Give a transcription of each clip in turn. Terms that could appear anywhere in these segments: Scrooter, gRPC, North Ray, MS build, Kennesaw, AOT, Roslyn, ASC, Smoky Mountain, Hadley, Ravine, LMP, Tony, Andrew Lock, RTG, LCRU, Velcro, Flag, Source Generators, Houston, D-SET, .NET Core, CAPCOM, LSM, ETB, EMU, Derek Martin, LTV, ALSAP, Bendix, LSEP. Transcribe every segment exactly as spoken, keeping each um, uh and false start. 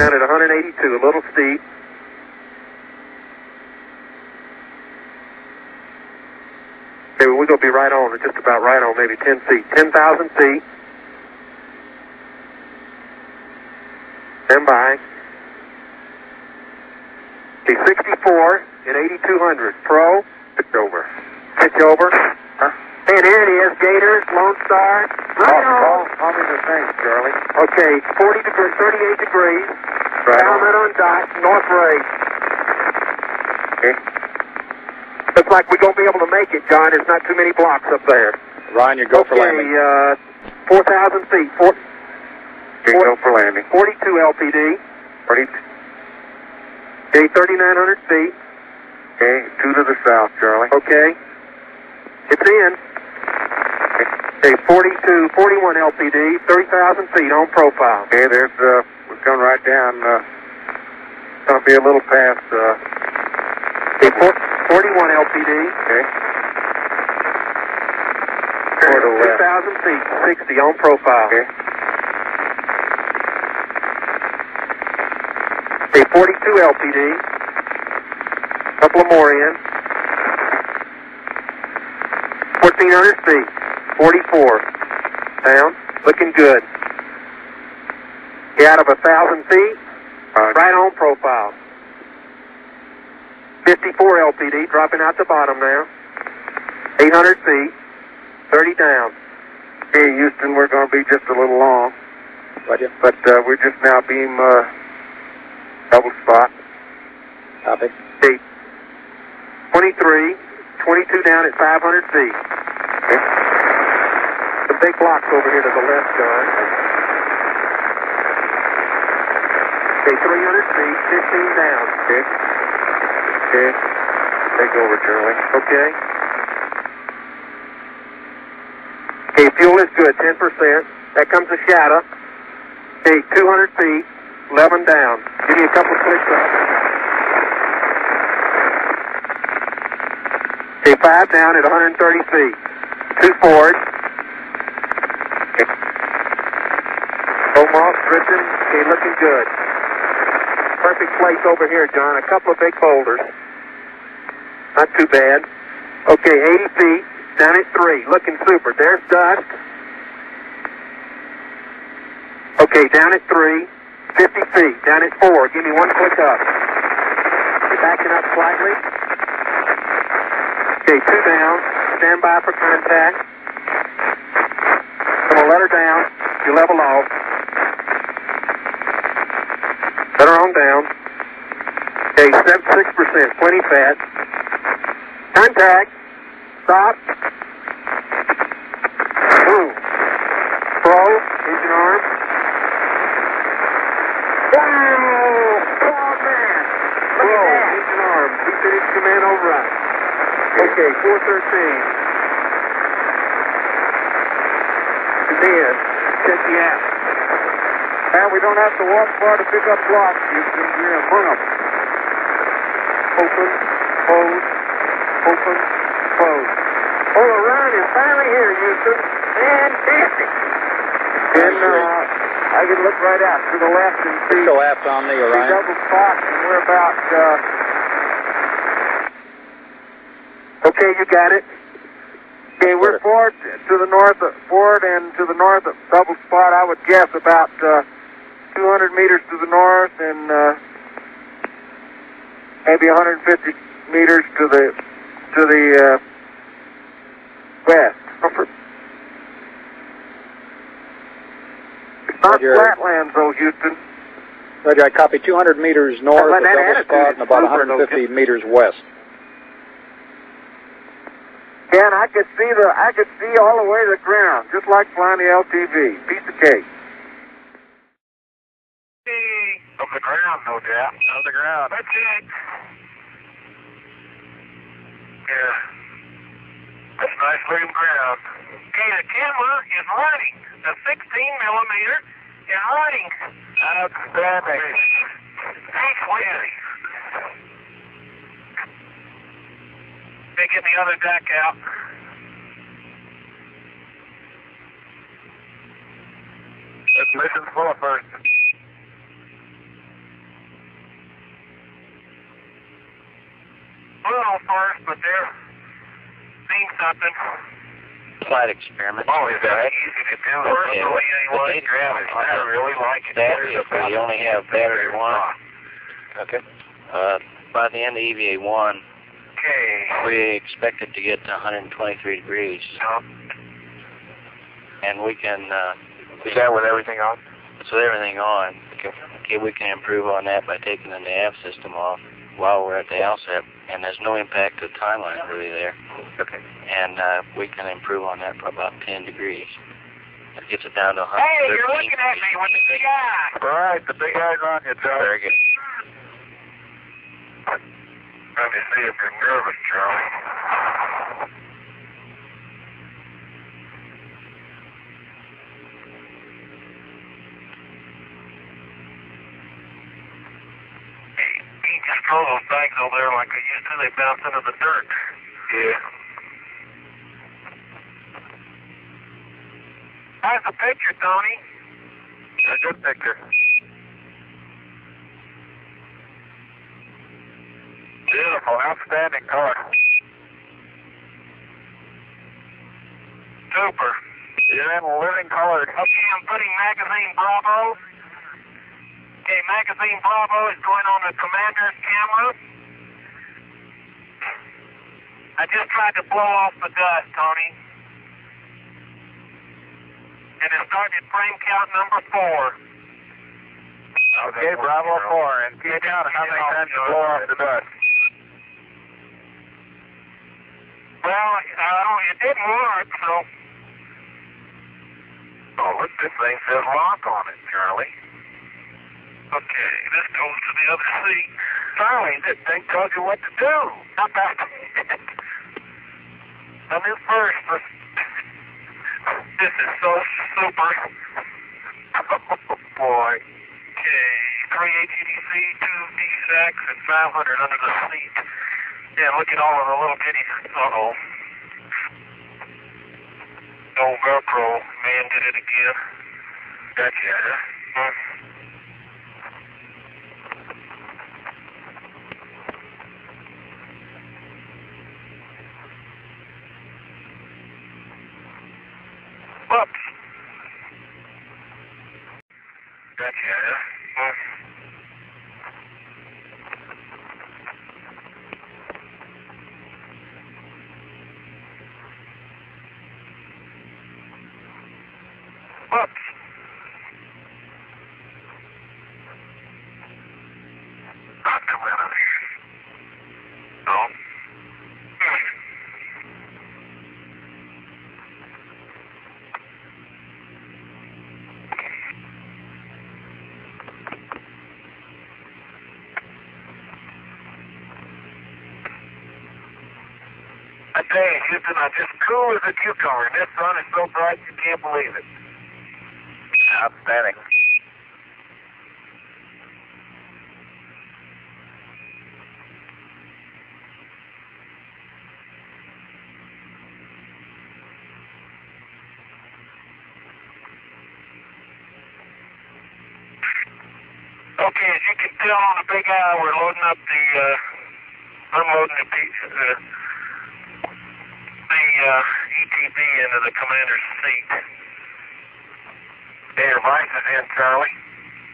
down at one eighty-two, a little steep. Okay, well, we're going to be right on, just about right on, maybe ten feet. ten thousand feet. Stand by. Okay, sixty-four and eighty-two hundred. Pro. Pitch over. Pitch over. Huh? And here it is, Gators, Lone Star. Right on. Probably the same, Charlie. Okay, forty degrees, thirty-eight degrees. Right on. Down on dot, North Ray. Okay. Looks like we're going to be able to make it, John. There's not too many blocks up there. Ryan, you go okay, for landing. Okay, uh, four thousand feet. Four, you four, go for landing. forty-two L P D. forty-two. Okay, thirty-nine hundred feet. Okay, two to the south, Charlie. Okay. It's in. Okay, forty-two, forty-one L P D, thirty thousand feet on profile. Okay, there's, uh, we're coming right down, uh, it's going to be a little past, uh, okay, forty-one L P D. Okay. two thousand feet, sixty on profile. Okay. Okay, forty-two L P D, a couple of more in. fourteen hundred feet, forty-four, down, looking good. Get out of one thousand feet, right. right on profile. fifty-four L P D, dropping out the bottom now. eight hundred feet, thirty down. Hey, Houston, we're going to be just a little long, right, yeah. but uh, we're just now beam uh, double spot. Copy. Okay. twenty-three, twenty-two down at five hundred feet. Okay. The big blocks over here to the left, John. Okay, three hundred feet, fifteen down. Okay. Okay. Take over, Charlie. Okay. Okay, fuel is good, ten percent. That comes to shadow. Okay, two hundred feet, eleven down. Give me a couple of clicks up. Okay, five down at one hundred thirty feet. Two forward. Okay. Omaha, Britain. Okay, looking good. Perfect place over here, John. A couple of big boulders. Not too bad. Okay, eighty feet. Down at three. Looking super. There's dust. Okay, down at three. fifty feet. Down at four. Give me one click up. You're backing up slightly. Okay, two down. Stand by for contact. Come on, let her down. You level off. Let her on down. Okay, seventy-six percent, plenty fat. Contact. Stop. Boom. Pro, engine arm. Wow! Oh, man. Look at that. Engine arm. We finished command override. Okay, four thirteen. And then, check the app. Now we don't have to walk far to pick up blocks. You can hear them. Burn them. Open, close, open, close. Oh, the run is finally here, Houston. Fantastic. And uh, I can look right out to the left and see. Go aft on me, Orion. See double spots, and we're about... Uh, Okay, you got it. Okay, we're forward to the north, of, forward and to the north of double spot. I would guess about uh, two hundred meters to the north and uh, maybe one hundred fifty meters to the to the uh, west. It's not Roger. Flatlands, though, Houston. Roger, I copy two hundred meters north of double spot and about one hundred fifty meters west. Dan, I could see the, I could see all the way to the ground, just like flying the L T V. Piece of cake. Of the ground, no doubt. Of the ground. That's it. Yeah. That's nice looking ground. Okay, the camera is running. The sixteen millimeter is running. Outstanding. Excellent. Get the other deck out. That's mission full of first. little first, but they're seeing something. Flight experiment. Oh, is that right? Easy to do? Personally, anyone can grab it. I really like it. Battery, we only have battery one. Okay. Uh, by the end of E V A one, okay, we expect it to get to one hundred twenty-three degrees. Yep. And we can... Uh, is that with everything on? It's with everything on. Okay. Okay, we can improve on that by taking the nav system off while we're at the L S E P, and there's no impact to the timeline really there. Okay. And uh, we can improve on that for about ten degrees. That gets it down to one hundred thirteen. Hey, you're looking at me with the big eye. All right, the big eye's on you, Charlie. Very good. Let me see if you're nervous, Charlie. Hey, you just throw those bags over there like they used to. They bounce into the dirt. Yeah. That's a picture, Tony. A good picture. Beautiful, outstanding car. Super. You're in living color. Okay, I'm putting magazine Bravo. Okay, magazine Bravo is going on the commander's camera. I just tried to blow off the dust, Tony. And it started frame count number four. Okay, Bravo four. And keep count how many times you blow off the dust. Well, uh, it didn't work, so... Oh, look, this thing says lock on it, Charlie. Okay, this goes to the other seat. Charlie, this thing tells you what to do. Not that. I'm in first, but... This is so super. Oh, boy. Okay, three A T D C, two D S E C, and five hundred under the seat. Yeah, look at all of the little bitties. Uh-oh. The old Velcro man did it again. Gotcha. Yeah. Mm. Whoops. Gotcha. Yeah. Mm. Hey, Houston, I'm just cool as a cucumber. This sun is so bright you can't believe it. Outstanding. Okay, as you can tell on the big eye, we're loading up the, uh, unloading the pieces, uh, Uh, E T B into the commander's seat. Hey, your vice is in, Charlie.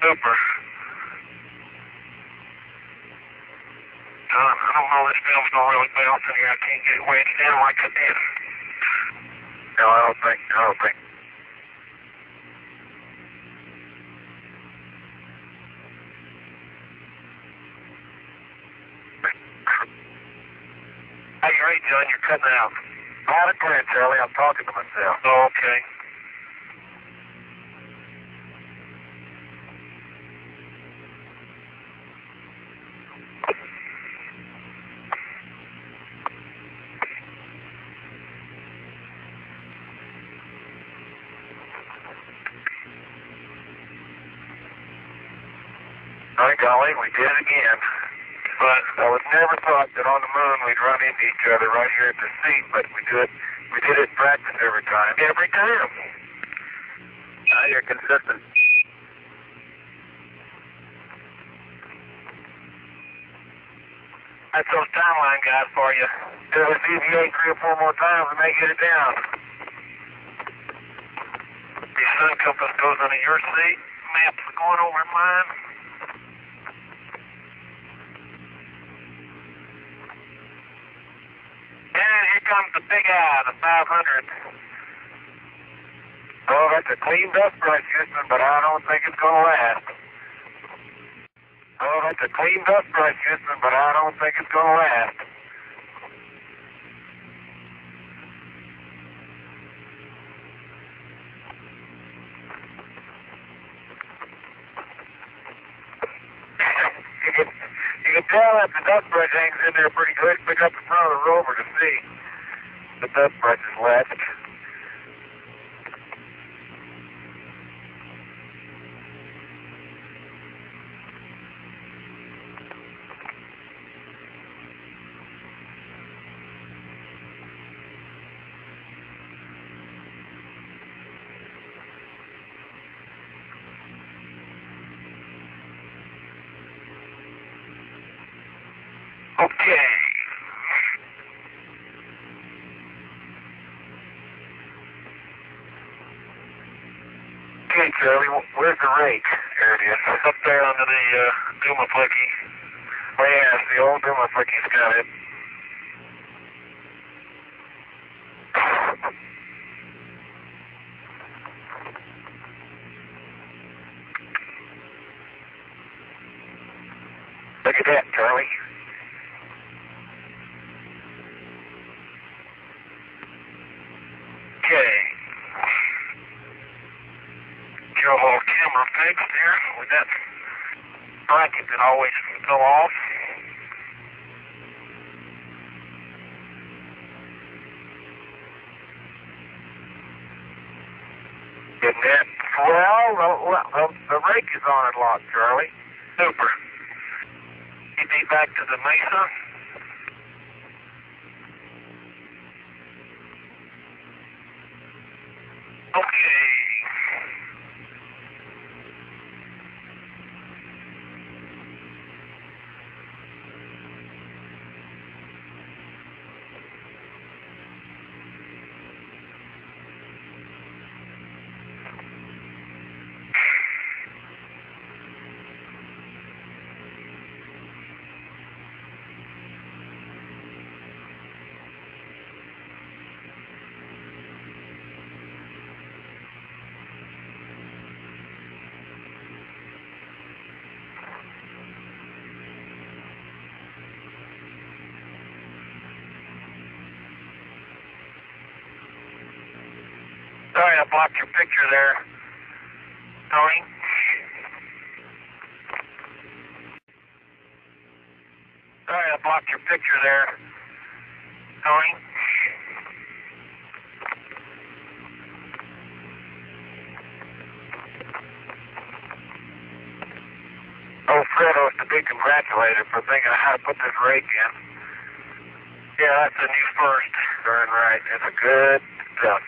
Super. John, I don't know, this film's not really balanced in here. I can't get it wedged in like I did. No, I don't think, I don't think. Hey, you're right, John, you're cutting out. Loud and clear, Charlie. I'm talking to myself. Oh, okay. By golly, we did it again. But I would never thought that on the moon we'd run into each other right here at the seat, but we do it. We did it in practice every time. Every time. Now you're consistent. That's those town line guys for you. Do it with E V A three or four more times and they get it down. Your sun compass goes under your seat. Maps are going over mine. And here comes the big eye, the five hundred. Well, that's a cleaned up brush, Houston, but I don't think it's going to last. Well, that's a cleaned up brush, Houston, but I don't think it's going to last. You can tell that the dust brush hangs in there pretty good. Pick up the front of the rover to see the dust brush is left. Okay. Okay, Charlie, where's the rake? There it is. It's up there under the uh, Duma Flicky. Oh, yeah, it's the old Duma Flicky's got it. Look at that, Charlie. There with that bracket that always fell off. Isn't it? Well, the, the, the rake is on it locked, Charlie. Super. You'd be back to the mesa. Okay. Sorry, I blocked your picture there, Tony. Sorry, I blocked your picture there, Tony. Oh, Fred was to be congratulated for thinking of how to put this rake in. Yeah, that's a new first. Darn right. It's a good stuff.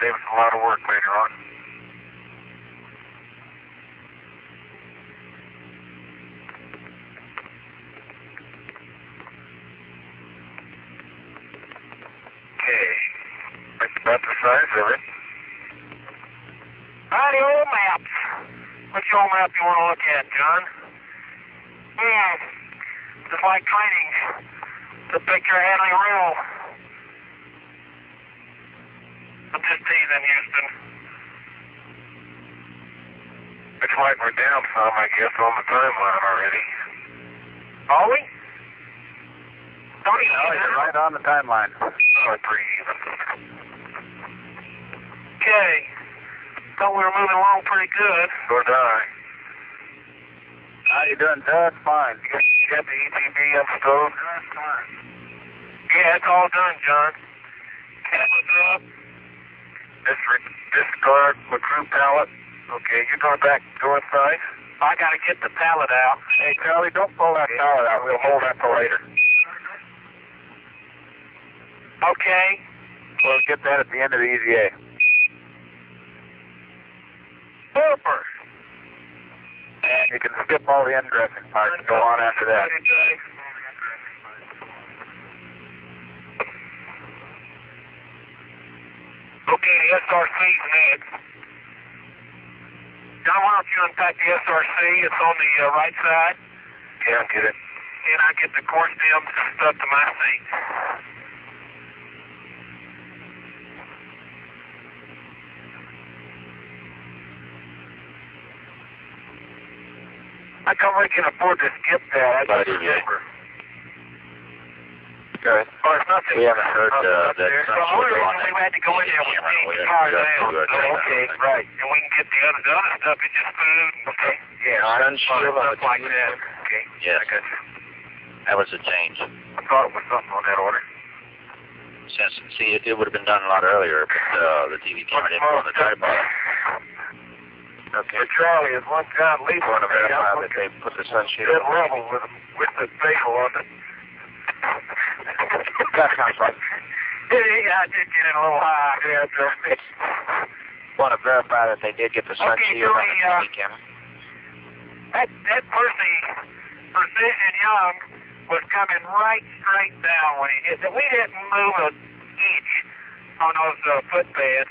Gave us a lot of work later on. Okay, that's about the size of it. Alrighty, old maps. Which old map you want to look at, John? Yeah, just like training, the picture Hadley rule. I'm just teasing, Houston. Looks like we're down some, I guess, on the timeline already. Are we? Tony, no, you're right on the timeline. Oh, pretty even. Okay. Thought we were moving along pretty good. Or die. How you doing? That's fine. You got, you got the E T B up stove? That's fine. Yeah, it's all done, John. Cameras up. Discard the crew pallet. Okay, you're going back, go inside. I gotta get the pallet out. Hey, Charlie, don't pull that pallet out. We'll hold that for later. Okay. We'll get that at the end of the E V A. Super. And you can skip all the undressing parts and go on after that. Okay, the S R C's mad. John, why don't you unpack the S R C? It's on the uh, right side. Yeah, I get it. And I get the core stems stuck to my seat. I don't really can afford to skip that. I just remember. Okay. Well, it's nothing. We haven't heard uh, that. So the only reason we had to go in there was being the car down. Okay, right. And we can get the other, the other stuff is just food. Okay. Yeah. I unsure about stuff like that. Okay. Yes. I got you. That was a change. I thought it was something on that order. Since, see, it, it would have been done a lot earlier, but uh, the T V camera didn't go on the tripod. Okay. But Charlie, is one John Lee want to verify that they put the sunshade on level with, with the bagel on it. That sounds right. Yeah, I did get it a little high. Yeah, trust me. Want to verify that they did get the sunshade okay, on the uh, T V camera. That, that Percy, Precision Young, was coming right straight down when he hit that. We didn't move an inch on those uh, footbeds.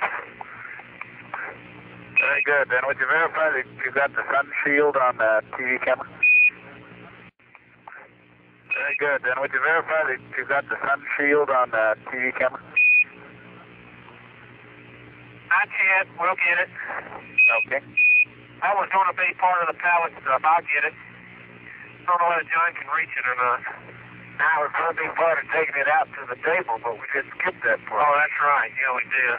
Very good. Then would you verify that you got the sun shield on the T V camera? Very good. Then would you verify that you got the sun shield on the T V camera? Not yet. We'll get it. Okay. I was going to be part of the pallet stuff. I'll get it. Don't know whether John can reach it or not. I was going to be part of taking it out to the table, but we didn't skip that part. Oh, that's right. Yeah, we did.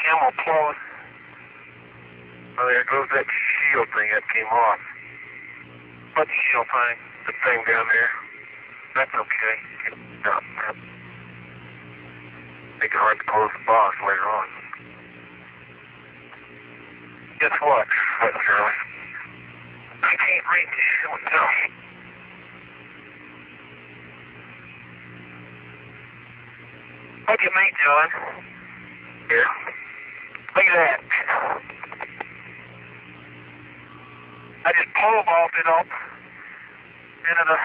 Camel close. Oh, there goes that shield thing that came off. What shield thing? The thing down there. That's okay. No, no. They can hard to close the box later on. Guess what? What, Charlie? I can't read this. What the hell? Look at me, John. Here. Look at that. I just pole-balled it up into the,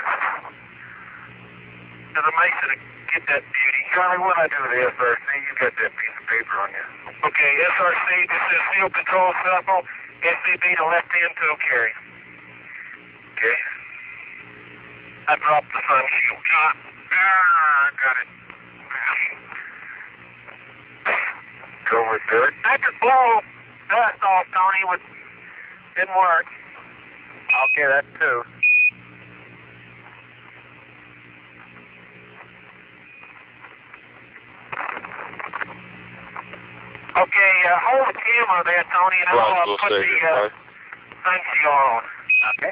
into the mesa to get that beauty. Charlie, when I do the S R C, you got that piece of paper on you. Okay, S R C, this is field control sample, S C B to left hand toe carry. Okay. I dropped the sun shield. John, ah, I got it. Over there. I could blow dust off, Tony. It didn't work. Okay, that too. Okay, uh, hold the camera there, Tony, and I'll uh, we'll put the uh, sun shield on. Okay.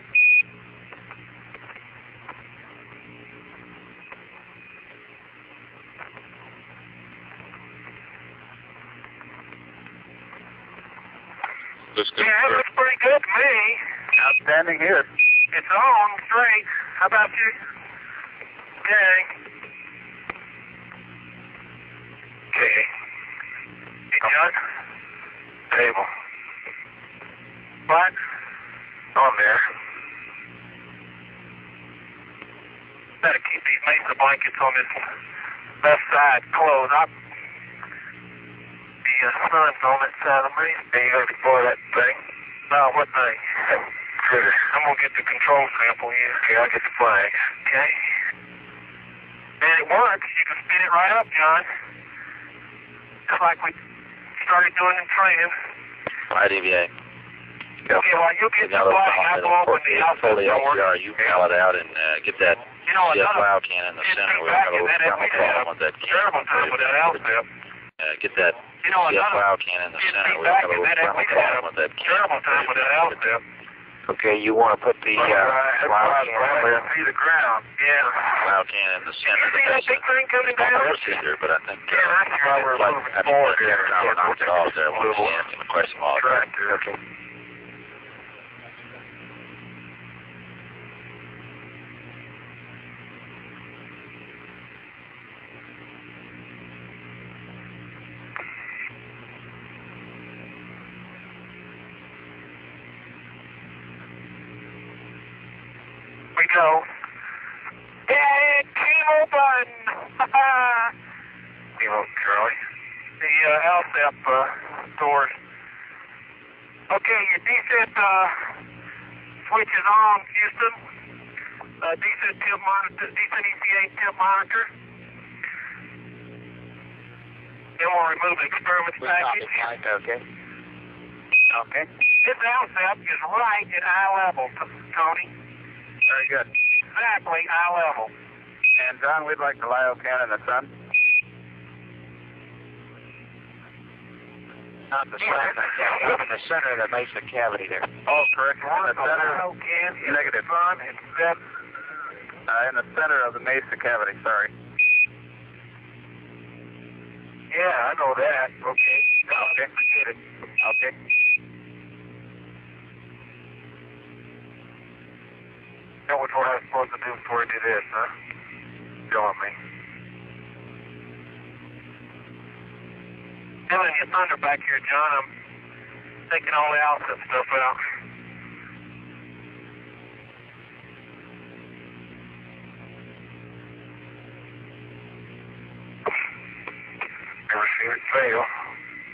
Yeah, it looks pretty good to me. Outstanding here. It's on straight. How about you? Okay. Okay. Hey, John. Table. What? On there. Better keep these mesa blankets on this left side closed. I The sun's on that side of me. And you got to deploy that thing? No, what thing? Critter. I'm going to get the control sample here. Okay, I'll get the flag. Okay. And it works. You can spin it right up, John. Just like we started doing in training. Right, E V A. Okay, well, you get the flag. I'll go open the outside door. You mail it out and uh, get that you know, C F L can in the center. We've got a little problem with that cannon. Uh, get that. You know, yeah, another cannon in the center. We've got a little problem with that cannon. Okay, you want to put the uh, right, wild cannon through the ground. Yeah. Wild cannon in the center. You see that big thing coming down? Procedure, but I think uh, yeah, I think we're like, moving I think forward there. I would knock it off there once again and request them all. Correct. Okay. Go. Yay, chemo button! Charlie. The uh, L S E P uh, doors. Okay, your D-SET uh, switch is on, Houston. Uh, D-SET tip monitor, D-SET E C A tip monitor. Then we'll remove the experiment we package. Right, okay. Okay. This L S E P is right at eye level, Tony. Very good. Exactly eye level. And John, we'd like to L I O can in the sun. Not the sun, up in the center of the basic cavity there. Oh, correct. In the center. Negative. Uh, in the center of the mesa cavity, sorry. Yeah, I know that. Okay. Okay. Okay. That was what I was supposed to do before I did this, huh? Showing me. Feeling your thunder back here, John. I'm taking all the outfit stuff out. Never seen it fail. What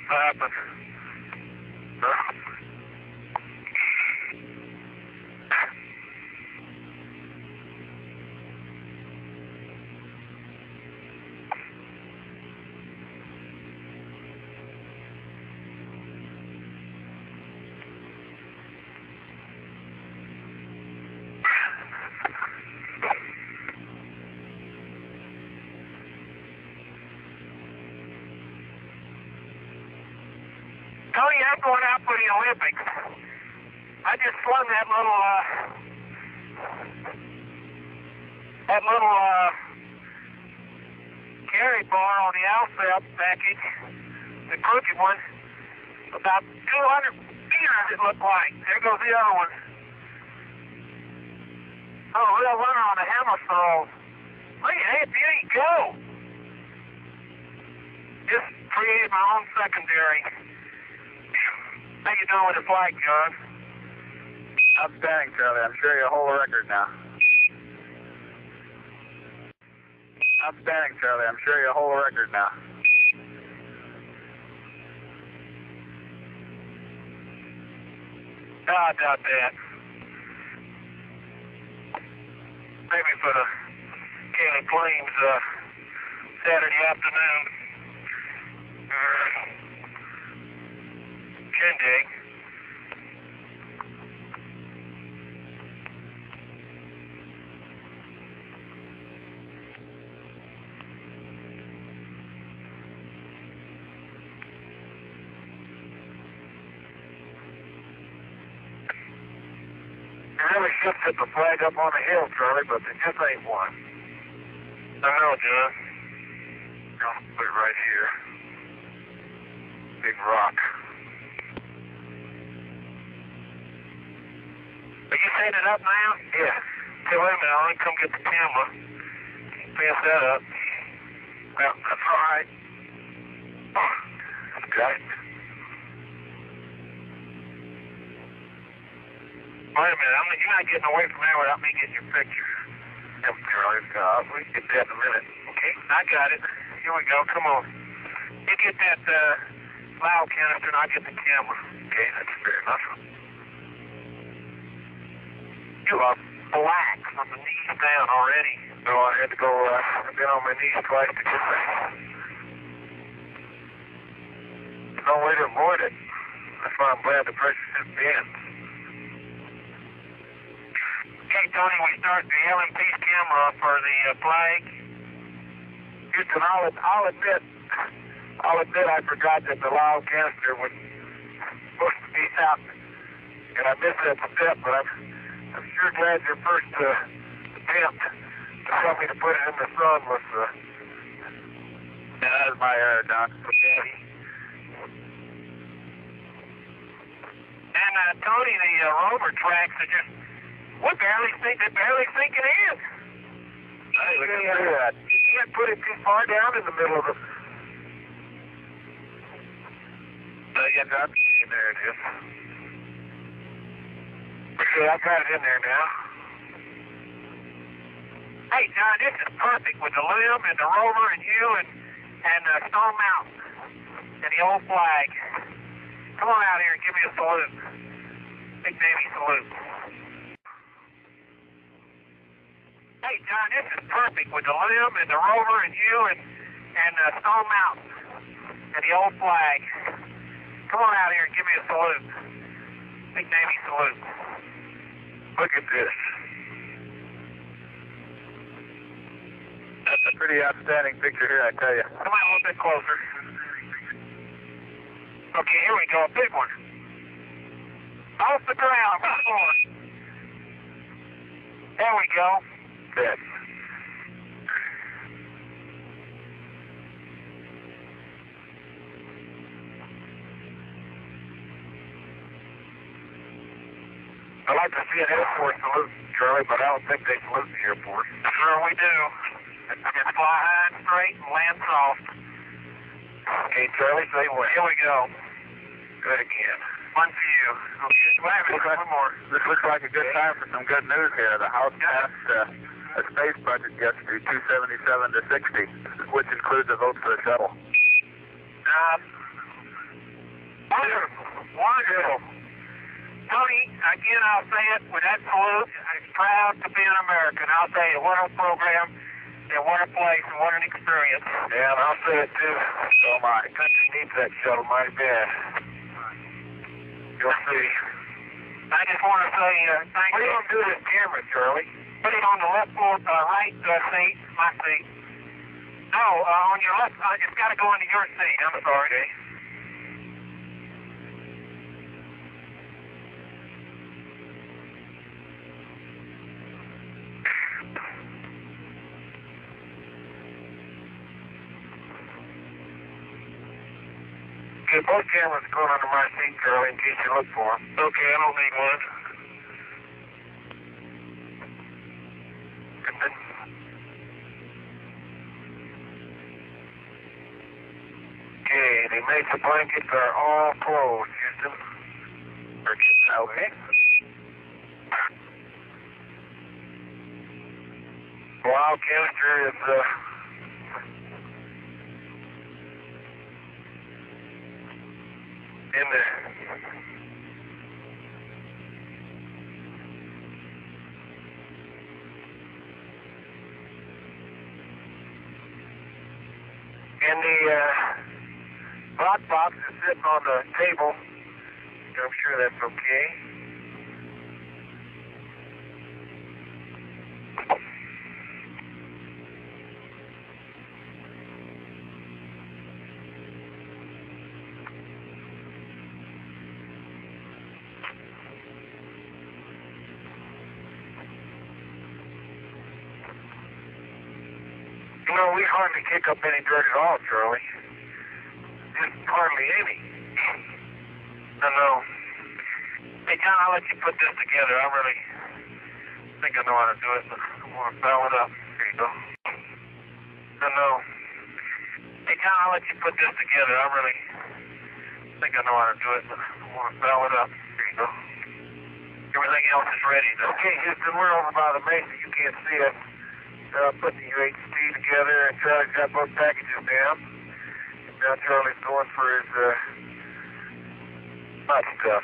happened? Huh? Going out for the Olympics. I just slung that little, uh, that little, uh, carry bar on the L S E P package, the crooked one, about two hundred meters it looked like. There goes the other one. Oh, a real runner on the hammer throw. Look at that, there you go. Just created my own secondary. How you doing with the flag, John? Outstanding, Charlie. I'm sure you'll hold the record now. Outstanding, Charlie. I'm sure you'll hold the record now. No, I doubt that. Maybe for the County Plains uh, Saturday afternoon. Uh, Shindig. They really should put the flag up on the hill, Charlie, but there just ain't one. I know, John. I'll put it right here. Big rock. Are you setting it up now? Yeah. Hey, wait a minute, I'll come get the camera. Pass that up. Well, that's all right. Got it. Wait a minute, I'm, you're not getting away from there without me getting your picture. Yep, Charlie. Uh, we can get that in a minute. Okay, I got it. Here we go, come on. You get that uh, loud canister and I'll get the camera. Okay, that's fair enough. You are black from the knees down already. So I had to go, uh, I've been on my knees twice to get back. There's no way to avoid it. That's why I'm glad the pressure didn't bend. Okay, Tony, we start the L M P's camera for the uh, flag. Houston, I'll, I'll admit, I'll admit I forgot that the loud canister was supposed to be out. And I missed that step, but I'm... I'm sure glad your first uh, attempt to tell me to put it in the sun was, uh, yeah, that was my error, Doc. Okay. And uh, Tony, the uh, rover tracks are just, we barely sink, they barely sink it in. Hey, look at uh, that. You can't put it too far down in the middle of the... Uh, yeah, Doc, there it is. Okay, I've got it in there now. Hey, John, this is perfect with the limb and the rover and you and and uh, Stone Mountain and the old flag. Come on out here and give me a salute. Big Navy salute. Hey, John, this is perfect with the limb and the rover and you and, and uh, Stone Mountain and the old flag. Come on out here and give me a salute. Big Navy salute. Look at this. That's a pretty outstanding picture here, I tell you. Come on a little bit closer. Okay, here we go, a big one. Off the ground, right on. There we go. Good. I'd like to see an Air Force salute, Charlie, but I don't think they salute the Air Force. Sure we do. Just fly high and straight and land soft. Okay, Charlie, say what? Here we go. Good again. One for you. Okay, wait, looks like, one more. This looks like a good time for some good news here. The House passed uh, a space budget yesterday, two seventy-seven to sixty, which includes a vote for a shuttle. Uh, wonderful. Wonderful. Tony, again, I'll say it with that salute. I'm proud to be an American. I'll tell you, what a program. And what a place and what an experience. Yeah, and I'll say it too. So my country needs that shuttle mighty bad. You'll see. I just want to say uh, thank you. What are you going to do to this camera, Charlie? Put it on the left floor, uh, right uh, seat, my seat. No, uh, on your left, uh, it's got to go into your seat. I'm sorry. Okay. Okay, both cameras are going under my seat, Charlie, in case you look for them. Okay, I don't need one. Okay, the major blankets are all closed, Houston. Okay. Wild canister is, uh... in there. And the uh, lock box is sitting on the table. I'm sure that's okay. We hardly kick up any dirt at all, Charlie. Just hardly any. I know. Hey, John, I'll let you put this together. I really think I know how to do it, but I want to bow it up. There you go. I know. Hey, John, I'll let you put this together. I really think I know how to do it, but I want to bow it up. There you go. Everything else is ready. Though. Okay, Houston, we're over by the mesa. You can't see us. Uh, put the U H C together, and Charlie's got both packages down. And now Charlie's going for his uh, butt stuff.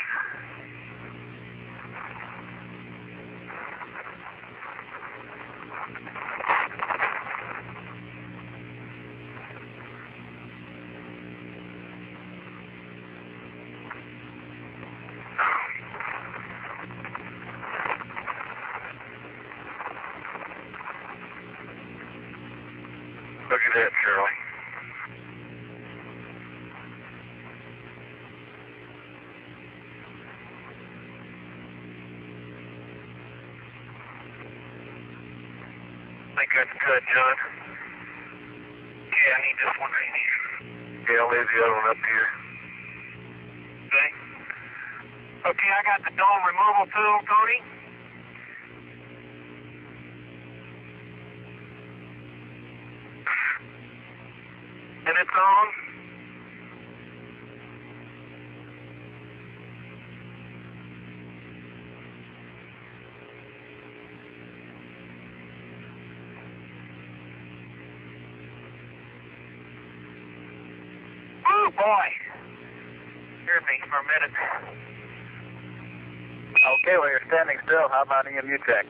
Look at that, Charlie. I think that's good, John. Yeah, I need this one right here. Yeah, I'll leave the other one up here. Okay. Okay, I got the dome removal tool, Tony. And it's on. Oh, boy. Hear me for a minute. Okay, well, you're standing still. How about E M U check?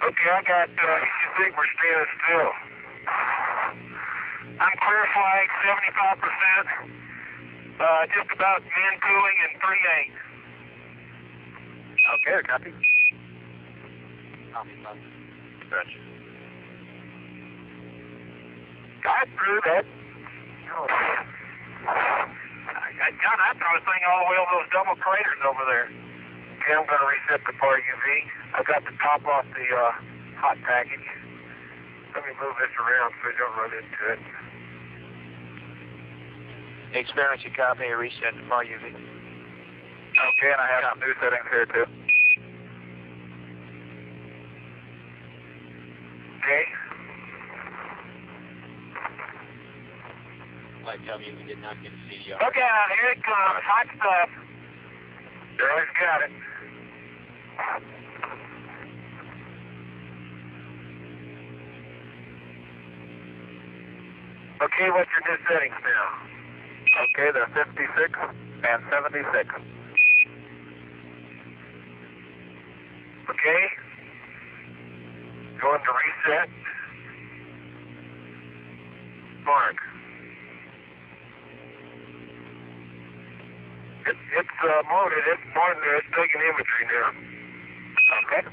Okay, I got, uh, you think we're standing still. I'm clear flag, seventy-five percent, uh, just about men cooling and three eight. Okay, copy. Copy, copy. Gotcha. Got through that. Oh, I, John, I throw this thing all the way over those double craters over there. Okay, I'm going to reset the P A R U V. I got the top off the uh, hot package. Let me move this around so I don't run into it. Experience, you copy, reset the P A R U V. Okay, and I have some new settings here too. Okay. Flight W, we did not get the C D R. Okay, now here it comes, hot stuff. Charlie's got it. Okay, what's your new settings now? Okay, they're fifty-six and seventy-six. Okay. Going to reset. Mark. It, it's uh, mounted. It's mounted. It's taking imagery now. Okay.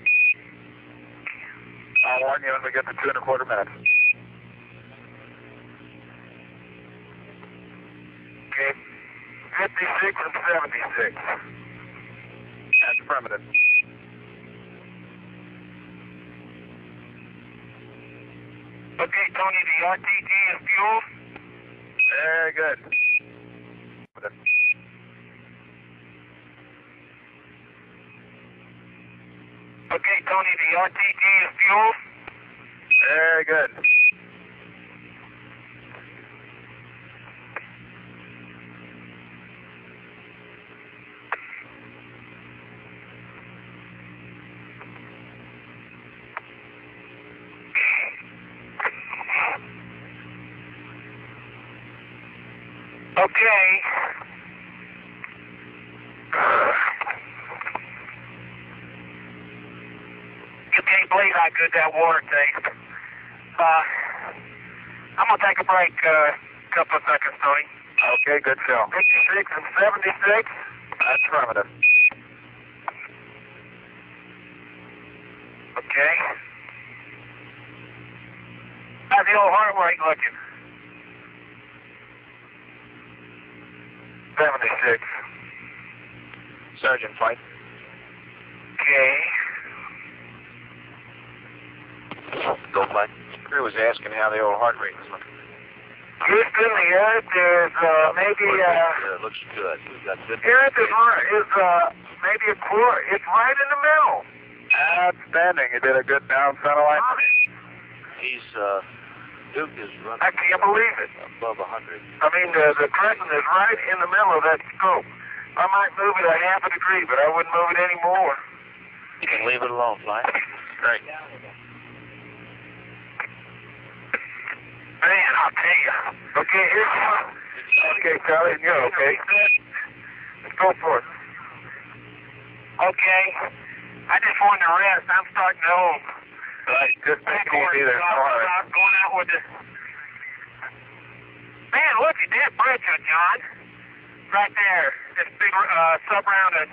I'll warn you when we get to two and a quarter minutes. Okay. fifty-six and seventy-six. That's affirmative. Okay, Tony, the R T G is fueled. Very good. Okay, Tony, the R T G is fueled. Very good. Okay. You can't believe how good that water tastes. Uh, I'm going to take a break a uh, couple of seconds, Tony. Okay, good show. fifty-six and seventy-six. That's affirmative. Okay. How's the old heart rate looking? seventy-six. Sergeant, flight. Okay. Go flight. Crew was asking how the old heart rate is looking. Houston, the earth is uh, maybe... Uh, it looks good. We've got good. Earth is, is uh, maybe a quarter. It's right in the middle. Outstanding. You did a good down satellite. He's... Uh, Duke is running I can't believe it. Above one hundred. I mean, the, the crescent is right in the middle of that scope. I might move it a half a degree, but I wouldn't move it any more. You can leave it alone, Fly. Great. Man, I'll tell you. Okay, here's one. Okay, Charlie, you're okay. Let's go for it. Okay. I just wanted to rest. I'm starting to own. Right, just make it easy there. I'm going out with this. Man, look at that bridge, John. Right there. This big uh, sub-rounded.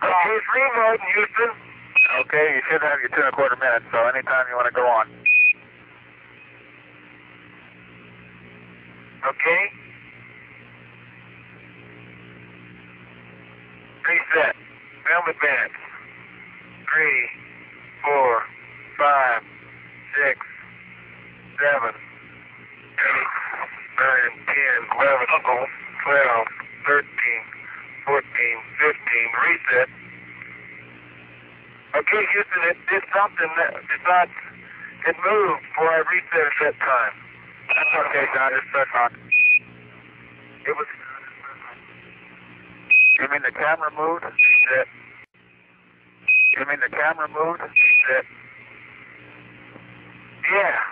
Okay, it's reloading, Houston. Okay, you should have your two and a quarter minutes, so anytime you want to go on. Okay. Reset. Film advance. Three, four, Five, six, seven, eight, nine, ten, eleven, twelve, thirteen, fourteen, fifteen. Reset. Okay, Houston, it did something that besides it moved before I reset at that time. That's okay, John. It's stuck on. It was. You mean the camera moved? Reset. You mean the camera moved? Reset. Yeah.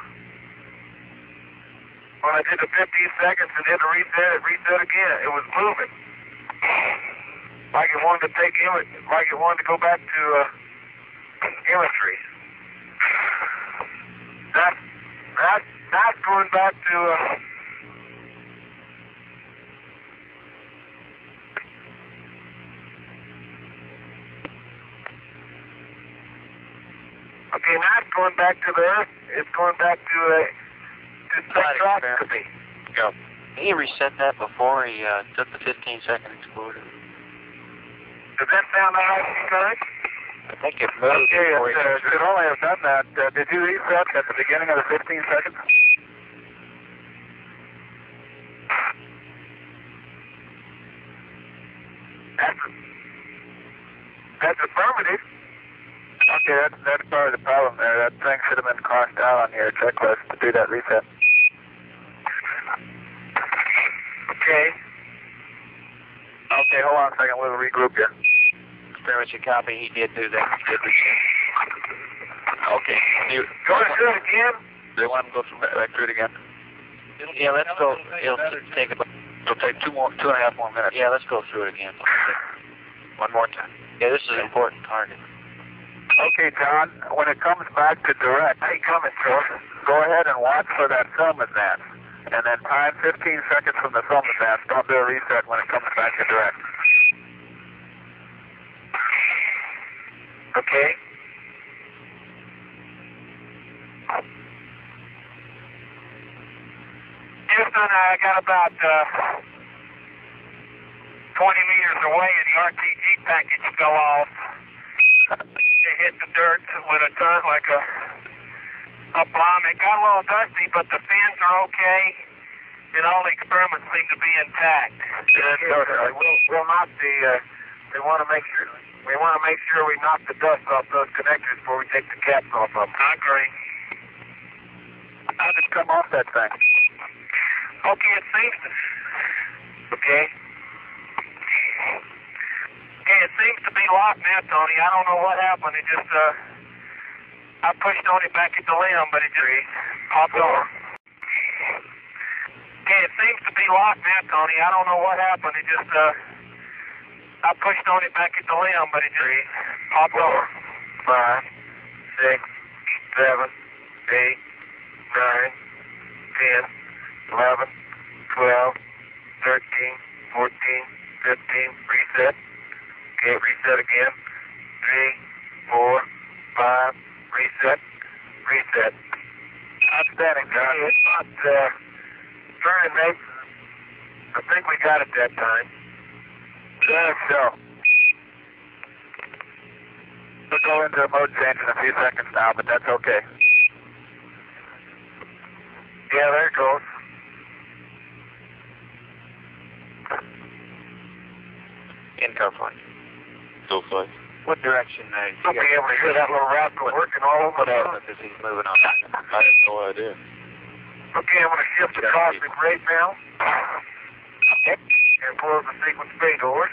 When I did the fifteen seconds and then to reset it, reset again. It was moving. Like it wanted to take image, like it wanted to go back to uh, imagery. That, that, that's going back to... Uh, okay, now it's going back to the Earth. It's going back to uh, to spectroscopy. Yeah. He reset that before he uh, took the fifteen second explosion. Does that sound like correct? I think it moved. Okay, before it, uh, should only have done that. Uh, did you reset at the beginning of the fifteen seconds? That's, that's affirmative. Okay, that's, that's part of the problem there. That thing should have been crossed out on your checklist to do that reset. Okay. Okay, hold on a second. We'll regroup here. There was your copy. He did do that. He did reset. Okay. You want to do it again? Do you want to go back through it again? It'll, yeah, let's go. It'll take, it'll take, it'll take two, more, two and a half more minutes. Yeah, let's go through it again. One more time. Yeah, this is an important target. Okay, John, when it comes back to direct, hey, coming, sir. Go ahead and watch for that film advance. And then time fifteen seconds from the film advance. Don't do a reset when it comes back to direct. Okay. Houston, I got about uh, twenty meters away and the R T G package fell off. It hit the dirt with a turn like a a bomb. It got a little dusty, but the fins are okay, and all the experiments seem to be intact. Yeah, sure. uh, we'll, we'll knock the. Uh, we want to make sure we want to make sure we knock the dust off those connectors before we take the caps off of them. I agree. How did it come off that thing? Okay, it seems. To, okay. Okay, it seems to be locked now, Tony. I don't know what happened. It just, uh, I pushed Tony back at the limb, but it just Three, popped four. over. Okay, it seems to be locked now, Tony. I don't know what happened. It just, uh, I pushed Tony back at the limb, but it just Three, popped four, over. Five, six, seven, eight, nine, ten, eleven, twelve, thirteen, fourteen, fifteen, reset. Okay, reset again. Three, four, five, reset, reset. Outstanding, John. It's not, uh, try and make, I think we got it that time. Yeah, so. We'll go into a mode change in a few seconds now, but that's okay. Yeah, there it goes. In coverage. What direction? Uh, I'll be able to hear that little rascal working all over the as he's moving on. I have no idea. Okay, I'm going to shift the cosmic ray now. Okay. And close the sequence bay doors.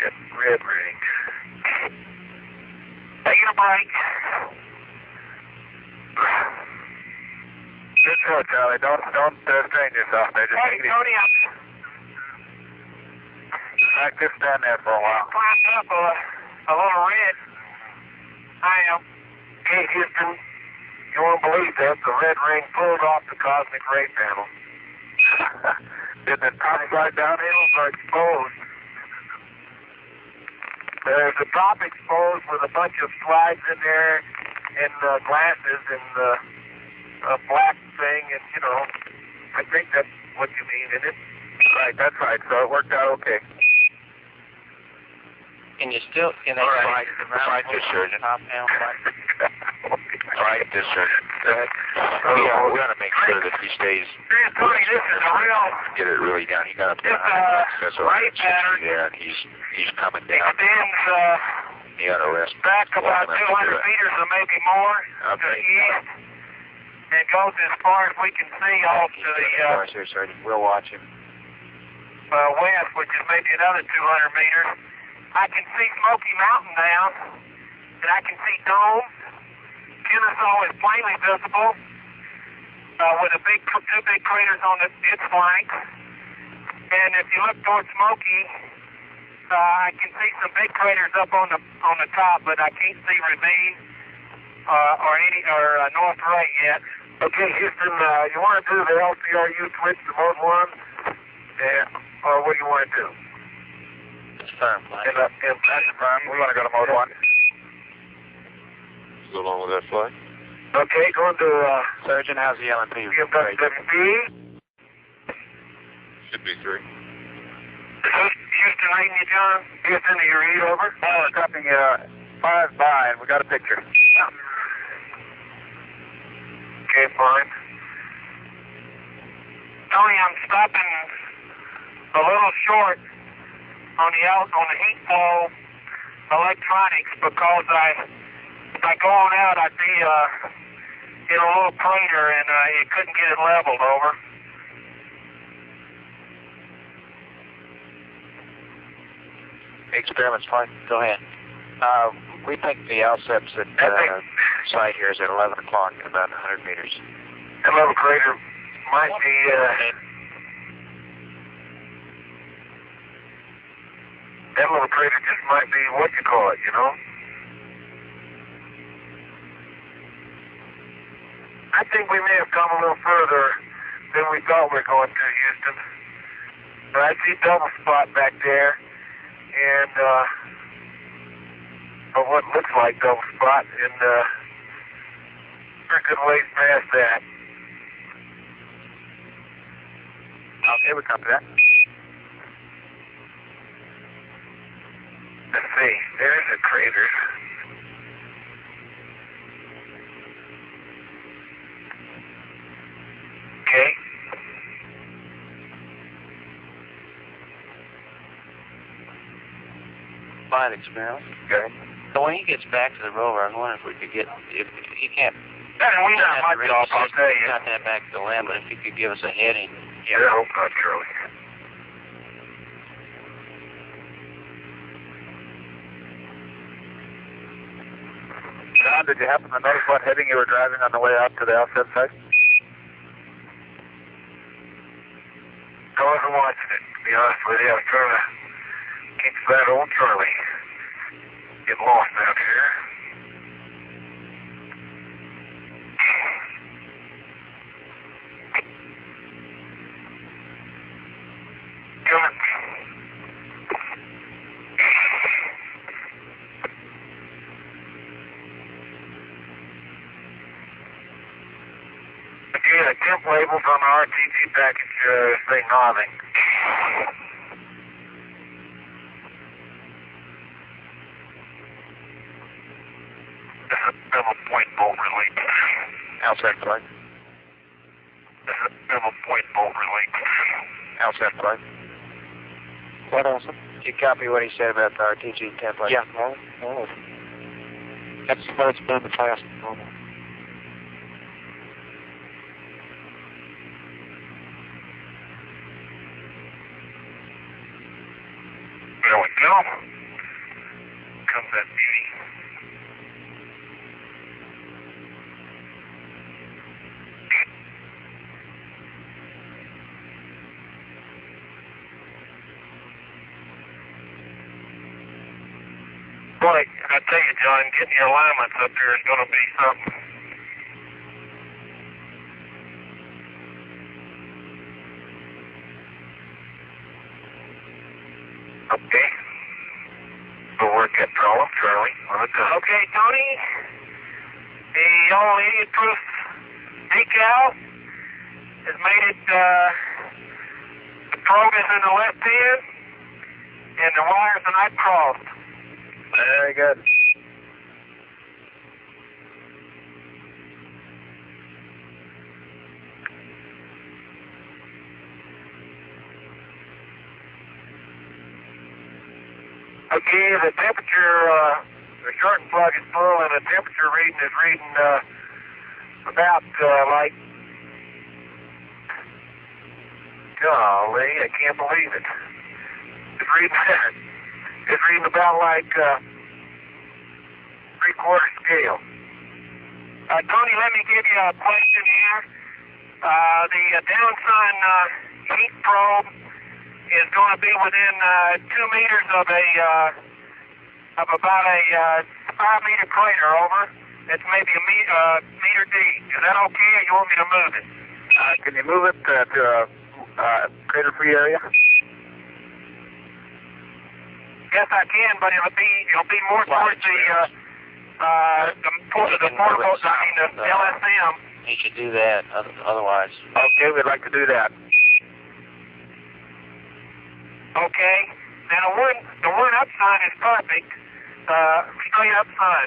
Yes, red ring. Taking a break. Good show, Charlie. Don't don't uh, strain yourself there. Just hey, Tony, I'm... I just stand there for a while. I climbed up a, a little red. I am. Hey, Houston, you won't believe that. The red ring pulled off the cosmic ray panel. Did the top slide down? Hills are exposed. There's the top exposed with a bunch of slides in there and uh, glasses and... Uh, a black thing, and you know, I think that's what you mean, isn't it? Right, that's right. So it worked out okay. And you still, you know, all right, right this surgeon. All right, this surgeon. We're gonna make sure that he stays. Tony, this is a real. Get it really down. He got up there. That's a right pattern. Yeah, and he's he's coming down. Extends. Uh, he got a rest. Back about two hundred meters or maybe more to the east. It goes as far as we can see off to the... Uh, Sorry, we'll watch him. uh, west, which is maybe another two hundred meters, I can see Smoky Mountain now, and I can see Dome. Kennesaw is plainly visible, uh, with a big, two big craters on the, its flanks. And if you look towards Smoky, uh, I can see some big craters up on the on the top, but I can't see Ravine uh, or any or uh, North Ray yet. Okay, Houston, uh, you want to do the L C R U switch to mode one, yeah, or what do you want to do? It's firm, Flag. And, uh, and that's firm. We want to go to mode one. Go along with that, Flag. Okay, going to uh, Surgeon. How's the L M P? L M P. Should be three. Houston, reading you, John. Houston, do you read over? Oh, we're copying uh, five by, and we got a picture. Yeah. Okay, fine. Tony, I'm stopping a little short on the out on the heat flow electronics because I, if I go on out, I'd be uh, in a little crater, and uh, it couldn't get it leveled. Over. Experiments, fine. Go ahead. Uh, we think the L S E P's at uh, site here is at eleven o'clock, about one hundred meters. That little crater might be. Uh, that little crater just might be what you call it, you know. I think we may have come a little further than we thought we were going to, Houston. But I see double spot back there. And, uh, but what looks like double spot, and, uh, we're a good ways past that. Okay, we copy that. Let's see, there's a crater. Okay. Flight experiment. Okay. So when he gets back to the rover, I wonder if we could get, if, if he can't, yeah, we not much off, I'll tell you. Not that back to the land, but if he could give us a heading. Yeah, I hope not, Charlie. John, did you happen to notice what heading you were driving on the way out to the outset site? I wasn't watching it, to be honest with you. I was trying to keep that old Charlie get lost out here. John. Again, the temp labels on the R T G package uh, say nothing. Outside flight. Double point bolt release. Outside flight. What else? Did you copy what he said about the R T G template? Yeah. Oh, oh. That's the first been the past. Oh. There we go. Comes that beauty. Boy, I tell you, John, getting your alignments up here is going to be something. Okay. We'll work that problem, Charlie. Okay, Tony. The old idiot-proof decal has made it, uh, the probe is in the left hand, and the wires are not crossed. Very good. Okay, the temperature, uh, the short plug is full, and the temperature reading is reading uh, about uh, like Golly, I can't believe it. It's reading, it's reading about like uh, three-quarter scale. Uh, Tony, let me give you a question here. Uh, the uh, downsign uh, heat probe is going to be within uh, two meters of a uh, of about a uh, five-meter crater. Over. It's maybe a meter, uh, meter deep. Is that okay, or you want me to move it? Uh, can you move it uh, to a uh, crater-free area? Yes, I can, but it'll be it'll be more well, towards the uh, uh, the port of the portable. I mean the no. L S M. You should do that, otherwise. Okay, we'd like to do that. Okay. Now the one the one up sign is perfect. Uh, straight up sign.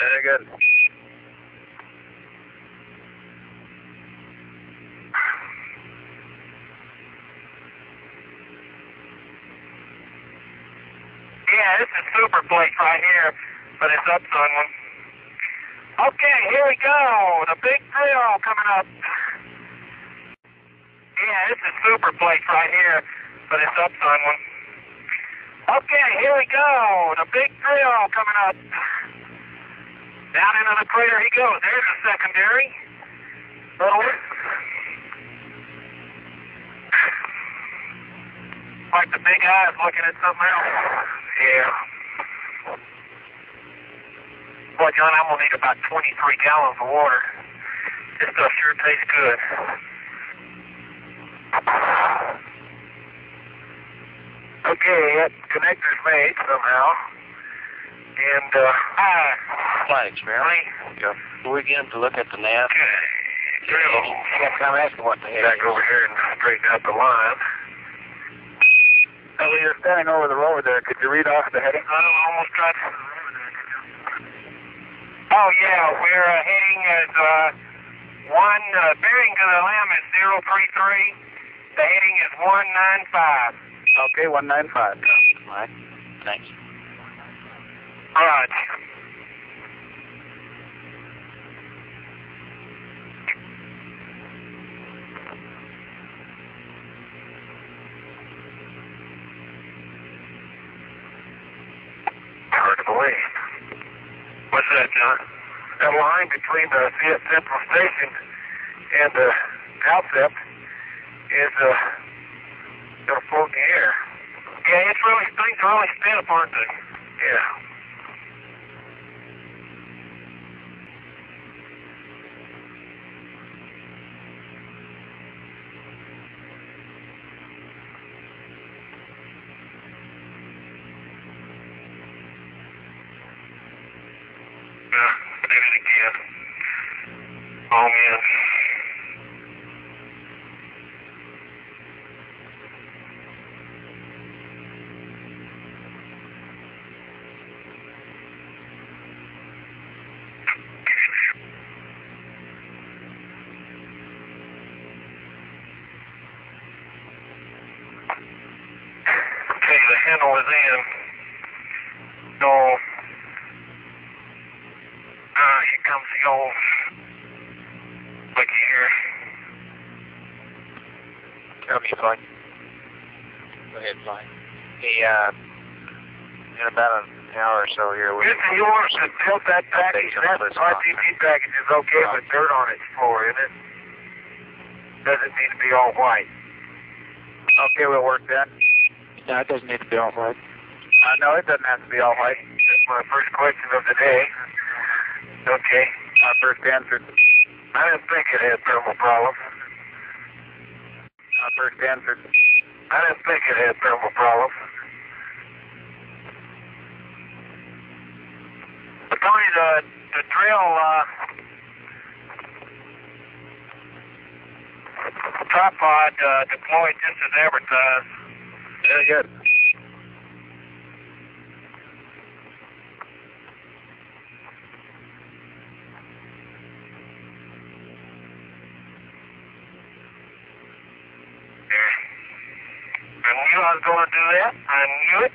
Very good. Yeah, this is super plate right here, but it's up on one. Okay, here we go. The big drill coming up. Yeah, this is super plate right here, but it's up on one. Okay, here we go. The big drill coming up. Down into the crater he goes. There's a secondary. Little like the big eyes looking at something else. Yeah. Boy, John, I'm going to need about twenty-three gallons of water. This stuff sure tastes good. Okay, that connector's made somehow. And, uh... Hi. Flight experiment. Yeah. We're going to look at the nav. Okay. Drill. I'm asking what the heck. Back over here and straighten out the line. Well, you're standing over the road there. Could you read off the heading? I almost got to. Oh, yeah. We're uh, heading as uh, one, uh, bearing to the limb is zero three three. The heading is one nine five. Okay, one nine five. All right. Thanks. All right. What's that, John? That line between the C S Central Station and the ALSAP is uh, going to float in the air. Yeah, it's really, things are really stiff, aren't they? Yeah. Oh, man. Okay, the handle is in. No. Ah, here comes the old... Okay, Flag. Go ahead, Flag. Hey, uh, in about an hour or so here... This is yours that built that package. That R T G package is okay with dirt on its floor, isn't it? Doesn't need to be all white. Okay, we'll work that. No, it doesn't need to be all white. Uh, no, it doesn't have to be all white. That's my first question of the day. Okay. My first answer. I didn't think it had thermal problems. My first answer. I didn't think it had thermal problems. But Tony, the, the drill, uh, the tripod uh, deployed just as advertised. Very good. I knew I was going to do that. I knew it.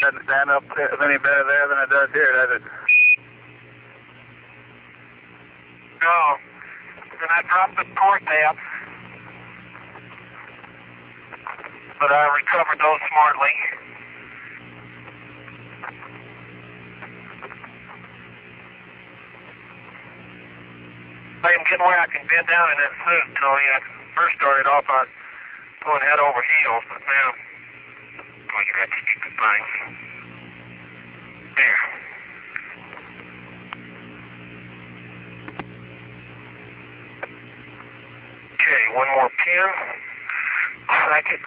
It doesn't stand up any better there than it does here, does it? No. Then I dropped the port tab, but I recovered those smartly. I am getting where I can bend down in that suit, Tony. I first started off on going head over heels, but now I'm looking at that stupid thing. There. Okay, one more pin. Second.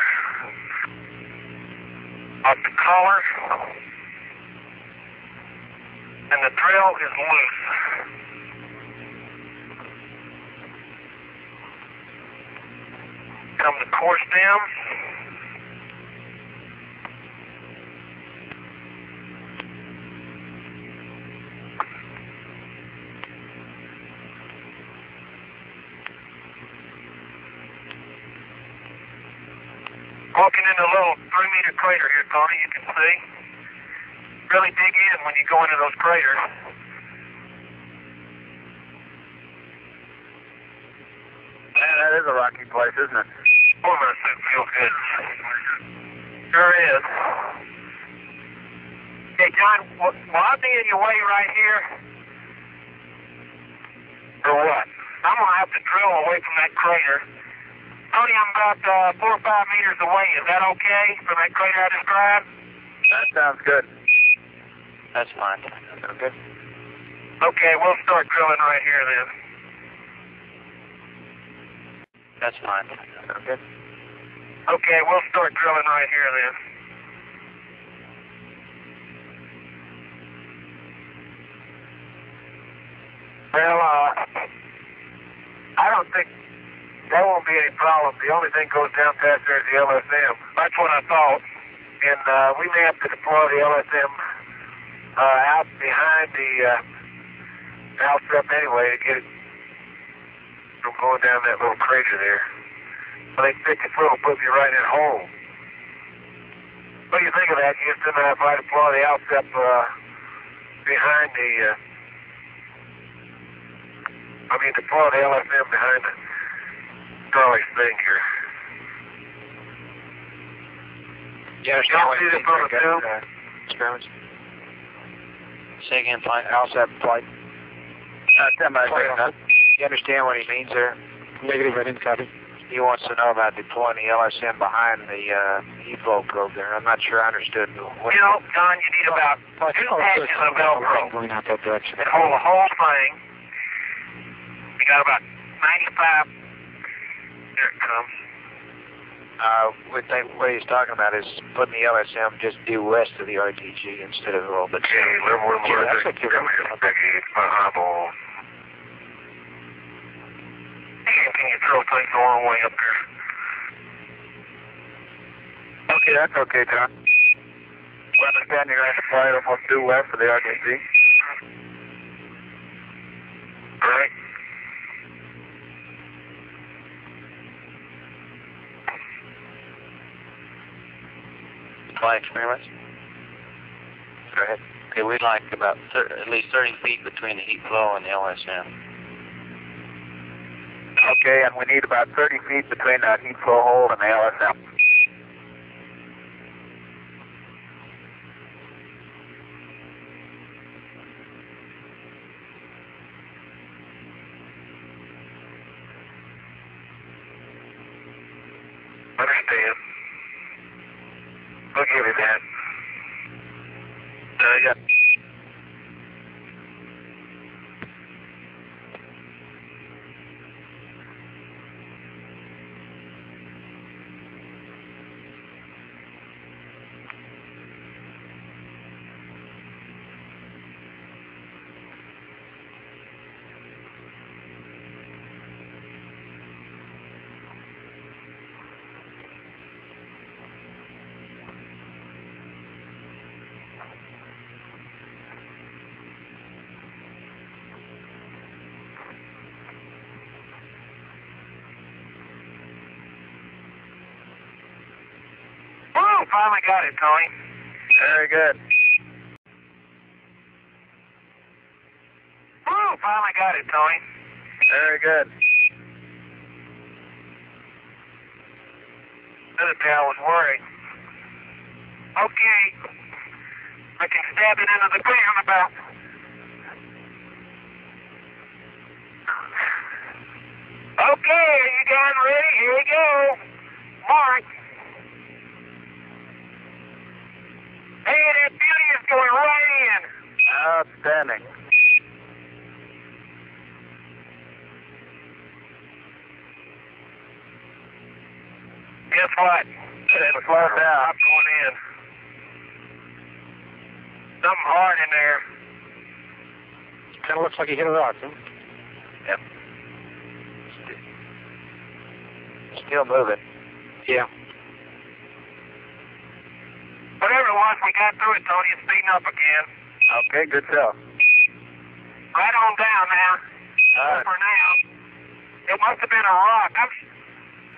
Off the collar. And the drill is loose. Come the course down. Walking in a little three meter crater here, Tony, you can see. Really dig in when you go into those craters. Man, that is a rocky place, isn't it? Oh, that suit feels good. Sure is. Hey, John, will, will I be in your way right here? Or what? I'm going to have to drill away from that crater. Tony, I'm about uh, four or five meters away. Is that okay from that crater I described? That sounds good. That's fine. Sounds good. Okay, we'll start drilling right here then. That's fine. Okay. Okay, we'll start drilling right here then. Well, uh, I don't think that won't be any problem. The only thing goes down past there is the L S M. That's what I thought. And uh, we may have to deploy the L S M uh, out behind the uh, ALSAP anyway to get it from going down that little crater there. But they stick its little put me right in a hole. What do you think of that, Houston? If I deploy the outstep uh, behind the, uh, I mean, deploy the L S M behind the Charlie's thing here. Yeah, there's no way to see the tube. Uh, experiments. Say again, flight, outstep flight. Uh, that might be enough. You understand what he means there? Negative, I didn't copy. He wants to know about deploying the L S M behind the uh, E V O probe there. I'm not sure I understood. What you know, John, you need about two patches of Velcro that hold the whole thing. You got about ninety-five. There it comes. Uh, we think what he's talking about is putting the L S M just due west of the R T G instead of a little bit. Okay, liberal, liberal, liberal, can you throw things the wrong way up there? Okay, that's okay, John. We understand you're going to fly it almost due west for the R T G. Right. Fly experiments? Go ahead. Okay, we'd like about at least thirty feet between the heat flow and the L S M. Okay, and we need about thirty feet between that heat flow hole and the L S M. Understand. We'll give you that. Uh, yeah. Finally got it, Tony. Very good. Woo, finally got it, Tony. Very good. The other day I was worried. Okay, I can stab it into the ground about okay, are you guys ready? Here we go. Mark. Hey, that beauty is going right in. Outstanding. Guess what? It slowed down. I'm going in. Something hard in there. Kind of looks like he hit a rock, huh? Yep. Still moving. Yeah. Whatever it was, we got through it, Tony. It's speeding up again. Okay, good stuff. Right on down now. All right. For now. It must have been a rock. I'm,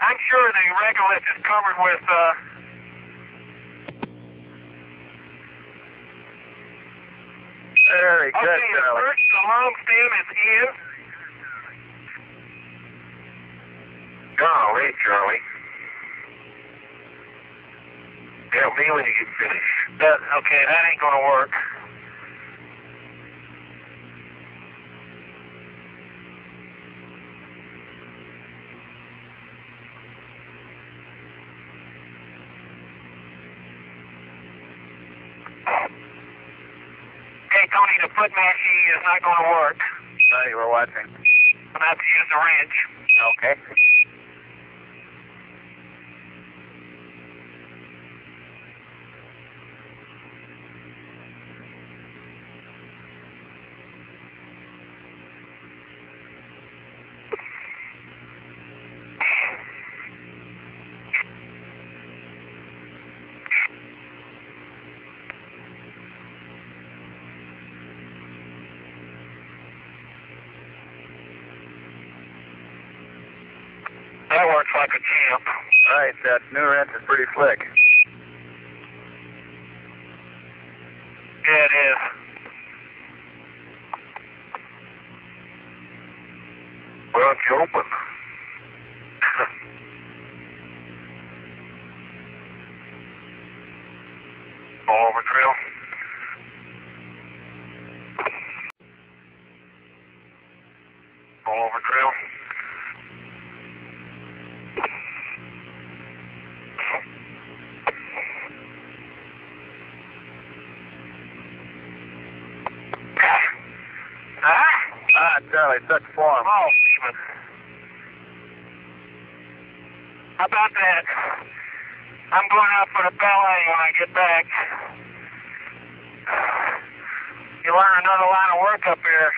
I'm sure the regolith is covered with, uh... Very good, Charlie. Okay, the first, the long stem is in. Golly, Charlie. Tell me when you get finished. But, okay, that ain't gonna work. Hey, Tony, the foot mashing is not gonna work. Sorry, we're watching. I'm gonna have to use the wrench. Okay. That works like a champ. All right, that new wrench is pretty slick. Yeah, it is. Well, it's open. All over trail. All over trail. Charlie, such form. Oh, Steven. How about that? I'm going out for the ballet when I get back. You learn another line of work up here.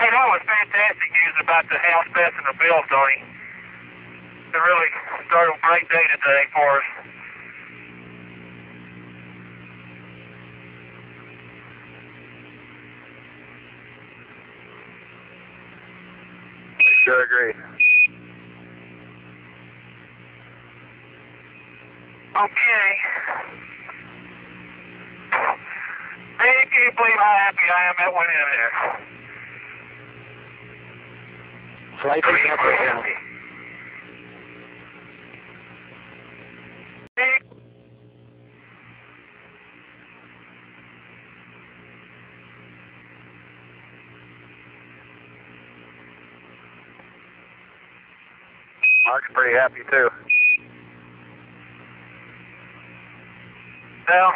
Hey, that was fantastic news about the house passing the bill, Tony. It really started a great day today for us. Sure agree. Okay. Hey, can you believe how happy I am that went in there? Flight is not very happy. Mark's pretty happy too. Well,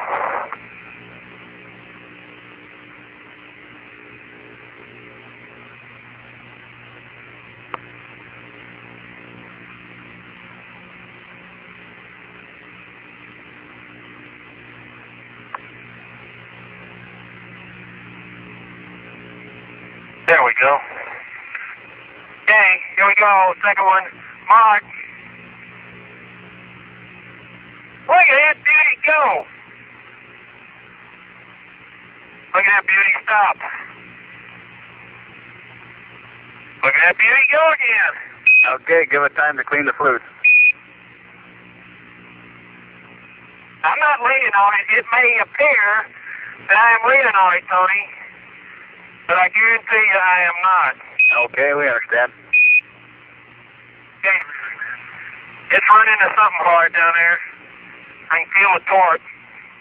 there we go. Okay, here we go. Second one. Mark. Look at that beauty go. Look at that beauty stop. Look at that beauty go again. Okay, give it time to clean the flutes. I'm not leaning on it. It may appear that I am leaning on it, Tony, but I guarantee you I am not. Okay, we understand. Okay. It's running into something hard down there. I can feel the torque,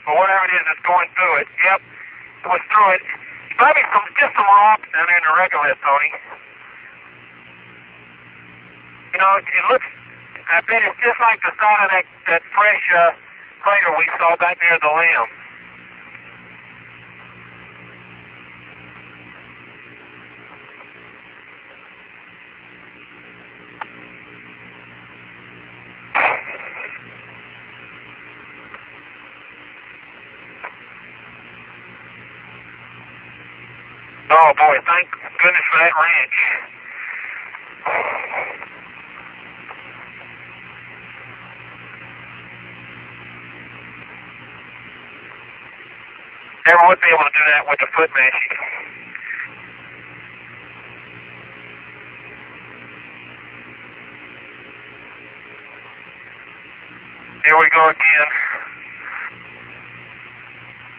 or whatever it is that's going through it. Yep, it was through it. It's probably some, just some rocks down there in the regolith, Tony. You know, it, it looks, I bet it's just like the side of that, that fresh uh, crater we saw back near the limb. Oh boy, thank goodness for that ranch. Never would be able to do that with the foot mashing. Here we go again.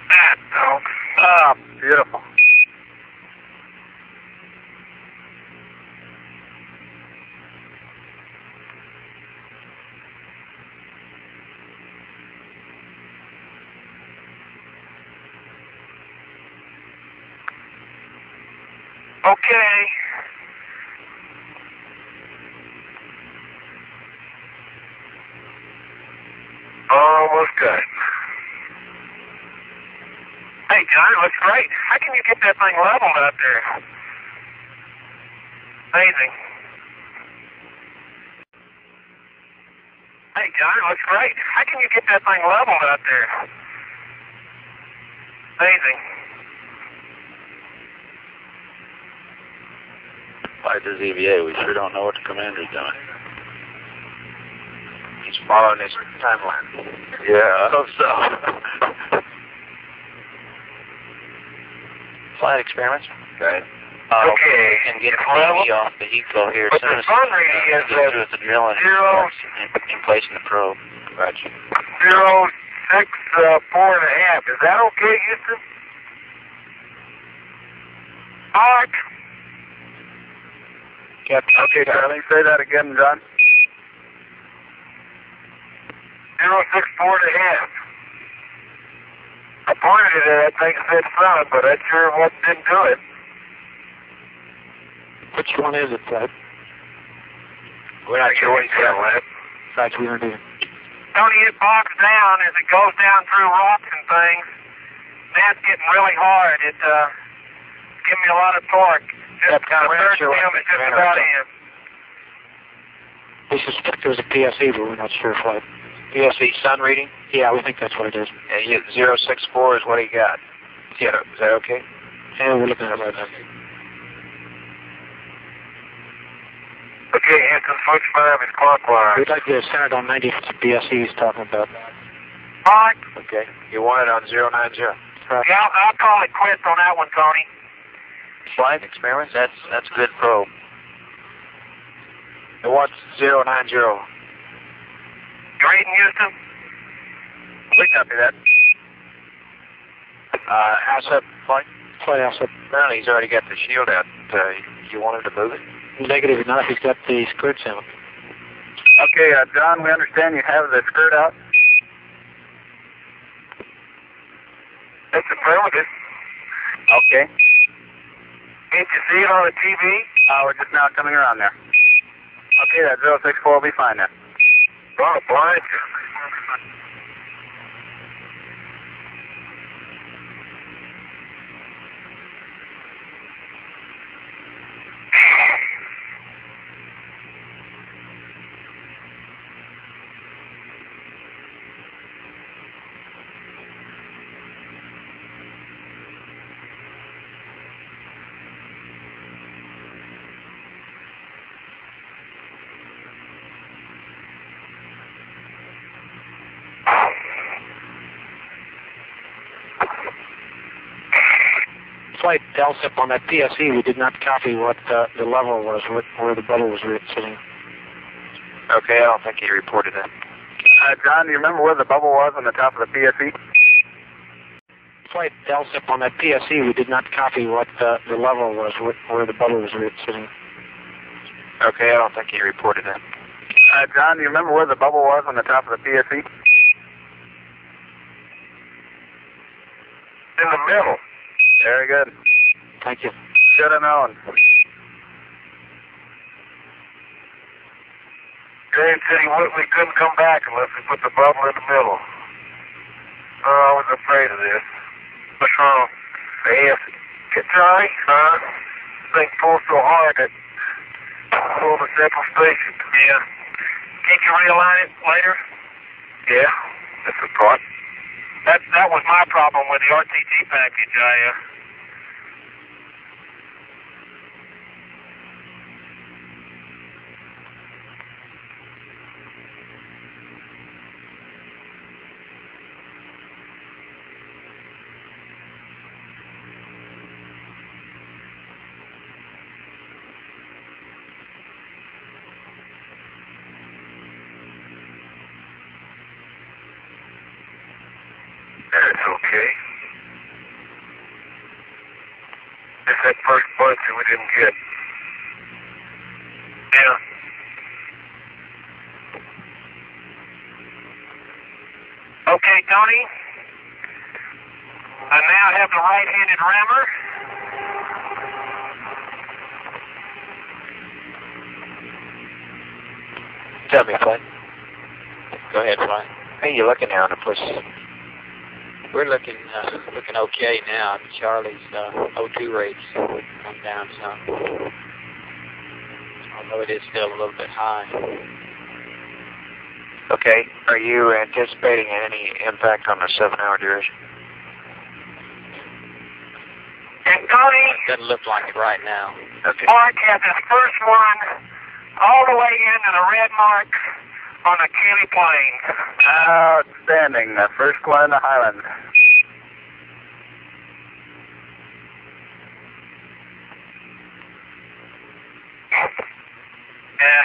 That dog. Ah, beautiful. Okay. Almost done. Hey, John, it looks great. How can you get that thing leveled out there? Amazing. Hey, John, it looks great. How can you get that thing leveled out there? Amazing. Like this E V A, we sure don't know what the commander's doing. He's following his timeline. Yeah, I hope so. Flight experiments. Okay. Uh, okay. And get T V off the eco here as soon as we get through with the drilling and placing the probe. Roger. Zero six uh, four and a half. Is that okay, Houston? Mark. Okay, Charlie, say that again, John. Zero six four and a half. I pointed it at that thing said sun, but I sure didn't do it. Which one is it, Ted? We're not sure what he's got left. Not sure what it. Tony, it bobs down as it goes down through rocks and things. That's getting really hard. It uh, giving me a lot of torque. Just kind of third film is just about in. We suspect it was a P S E, but we're not sure if what. P S E sun reading? Yeah, we think that's what it is. And you, zero six four is what he got. Yeah, is that okay? Yeah, we're looking at it right now. Okay, Hampton Switch five is clockwise. We'd like to send it on ninety P S E he's talking about. Mark. Okay, you want it on zero nine zero. Right. Yeah, I'll, I'll call it quits on that one, Tony. Flight experiments? That's that's a good probe. It wants zero nine zero. You reading, Houston? We copy that. Uh, ALSAP flight. Flight ALSAP. Apparently he's already got the shield out. Uh, you want him to move it? Negative enough. He's got the skirt out. Okay, uh, John. We understand you have the skirt out. That's affirmative. Okay. Can't you see it on the T V? Uh, we're just now coming around there. Okay, that zero six four will be fine then. Oh, boy. Flight L S E P on that P S E, we did not copy what uh, the level was, what, where the bubble was sitting. Okay, I don't think he reported that. Uh, John, do you remember where the bubble was on the top of the P S E? Flight L S E P on that P S E, we did not copy what the, the level was, where the bubble was sitting. Okay, I don't think he reported it. Uh, John, do you remember where the bubble was on the top of the P S E? In the middle. Very good. Thank you. Should have known. Dave said he would, we couldn't come back unless we put the bubble in the middle. Oh, I was afraid of this. What's wrong? Yes. Charlie? Huh? They pulled so hard that pulled the central station. Yeah. Can't you realign it later? Yeah. That's the part. That, that was my problem with the R T G package. I, uh... Okay. It's that first bunch that we didn't get. Yeah. Okay, Tony. I now have the right-handed rammer. Tell me, Fly. Go ahead, Fly. How are you looking now on the push? We're looking uh, looking okay now. Charlie's uh, O two rates come down some, although it is still a little bit high. Okay. Are you anticipating any impact on the seven-hour duration? And Tony, it doesn't look like it right now. Okay. Mark has his first one all the way into the red mark on a county plane. Outstanding. The first one in the Highlands. Yeah.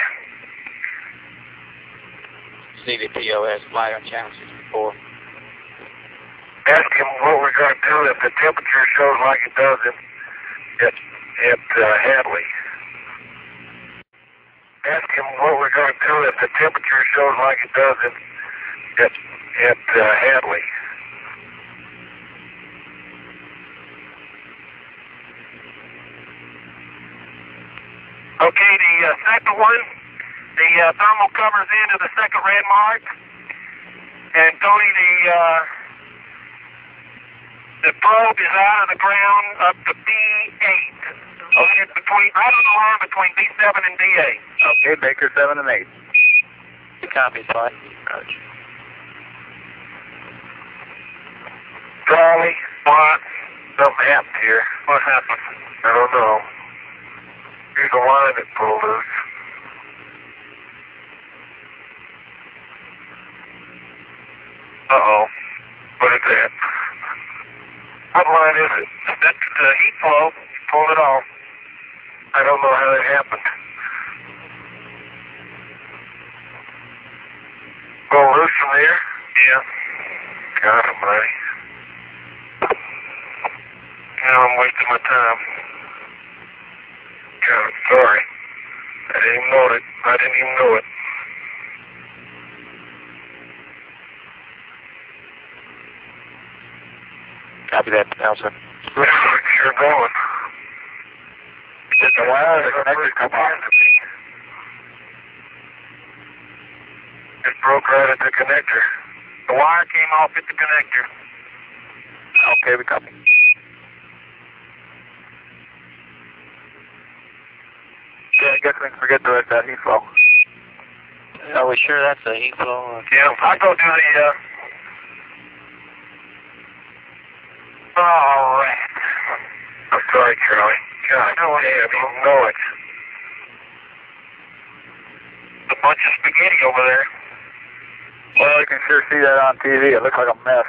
See the P O S flight on channel sixty-four. Ask him what we're going to do if the temperature shows like it does at, at uh, Hadley. Ask him what we're going to do if the temperature shows like it does at, at, at uh, Hadley. Okay, the uh, second one, the uh, thermal covers into the second red mark. And Tony, the, uh, the probe is out of the ground up to B eight. Okay, between, right on the line between B seven and D eight. Okay, Baker seven and eight. Good copy, Spot. Roger. Charlie, what? Something happened here. What happened? I don't know. Here's a line that pulled loose. Uh-oh. What is that? What line is it? That's the heat flow. You pulled it off. I don't know how that happened. Go loose from there? Yeah. God almighty. Now I'm wasting my time. God, I'm sorry. I didn't even know it. I didn't even know it. Copy that, Nelson. Sure going. It's a while the connector come off. It broke right at the connector. The wire came off at the connector. Okay, we copy. Yeah, I guess we can forget the uh, heat flow. Are we sure that's the heat flow? Yeah, I'll go do the... Uh... All right. I'm sorry, Charlie. God, no, I don't know it. A bunch of spaghetti over there. Well, you can sure see that on T V. It looks like a mess.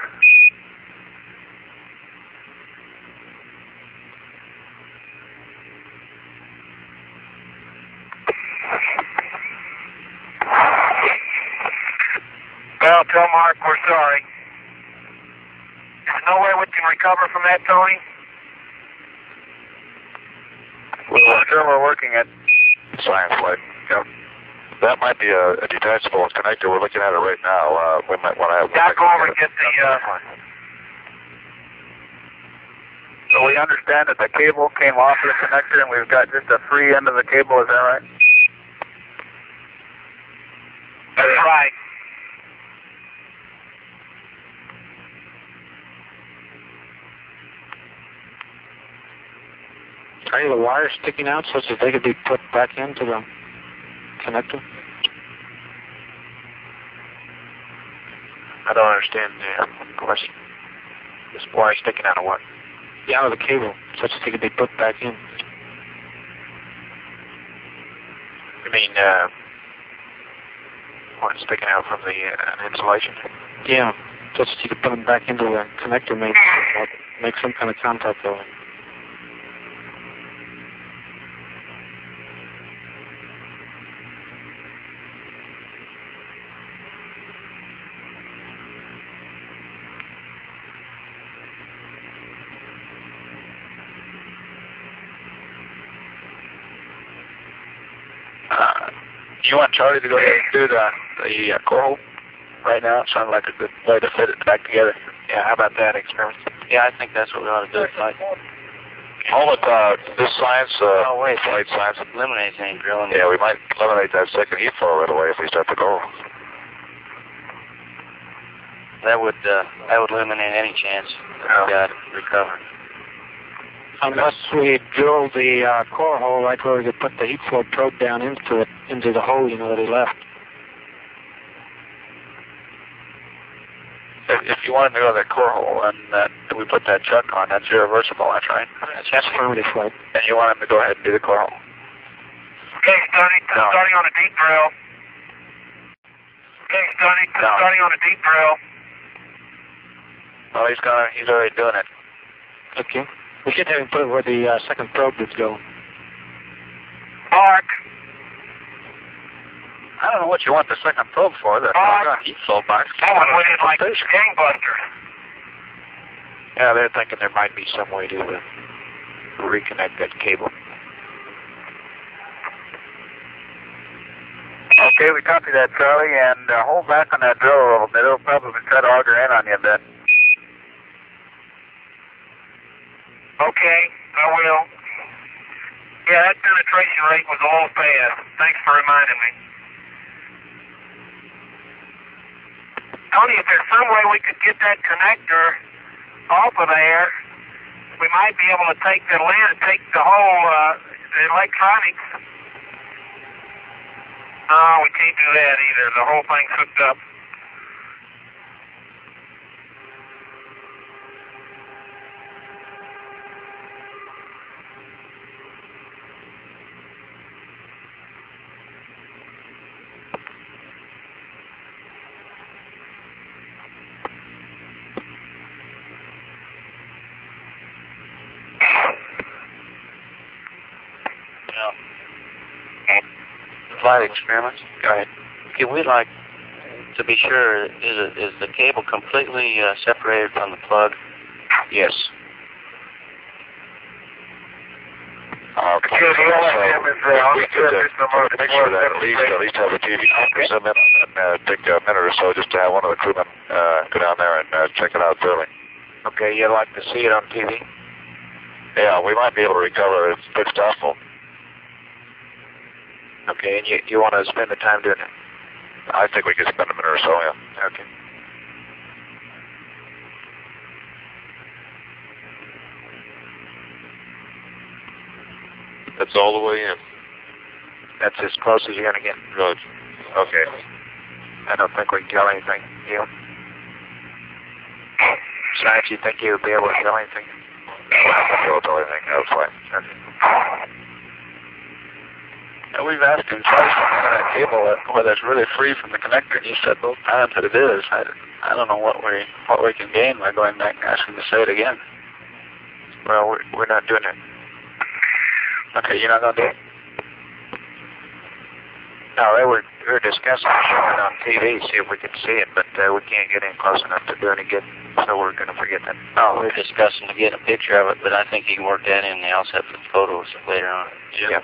tell Mark we're sorry. There's no way we can recover from that, Tony? Well, sure, we're working at science light. Yep. That might be a, a detachable connector. We're looking at it right now. Uh, we might want to have... Yeah, go over and get the... Uh, so we understand that the cable came off the connector and we've got just a free end of the cable. Is that right? That's right. Are any of the wires sticking out such that they could be put back into the connector? I don't understand the question. This wire sticking out of what? Yeah, out of the cable, such that they could be put back in. You mean, uh, what's sticking out from the uh, insulation? Yeah, such that you could put them back into the connector, maybe, make some kind of contact with them. You want Charlie to go ahead and do the, the uh, core hole right now? It sounded like a good way to fit it back together. Yeah, how about that experiment? Yeah, I think that's what we ought to do. Like, all with uh, this science, uh, no, wait, light science eliminates any drilling. Yeah, we might eliminate that second heat flow right away if we start the core. That would uh, that would eliminate any chance that we got recovered. Unless we drill the uh, core hole right where we could put the heat flow probe down into it, into the hole, you know, that he left. If, if you wanted to go to that core hole and that we put that chuck on, that's irreversible, that's right? That's, that's affirmative, right? And you want him to go ahead and do the core hole? Okay, starting, no. starting on a deep drill. Okay, starting, no. starting on a deep drill. Oh, he's gonna, he's already doing it. Okay. We should have him put it where the uh, second probe did go. Mark! I don't know what you want the second probe for. The heat flow box. That one went in like gangbusters. Yeah, they're thinking there might be some way to uh, reconnect that cable. Okay, we copy that, Charlie, and uh, hold back on that drill a little bit. It'll probably try to auger in on you a bit. Okay, I will. Yeah, that penetration rate was a little fast. Thanks for reminding me. Tony, if there's some way we could get that connector off of there, we might be able to take the lid, take the whole uh, the electronics. No, we can't do that either. The whole thing's hooked up. Experiments. Go ahead. Okay, we'd like to be sure, is, it, is the cable completely uh, separated from the plug? Yes. Uh, okay. So, we could uh, make sure that at least, at least have a T V okay. send in and uh, take a minute or so just to have one of the crewmen uh, go down there and uh, check it out thoroughly. Okay, you'd like to see it on T V? Yeah, we might be able to recover it if it's possible. Okay, and you, you want to spend the time doing it? I think we could spend a minute or so, yeah. Okay. That's all the way in? That's as close as you're going to get? Right. Okay. I don't think we can tell anything, do you? Besides, you think you'll be able to tell anything? No, I won't be able to tell anything. That was fine. Okay. Now, we've asked him twice on that cable whether it's really free from the connector, and he said both times that it is. I, I don't know what we what we can gain by going back and asking him to say it again. Well, we're, we're not doing it. Okay, you're not going to do it? No, they were, we were discussing showing it on T V, see if we could see it, but uh, we can't get in close enough to do any good, so we're going to forget that. Oh, we were discussing to get a picture of it, but I think you can work that in the LSEP with photos later on. Yep. Yep.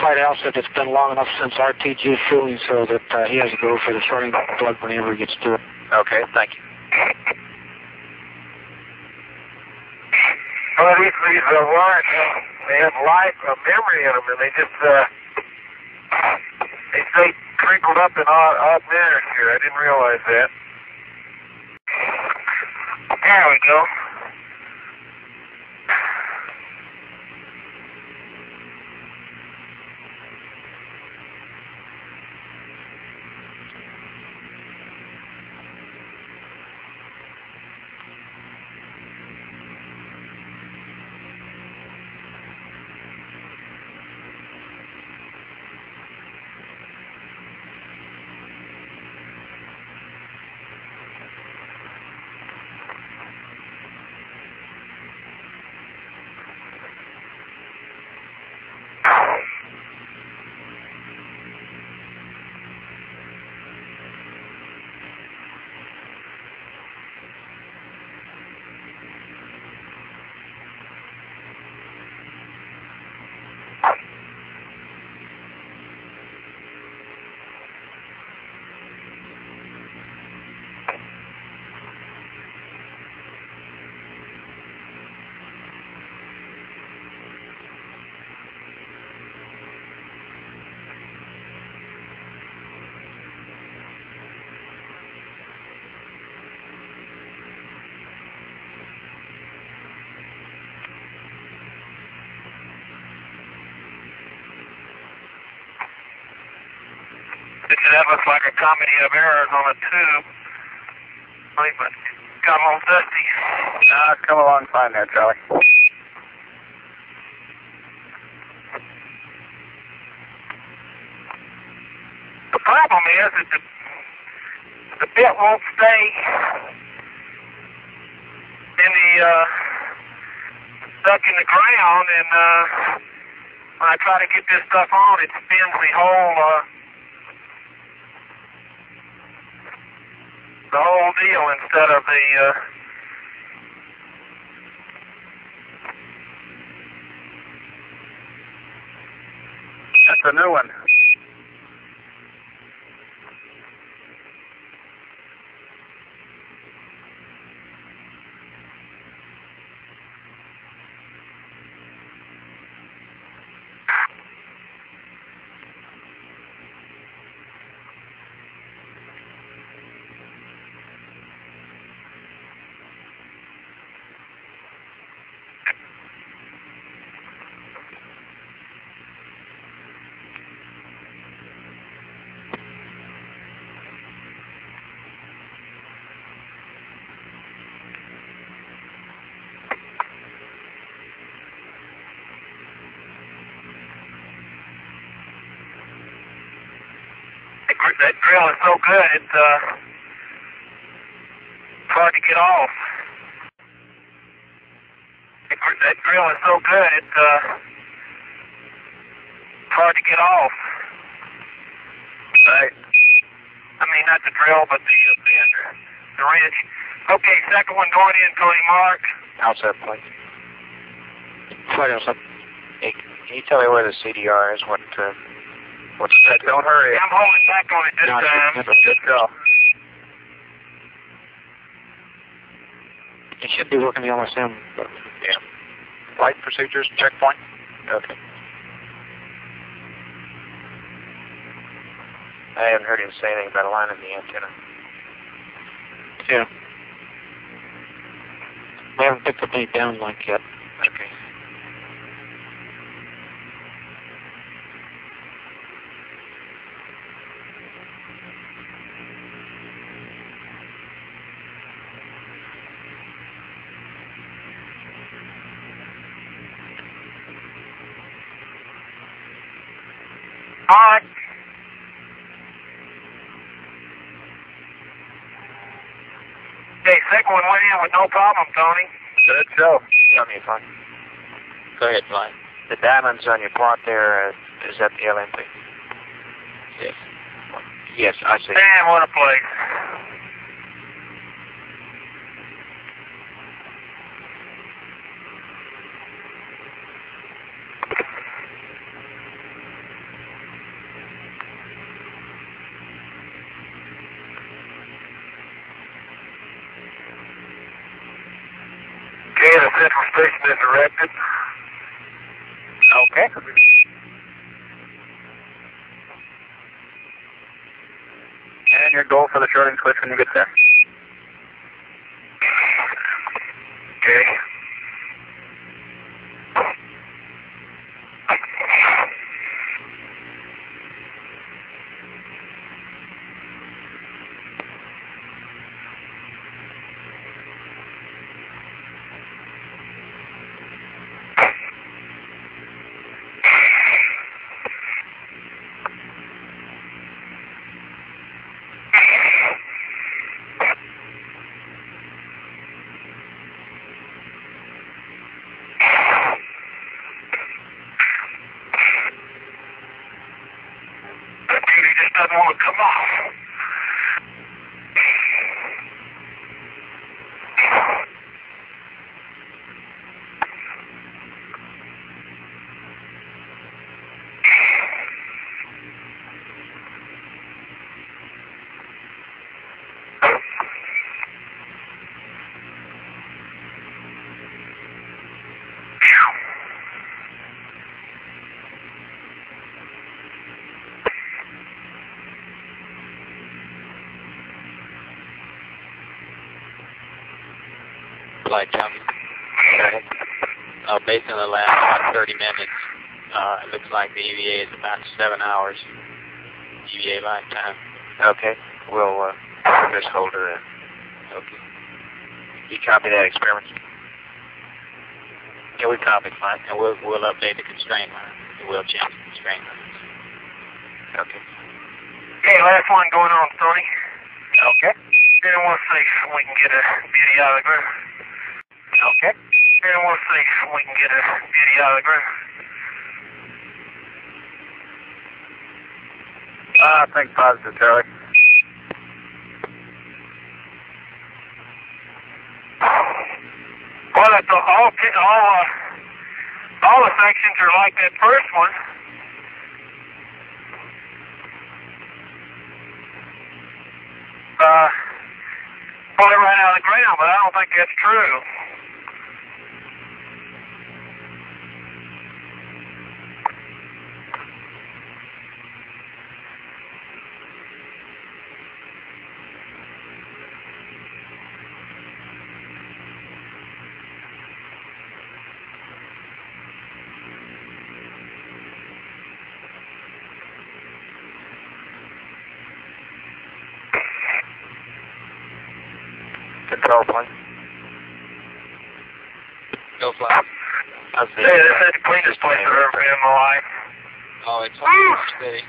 Flight LSEP, it's been long enough since R T G fueling, so that uh, he has to go for the shorting plug whenever he gets to it. Okay, thank you. Well, these these uh, warrants, they have life, a memory in them, and they just uh, they stay crinkled up in odd, odd manners here. I didn't realize that. There we go. That looks like a comedy of errors on a tube. Wait, but got a little dusty. Ah, come along fine there, Charlie. The problem is that the, the bit won't stay in the, uh, stuck in the ground, and, uh, when I try to get this stuff on, it spins the whole, uh, the whole deal instead of the uh, that's a new one. That drill is so good, it's, uh, it's hard to get off. That drill is so good, it's, uh, it's hard to get off. Right. I mean, not the drill, but the, the, the wrench. Okay, second one going in, Tony Mark. Outside, please. Flight outside. Hey, can you tell me where the C D R is? What, uh... What's that? Don't hurry. I'm holding back on it this no, time. Good girl. It should be working the L S M. But yeah. Flight procedures, checkpoint. Okay. I haven't heard him say anything about a line in the antenna. Yeah. We haven't picked up any down link yet. Okay. Hey, second one went in with no problem, Tony. Good show. Tell me, Flag. Go ahead, Flag. The diamonds on your plot there, uh, is that the L M P? Yes. Yes, I see. Damn, what a place. Okay, the central station is directed. Okay. And your goal for the shorting switch when you get there. Okay. Light jump. Uh, based on the last about thirty minutes, uh, it looks like the E V A is about seven hours E V A lifetime. Okay, we'll uh, just hold her in. Okay. You copy that experiment? Yeah, we copied fine, and we'll we'll update the constraint line. We'll change the constraint lines. Okay. Okay, last one going on, Tony. Okay. Then we'll see if we can get a beauty out of the group. Okay. And we'll see if we can get a beauty out of the ground. Uh, I think positive, Charlie. Well, if the, all, all, uh, all the sections are like that first one. Uh, well, they ran out of the ground, but I don't think that's true. Control, flight. Go, flight. Hey, this is the cleanest place I've ever been in my life. Oh, it's all steady.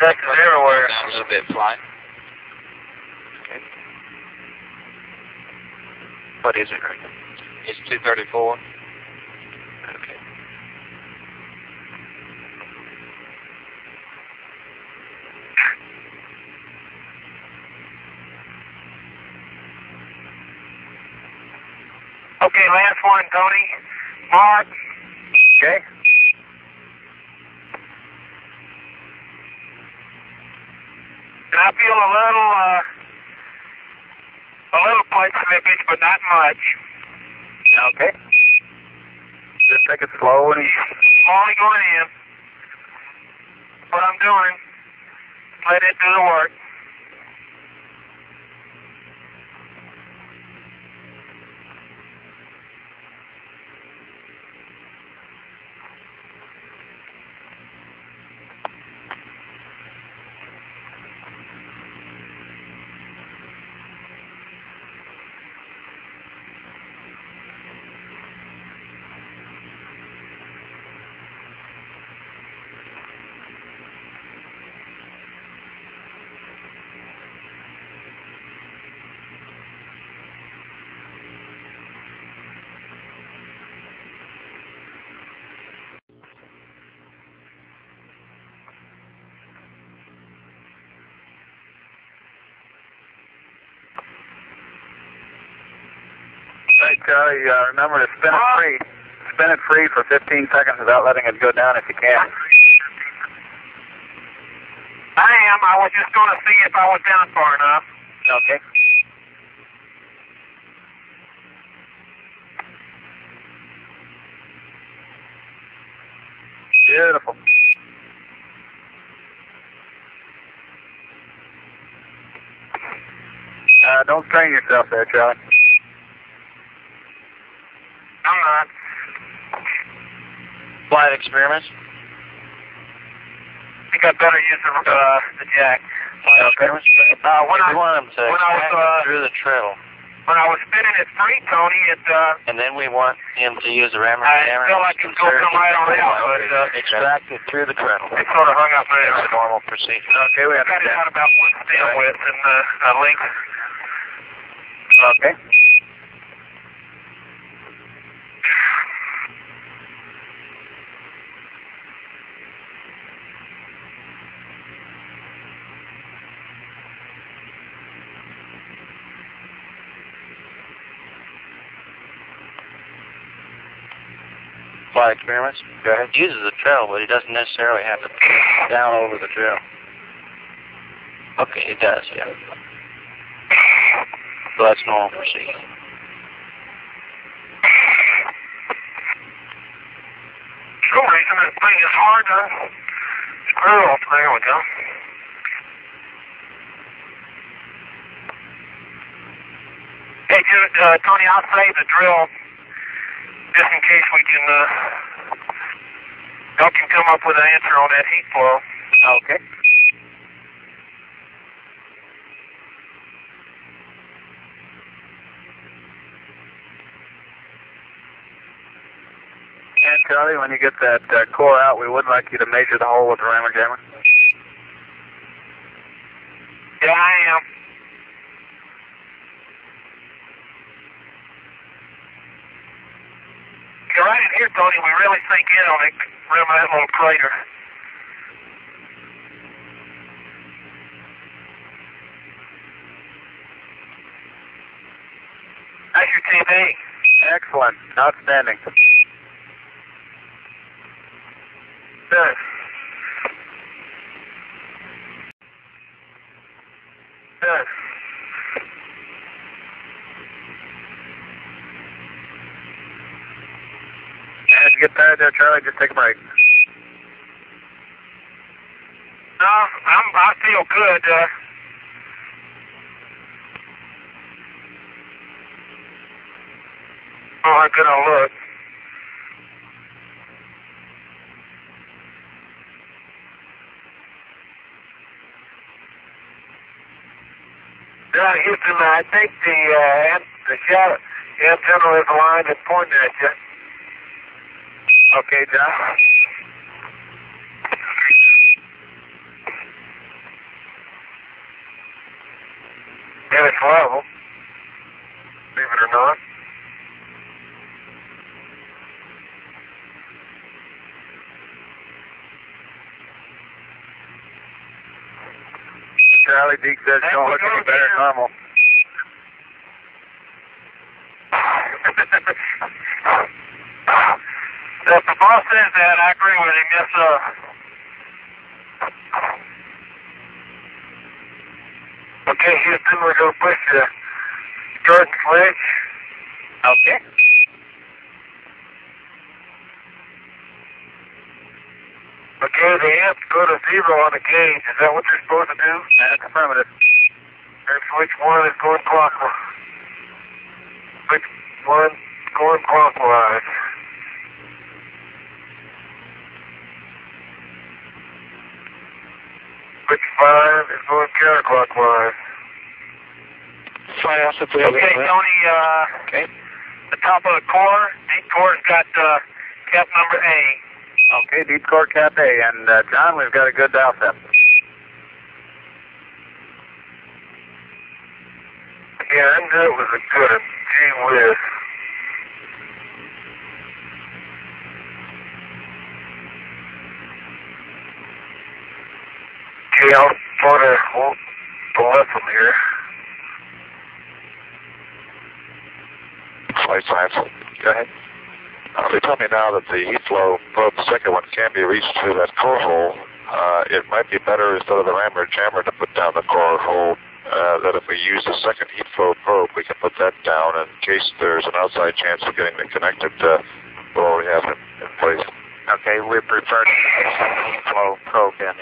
That's everywhere. Down a little bit, flight. Okay. What is it right now? It's two thirty-four. Okay. Okay, last one, Tony. Mark. Okay. And I feel a little, uh, a little plate slippage, but not much. Okay. Just take it slow and easy. Only going in. What I'm doing, let it do the work. break, uh, you uh, remember to spin it free. Spin it free for fifteen seconds without letting it go down if you can. I am. I was just going to see if I was down far enough. Okay. Beautiful. Uh, don't strain yourself there, Charlie. I'm not. Flight experiment. I think I better use the, uh, the jack. Flight uh, experiment. Uh, when I, want them to when I was uh, through the treadle. When I was spinning it free, Tony, it, uh... And then we want him to use the rammer I hammer. I feel like it's going to light on out, but, uh... Extract it through the treadle. It sort of hung up there. That's a normal procedure. Okay, we have got it out about one stem right. width and, uh, uh, length. Okay. Flight experiments. Go ahead. He uses the trail, but he doesn't necessarily have to pull down over the trail. Okay, it does, yeah. So that's normal procedure. For some reason, that thing is hard to screw off. There we go. Hey, dude, uh, Tony, I'll save the drill. Just in case we can, uh, y'all can come up with an answer on that heat flow. Okay. And Charlie, when you get that uh, core out, we would like you to measure the hole with the rammer jammer. Yeah, I am. Right in here, Tony, we really sink in on it, around that little crater. That's your T V. Excellent. Outstanding. Good. Good. As you get tired there, Charlie, just take a break. No, I'm, I feel good. Uh, oh, how good I look. Yeah, Houston, I think the, uh, the shot antenna is aligned and pointing at you. Okay, John. Yeah, it's level. Believe it or not. Charlie, Deke says you don't look any better than normal. If the boss says that, I agree with him, yes sir. Okay, Houston, we're going to push the curtain switch. Okay. Okay, the amps go to zero on the gauge. Is that what you're supposed to do? That's affirmative. And switch one is going clockwise. Switch one is going clockwise. Switch five is going counterclockwise. Okay, Tony, uh, okay. The top of the core, deep core's got uh, cap number A. Okay, deep core cap A. And uh, John, we've got a good dial set. Yeah, I knew it was a good gee whiz. Okay, I'll try to hold the left from here. flight science. Go ahead. Uh, they tell me now that the heat flow probe, the second one, can be reached through that core hole. Uh, it might be better instead of the rammer and jammer to put down the core hole. Uh, that if we use the second heat flow probe, we can put that down in case there's an outside chance of getting it connected to what we have in, in place. Okay, we prefer to put the second heat flow probe in.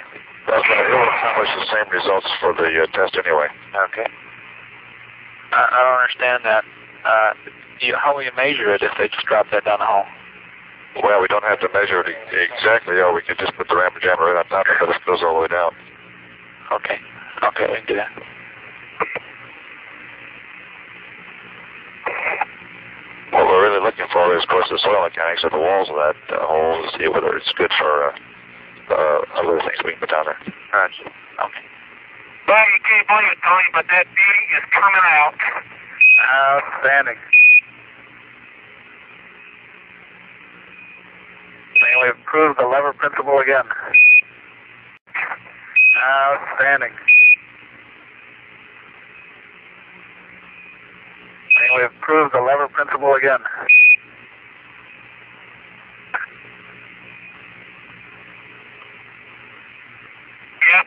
That's right. It will accomplish the same results for the uh, test anyway. Okay. I, I don't understand that. Uh, you, how will you measure it if they just drop that down the hole? Well, we don't have to measure it exactly. Oh, we could just put the rammer jammer right on top of it. It goes all the way down. Okay. Okay, we can do that. What we're really looking for is, of course, the soil mechanics of the walls of that uh, hole to see whether it's good for uh, uh, other things we can put down there. All right. Okay. Well, you can't believe it, Tony, but that B is coming out. Outstanding. And we've proved the lever principle again. Outstanding. And we've proved the lever principle again. Yep.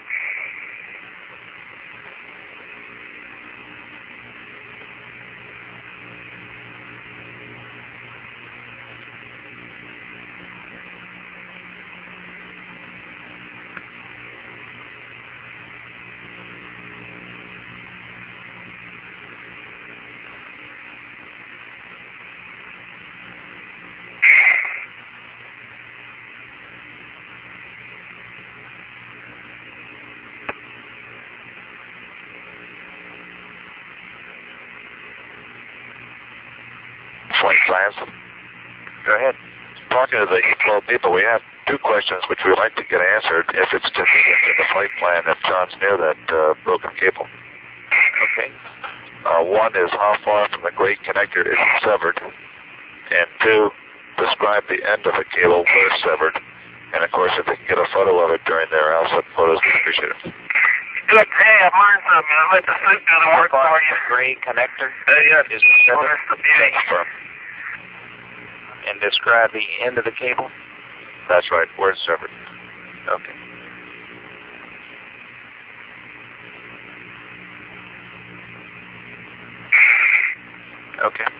Go ahead. Talking to the E-Flow people, we have two questions which we'd like to get answered if it's convenient in the flight plan if John's near that uh, broken cable. Okay. Uh, one is how far from the great connector is it severed? And two, describe the end of the cable where it's severed. And of course, if they can get a photo of it during their L S E P photos, we appreciate it. Look, hey, I've learned something. I'll let the suit do the work for you. The great connector? Uh, yeah. Is it severed? Yeah. And describe the end of the cable? That's right, where it's severed. Okay. Okay.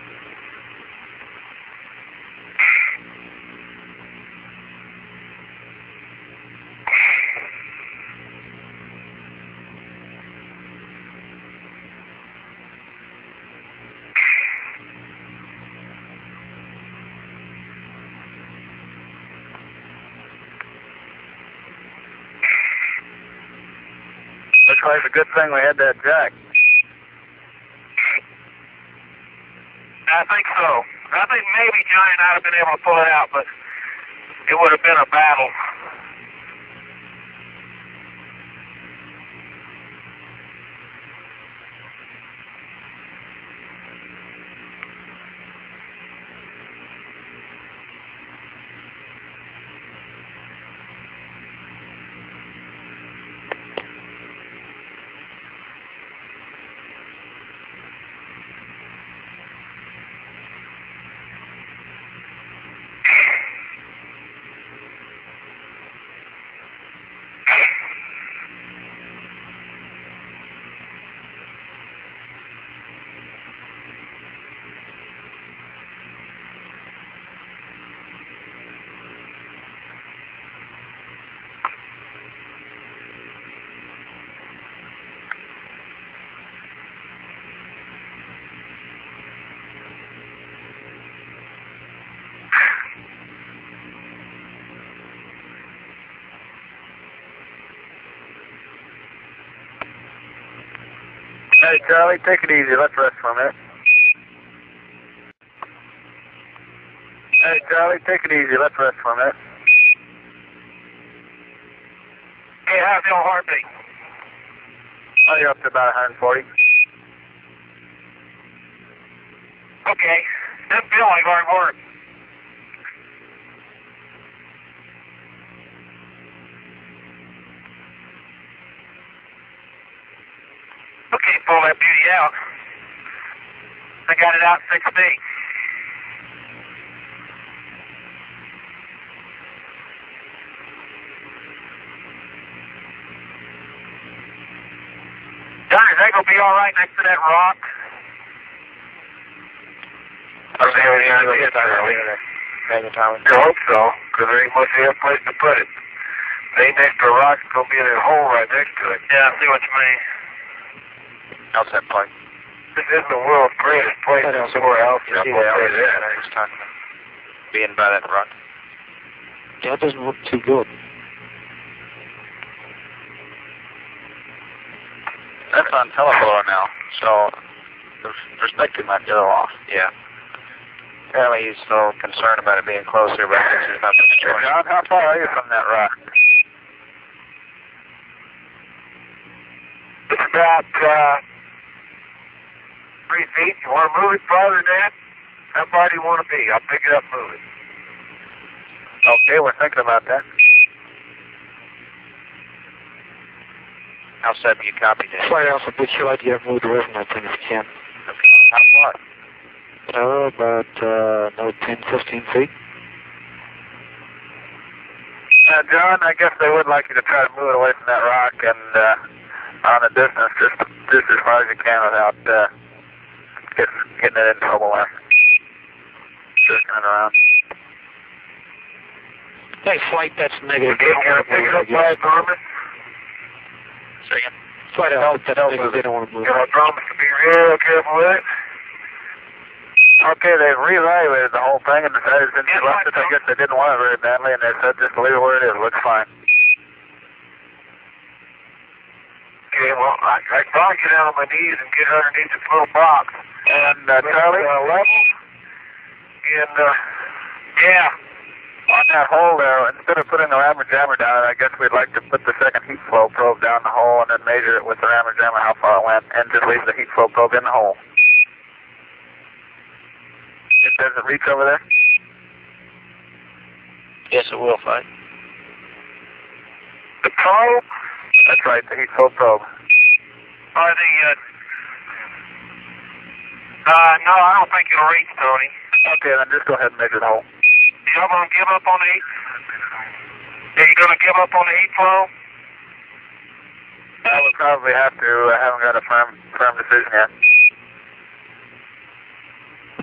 It's a good thing we had that jack. I think so. I think maybe Johnny and I would have been able to pull it out, but it would have been a battle. Hey, Charlie, take it easy. Let's rest for a minute. Hey, Charlie, take it easy. Let's rest for a minute. Hey, how's your heartbeat? Oh, you're up to about one forty. Okay. That feeling hard work. Pull that beauty out. I got it out six feet. that going to be all right next to that rock? I don't think we're going to hit that early. I hope so, because there ain't much of a place to put it. They next to a rock is going to be in a hole right next to it. Yeah, I see what you mean. How's that point? This isn't the world's greatest place to score out. Yeah, I was talking about being by that rock. Yeah, it doesn't look too good. That's on telephone now, so the perspective might go off. Yeah. Apparently he's still concerned about it being closer, but I think there's not much choice. John, how far are you from that rock? It's about uh, three feet. You want to move it farther than that? How far do you want to be? I'll pick it up and move it. Okay, we're thinking about that. I'll send you a copy, Dave. Flight Alpha, would you like to get moved away from that thing if you can? Okay. How far? Oh, about uh, another ten, fifteen feet. Now, John, I guess they would like you to try to move it away from that rock and uh, on a distance, just, just as far as you can without uh, getting, getting it in trouble and jerking it around. Hey, Flight, that's negative. They don't want to pick it up by a promise. Second. Flight Alpha, that's negative. They don't want to move it. I promise to be real careful with it. Okay, they reevaluated the whole thing and decided since you left it, I guess they didn't want it very badly, and they said just leave it where it is. It looks fine. Okay, well, I, I can probably get down on my knees and get underneath this little box. And uh, Charlie, uh, level. And uh, yeah, on that hole there, instead of putting the rammer jammer down, I guess we'd like to put the second heat flow probe down the hole and then measure it with the rammer jammer how far it went, and just leave the heat flow probe in the hole. It doesn't reach over there? Yes, it will, Flight. The probe? That's right, the heat flow probe. Or the, uh, uh, no, I don't think it'll reach, Tony. Okay, then just go ahead and measure the hole. Y'all gonna give up on the heat? Are you gonna give up on the heat flow? I would probably have to. I haven't got a firm, firm decision yet.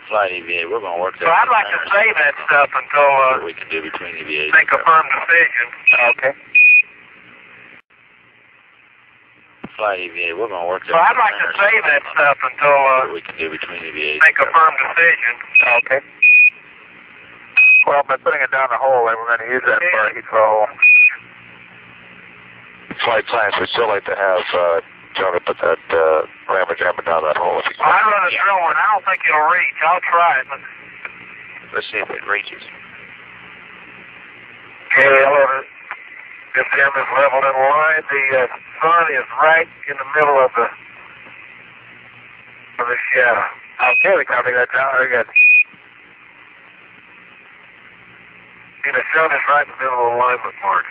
Flight E V A, we're going to work that. So I'd like to save that stuff until uh, we can do between E V As. Make a firm decision. Okay. Flight E V A, we're going to work that. So I'd like to save that stuff until uh, we can do between E V As. Make a firm decision. Okay. Well, by putting it down the hole, we're going to use that for a heat flow hole. Flight Science, we'd still like to have. Uh, Trying to put that uh, rammer jammer down that hole. If you can. I run a yeah. drill and I don't think it'll reach. I'll try it. But... Let's see if it reaches. Okay, hello. This jammer is leveled and wide. The uh, sun is right in the middle of the of the shadow. Okay, we copy that down. Very good. And the sun is right in the middle of the alignment mark.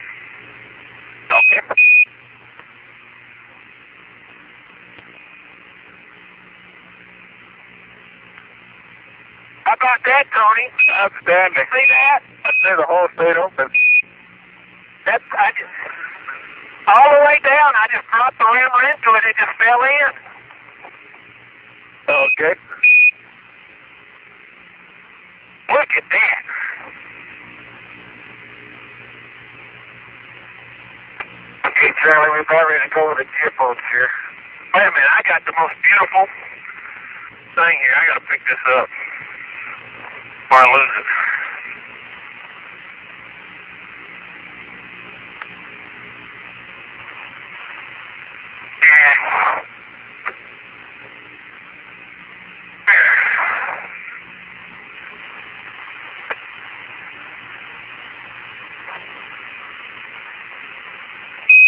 Okay. How about that, Tony? Outstanding. See that? I'd say the hole stayed open. That's, I just, all the way down, I just dropped the rammer into it, it just fell in. Okay. Look at that. Okay, Charlie, we've already go with the gear bolts here. Wait a minute, I got the most beautiful thing here. I gotta pick this up. I lose it.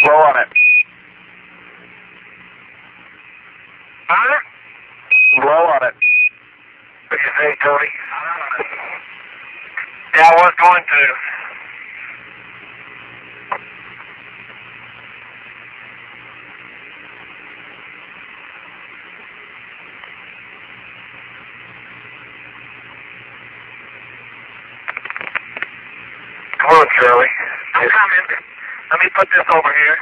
Blow on it. Huh? Blow on it. What do you say, Tony? Yeah, I was going to. Hello, Charlie. I'm yes. coming. Let me put this over here.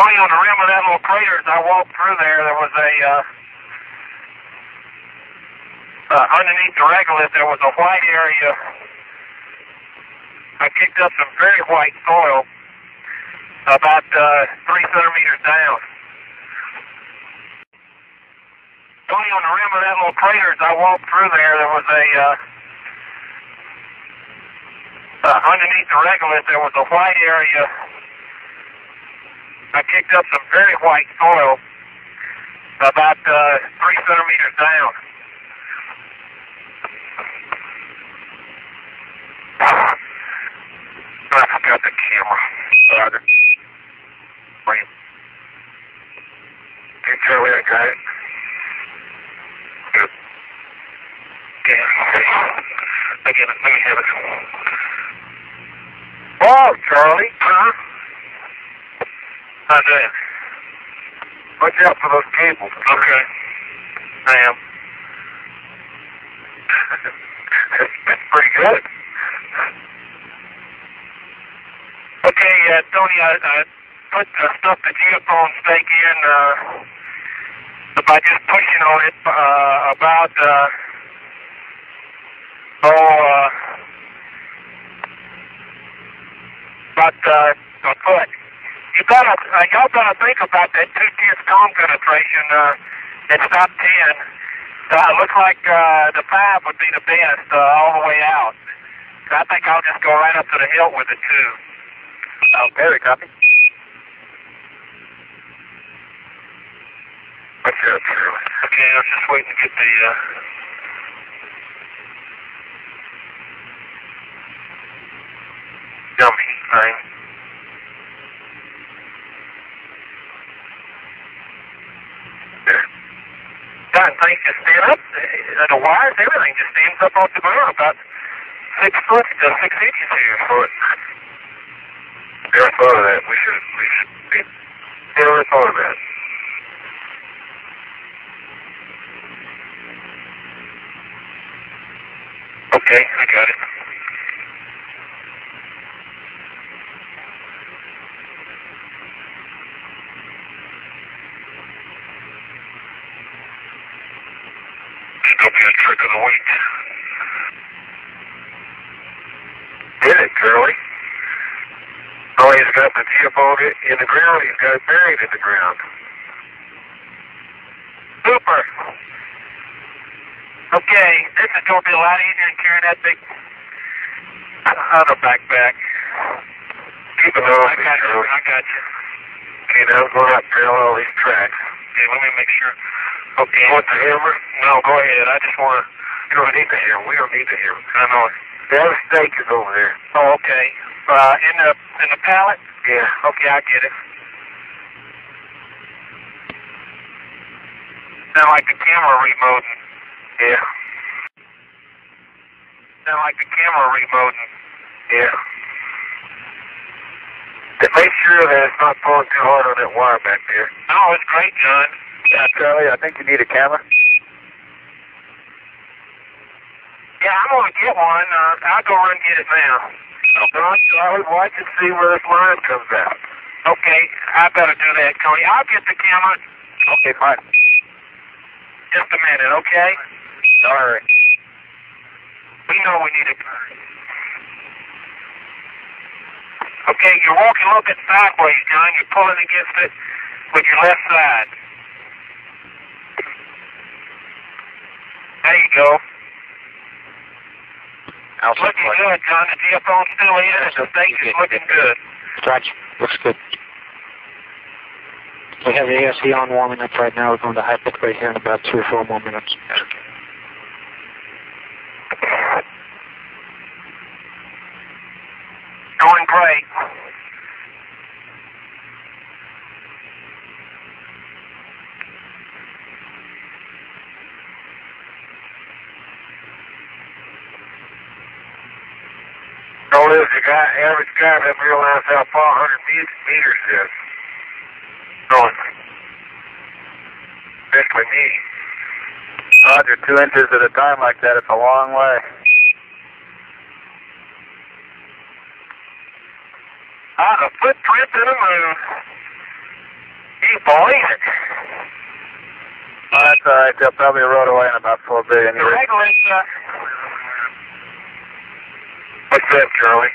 going on the rim of that little crater, as I walked through there, there was a, uh, uh, underneath the regolith, there was a white area. I kicked up some very white soil, about uh, three centimeters down. Going on the rim of that little crater, as I walked through there, there was a, uh, uh, underneath the regolith, there was a white area. I kicked up some very white soil, about uh, three centimeters down. I forgot the camera. Roger. Wait. Hey, Charlie, I got it. Good. Yeah. I get it. Let me have it. Oh, Charlie. Huh? How's that? Watch out for those cables. Okay. I am. That's pretty good. Okay, uh, Tony, I, I put uh, stuff the geophone stake in uh, by just pushing on it uh, about, uh, oh, uh, about uh, a foot. You gotta, uh, y'all gotta think about that two-tenths cone penetration. Uh, it's not ten. Uh, it looks like uh, the five would be the best uh, all the way out. I think I'll just go right up to the hilt with the two. Okay, we copy. What's up, Charlie? Okay, I was just waiting to get the. Uh... dummy thing. God, things just stand up. The wires, everything just stands up off the ground about six foot to six inches here. Foot. Never thought of that. We should. We should. Be, never thought of that. Okay, I got it. It'll be a trick of the week. Did it, Curly? Oh, he's got the geophone in the ground. He's got it buried in the ground. Super. Okay, this is going to be a lot easier than carrying that big other backpack. Keep it on. I got you. I got you. Okay, now I'm going out and drill all these tracks. Okay, let me make sure. Okay. You want the hammer? No, go ahead. I just want to. You don't need the hammer. We don't need the hammer. I know it. The other stake is over there. Oh, okay. Uh, in the in the pallet? Yeah. Okay, I get it. Sound like the camera remoting. Yeah. Sound like the camera remoting. Yeah. But make sure that it's not pulling too hard on that wire back there. No, it's great, John. Yeah, Charlie, I think you need a camera. Yeah, I'm going to get one. Uh, I'll go run and get it now. John, Charlie, watch and see where this line comes out. Okay, I better do that, Tony. I'll get the camera. Okay, fine. Just a minute, okay? Sorry. We know we need a camera. Okay, you're walking a little bit sideways, John. You're pulling against it with your left side. There you go. Looking good, John. The geophone's still in, and the stake is looking good. Roger. Looks good. We have the A S C on warming up right now. We're going to high pit right here in about three or four more minutes. Going great. Don't live the guy, average guy that realizes how far one hundred meters is. Going. Especially me. Roger, two inches at a time like that, it's a long way. Ah, a footprint in the moon. He believes it. Oh, that's all right. They'll probably roll away in about four billion years. Uh... What's up, Charlie?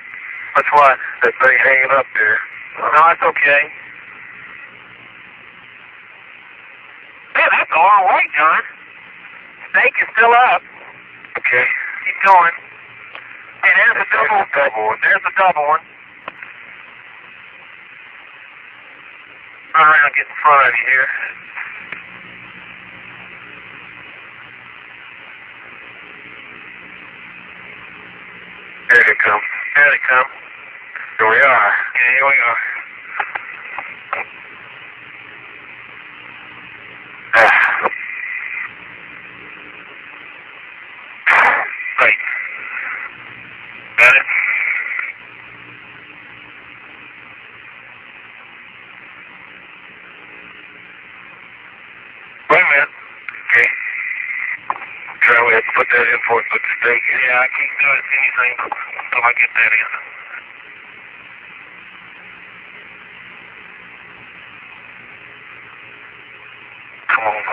What's what? That thing hanging up there. No, it's okay. Man, that's a long way, John. Snake is still up. Okay. Keep going. Hey, there's a double, there's a double one. There's a double one. Turn around and get in front of you here. There they come. There they come. Here we are. Yeah, here we are. Right. Got it. Wait a minute. Okay. Charlie, we have to put that in for us with the stake. Yeah, I can't do it anything until I get that in. Come on.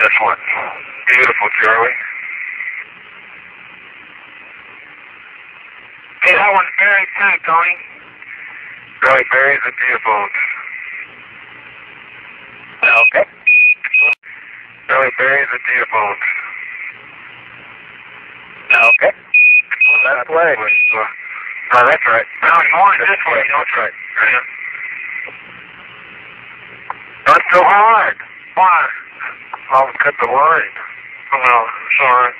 That's one. Beautiful, Charlie. Hey, that one's buried too, Tony. Charlie buries the geophones. Okay. Charlie buries the geophones. Okay. Well, that's the way. So, no, that's right. No, you're going this way. You know, that's right. Right. Not so hard. Why? I'll cut the line. Oh, no, sorry.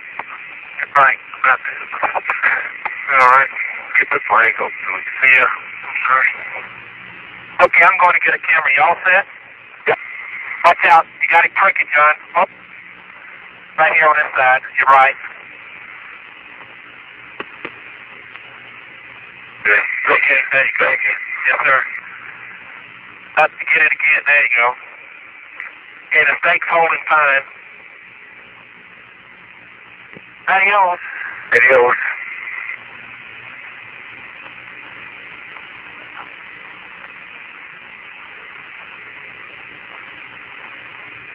Good night. All right. Get the flag open. See ya. I'm sorry. Okay, I'm going to get a camera. Y'all set? Yep. Watch out. You got it crooked, John. Oh. Right here on this side. You're right. Okay. Okay, there you go. Yes, sir. Not to get it again. There you go. Okay, the stake's holding fine. Adios. Adios.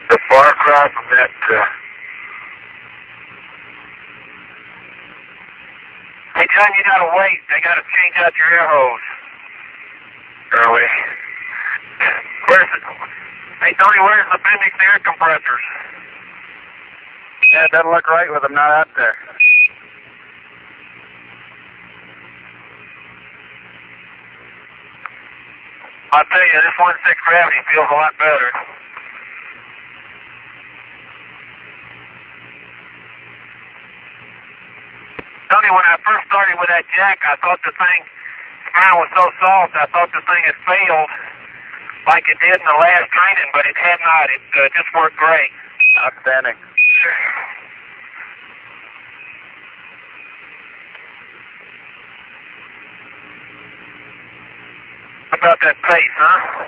The far cry from that, uh... Hey, John, you gotta wait. They gotta change out your air hose. Early. Where's it? Hey, Tony, where's the Bendix air compressors? Yeah, it doesn't look right with them not out there. I'll tell you, this one six gravity feels a lot better. Tony, when I first started with that jack, I thought the thing, the ground was so soft, I thought the thing had failed like it did in the last training, but it had not. It uh, just worked great. Outstanding. Sure. How about that pace, huh?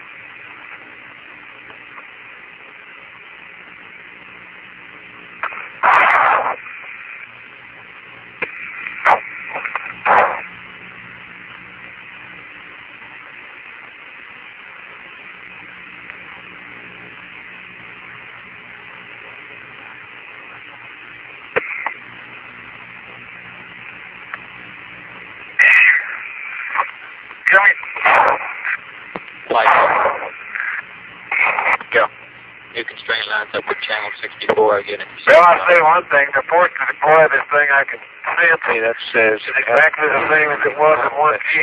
Channel sixty-four, unit. Well, I'll say one thing. The force to deploy this thing, I can fancy. That says exactly the same as it was in one G.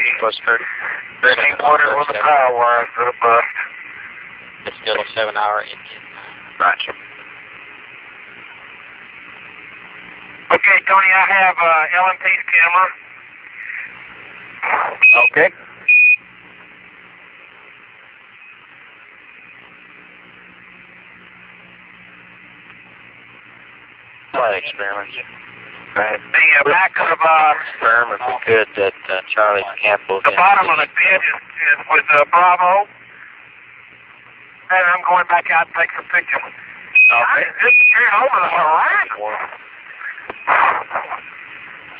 They ain't wondering where the power was for the bust. It's still a seven-hour engine. Right. Okay, Tony, I have uh, L M P's camera. Okay. Experiment. Right. The uh, back of uh, experiment we could that uh, Charlie Campbell. The bottom of the bed is, is with uh, Bravo, and I'm going back out and take some pictures. Okay. It's disappeared over the horizon.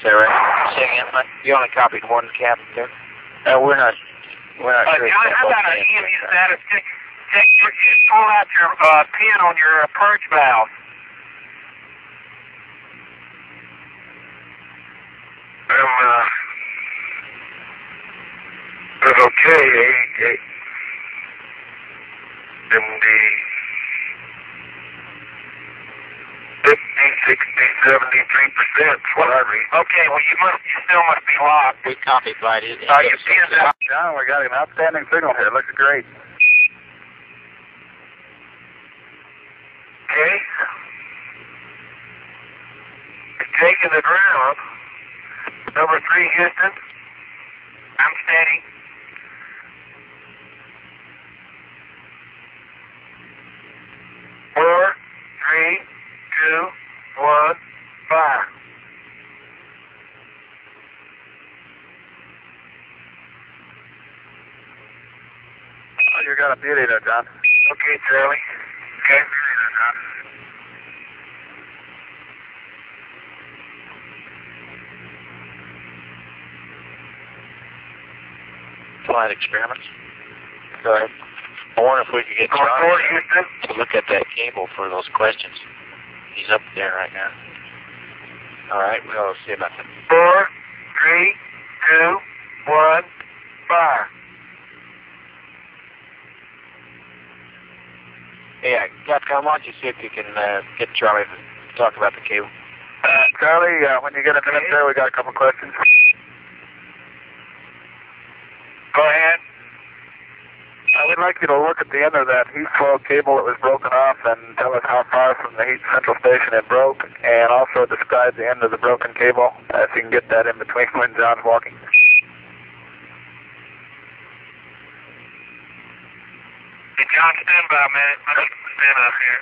Sarah. Again, you only copied one captain, sir? No, we're not. We're not uh, sure. John, how about an ambient status? Take, take your, just pull out your uh, pin on your uh, purge valve. I'm, uh, I'm okay. I, I, I'm the fifty, sixty, seventy-three percent. What I read. Okay, well, you must, you still must be locked. We copied, right? It, it oh, you pinned up. John, we got an outstanding signal here. It looks great. Okay. It's taking the ground. Number three, Houston. I'm steady. Four, three, two, one, fire. Oh, you got a beauty there, John. Okay, Charlie. Okay, beauty there, John. Flight experiments. Go ahead. I wonder if we could get John to look at that cable for those questions. He's up there right now. All right, we'll see about that. Four, three, two, one, fire. Yeah, Capcom, why don't you see if you can uh, get Charlie to talk about the cable? Uh, Charlie, uh, when you get a minute there, we got a couple questions. Go ahead. I would like you to look at the end of that heat twelve cable that was broken off and tell us how far from the heat central station it broke, and also describe the end of the broken cable, uh, if you can get that in between when John's walking. Hey, John, stand by a minute. Let me stand up here.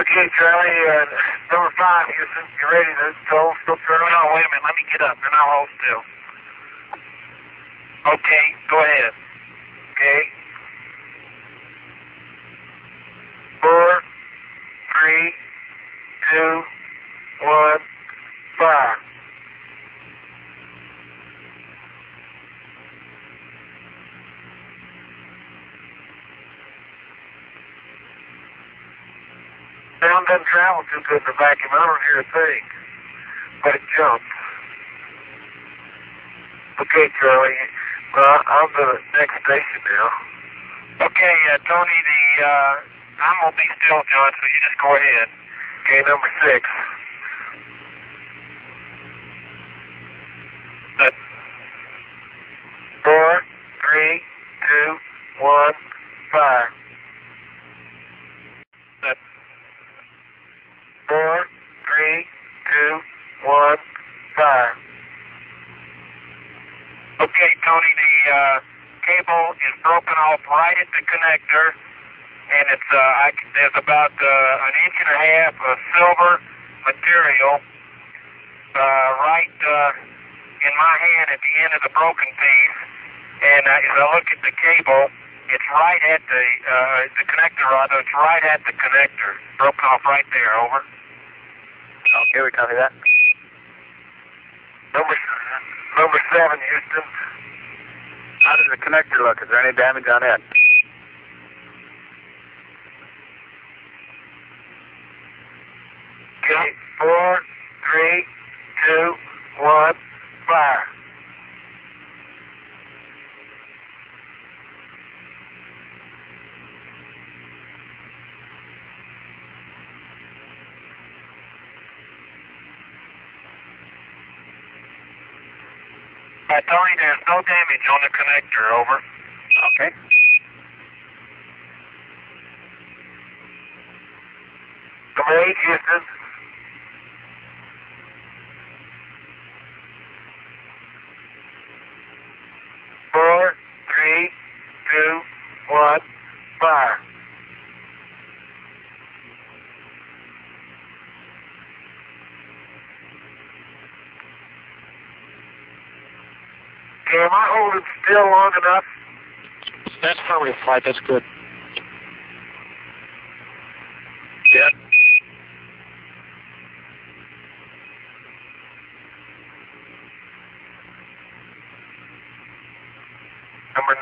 Okay, Charlie, uh, number five, Houston, you ready to hold still, Charlie? No, wait a minute. Let me get up, and I'll hold still. Okay, go ahead. Okay. Four, three, two, one, fire. Sound doesn't travel too good in the vacuum. I don't hear a thing, but it jumps. Okay, Charlie. Well, I'll go to the next station now. Okay, uh, Tony, the, uh, I'm going to be still, John, so you just go ahead. Okay, number six. Uh, four, three, two, one, fire. Uh, four, three, two, one, fire. Okay, Tony, the uh, cable is broken off right at the connector, and it's uh, I, there's about uh, an inch and a half of silver material uh, right uh, in my hand at the end of the broken piece. And uh, as I look at the cable, it's right at the uh, the connector, rather. It's right at the connector, broken off right there. Over. Okay, we copy that. Number seven. Number seven, Houston. How does the connector look? Is there any damage on it? Okay, four, three, two, one, fire. Uh, Tony, there's no damage on the connector, over. Okay. Number eight, Houston. Four, three, two, one, fire. Am I holding still long enough? That's probably a flight. That's good. Yeah.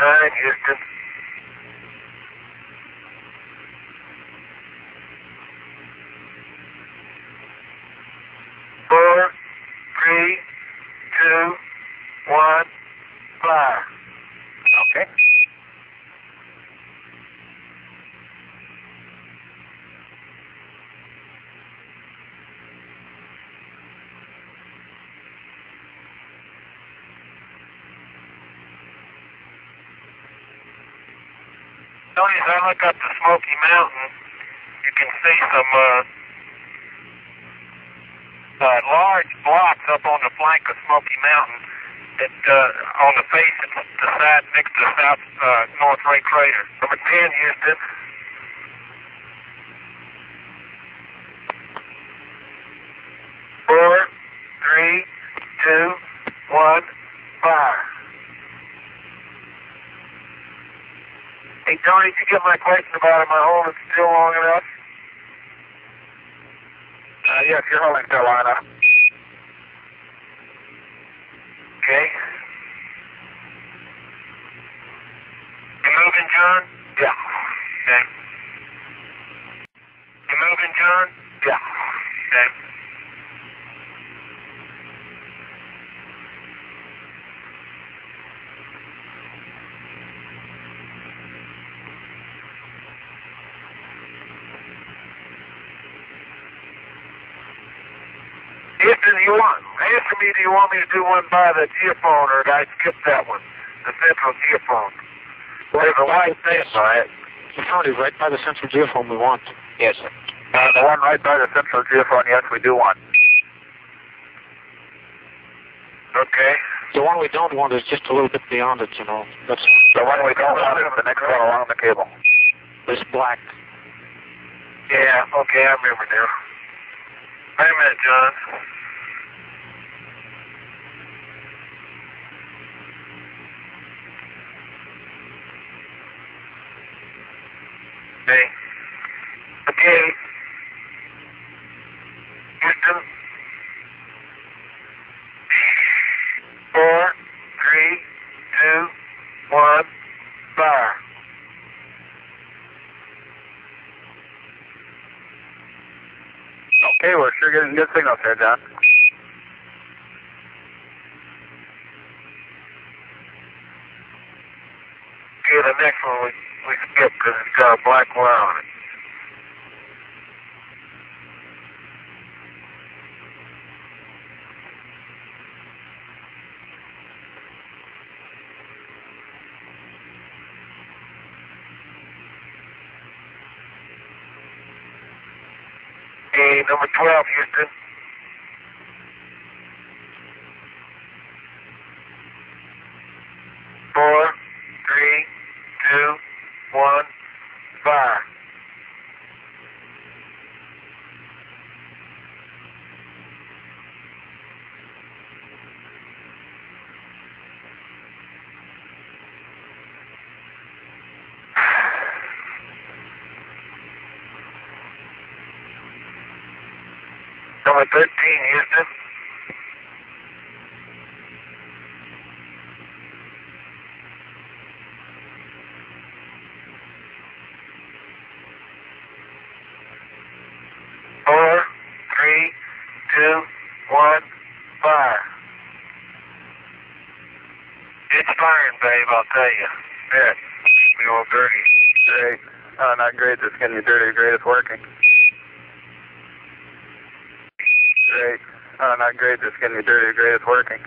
Alright, Houston. Four, three, two, one, fire. Okay. As I look up to Smoky Mountain, you can see some uh, uh, large blocks up on the flank of Smoky Mountain that, uh, on the face of the side next to the south uh, North Ray crater. Number ten, Houston. Four, three, two, one, fire. Hey, Tony, did you get my question about am I holding still long enough? Uh, yes, you're holding still long enough. Okay. You moving, John? Yeah. Okay. You moving, John? Yeah. Okay. You want, answer me, do you want me to do one by the geophone, or did I skip that one? The central geophone. There's a white thing by it. Tony, right by the central geophone we want. Yes, sir. Uh, the one right by the central geophone, yes, we do want. Okay. The one we don't want is just a little bit beyond it, you know. That's the one we don't want is the next one along the cable. It's black. Yeah, okay, I remember now. Wait a minute, John. Okay. Okay. Houston. Four, three, two, one, fire. Okay, we're sure getting good signals here, John. Okay, the next one we we skip because it's got a black wire on it. Okay, number twelve, Houston. Four, three, two, one, fire. Number thirteen, Houston. Two, one, fire. It's firing, babe, I'll tell you. Yeah, it's be all dirty. Great. Oh, not great, it's going to be dirty. Great, it's working. Great. Oh, not great, it's going to be dirty. Great, it's working.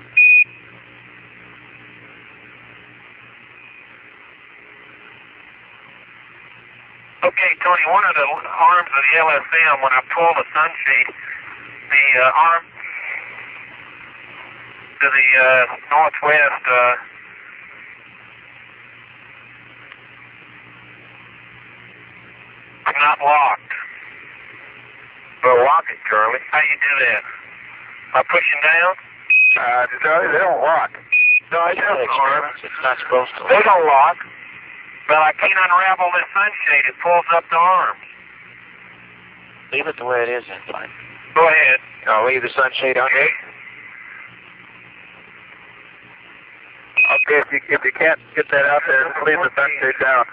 Okay, Tony, one of the arms of the L S M, when I pull the sunshade, the uh, arm to the uh, northwest uh, is not locked. Well, lock it, Charlie. How you do that? By pushing down? Uh, Charlie, they don't lock. No, I don't arm. It's not supposed to. They don't lock. But I can't unravel this sunshade. It pulls up the arm. Leave it the way it is, then, fine. Go ahead. I'll leave the sunshade on. Okay. Okay, if you, if you can't get that out there and leave the duct down.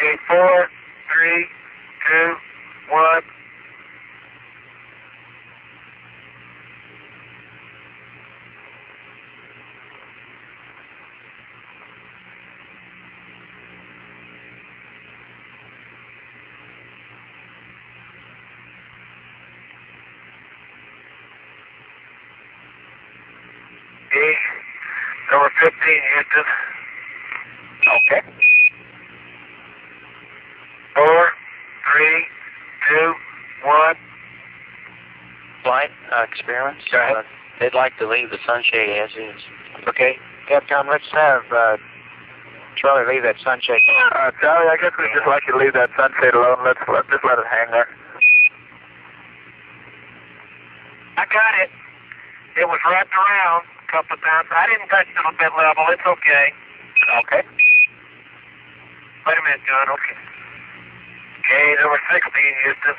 A four, three, two, one. Number fifteen, Houston. Okay. Four, three, two, one. Flight uh, experiments. Go ahead. Uh, they'd like to leave the sunshade as is. Okay. Capcom, let's have uh, Charlie leave that sunshade. Uh, Charlie, I guess we'd just like you to leave that sunshade alone. Let's let, just let it hang there. I got it. It was wrapped around. Couple of times. I didn't touch it on bed level. It's okay. Okay. Wait a minute, John. Okay. Okay, number sixteen, Houston.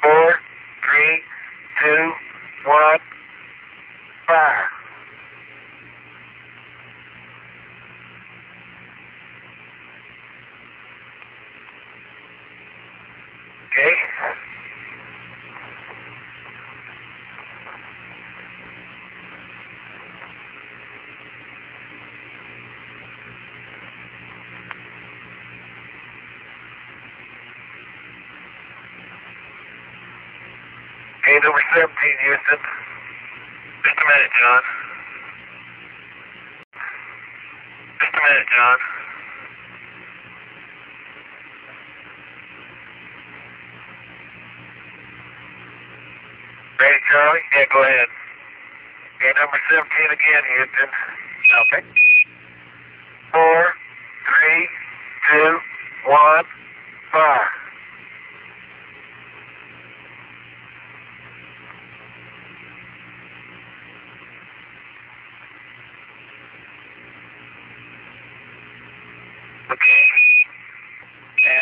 Four, three, two, one, fire. Okay. Number seventeen, Houston. Just a minute, John. Just a minute, John. Ready, Charlie? Yeah, go ahead. Okay, number seventeen again, Houston. Okay. Four, three, two, one, fire.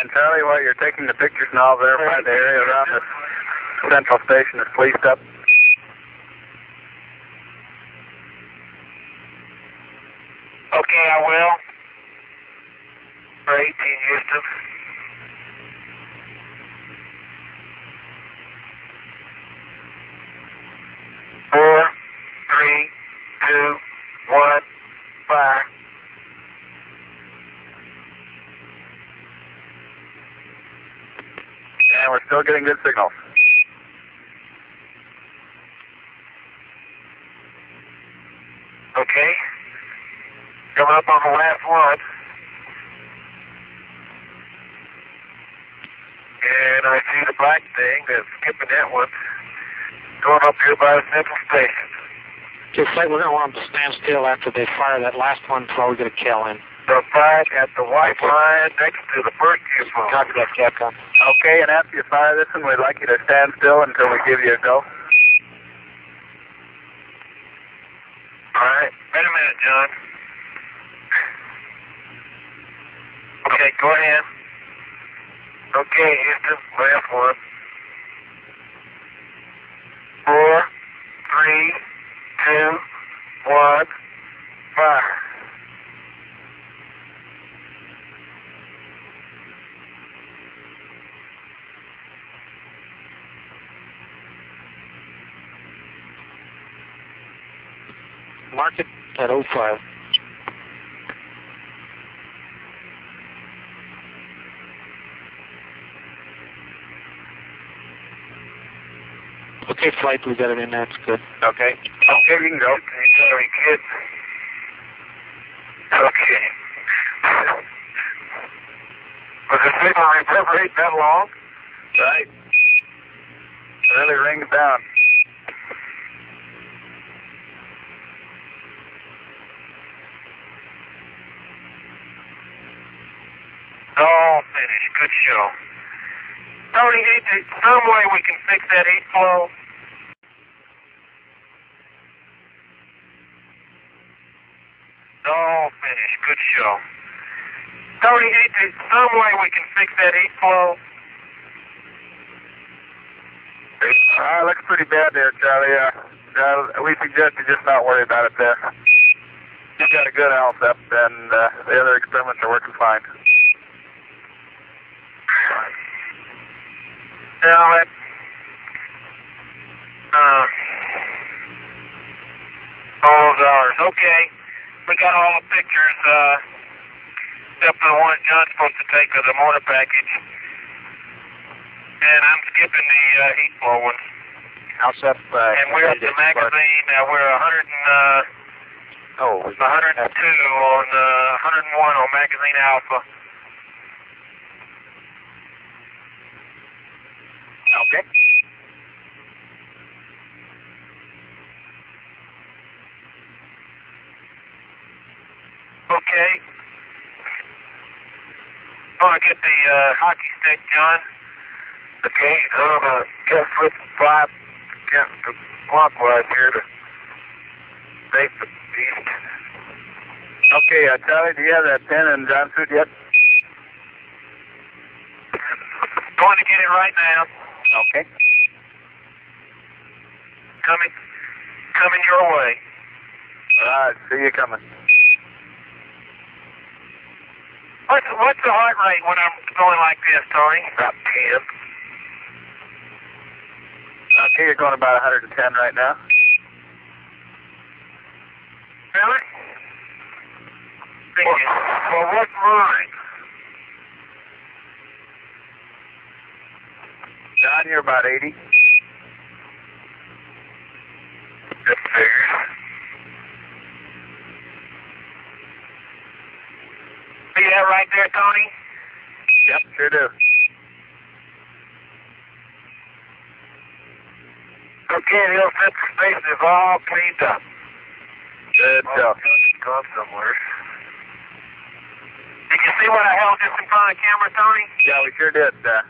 And Charlie, while you're taking the pictures and all, verify the area around the central station is policed up. Okay, I will. For eighteen, Houston. Four, three, two, one, five. And we're still getting good signals. Okay. Coming up on the last one. And I see the black thing that's skipping that one. Going up here by the central station. Just like we're going to want them to stand still after they fire that last one before we get a kill in. So fire at the white line next to the first fuse box. Copy that, Capcom. Okay, and after you fire this one, we'd like you to stand still until we give you a go. All right. Wait a minute, John. Okay, go ahead. Okay, Houston, last one. Four, three, two, one, fire. Mark it at oh five. Okay, flight, we got it in. That's good. Okay. Okay, we can go. Sorry, kids. Okay. Was the signal reverberate that long? Right. It really rings down. All finished. Good show. Tony, is there some way we can fix that heat flow? All finished. Good show. Tony, is there some way we can fix that heat flow? It uh, looks pretty bad there, Charlie. Uh, uh, we suggest you just not worry about it there. You've got a good ALSAP, and uh, the other experiments are working fine. Yeah, it, uh, all those hours. Okay. We got all the pictures, uh, except for the one John's supposed to take of the motor package. And I'm skipping the uh, heat flow one. Alsep, uh, and we're at the magazine. Uh, we're one hundred and, uh, oh, we one hundred two on uh, one oh one on magazine alpha. Okay. Okay. I want to get the uh, hockey stick, John. Okay, I'm going to just flip the flap clockwise here to face the beast. Okay, uh, Charlie, do you have that pin and John suit yet? I'm going to get it right now. Okay. Coming, coming your way. Alright, see you coming. What's, what's the heart rate when I'm going like this, Tony? About ten. Okay, you're going about one hundred ten right now. Really? Thank well, you. Well, what's mine? John, you're about eighty. That figures. See that right there, Tony? Yep, sure do. Okay, the old central station is all cleaned up. Good job. It's gone somewhere. Did you see what I held just in front of the camera, Tony? Yeah, we sure did. Uh,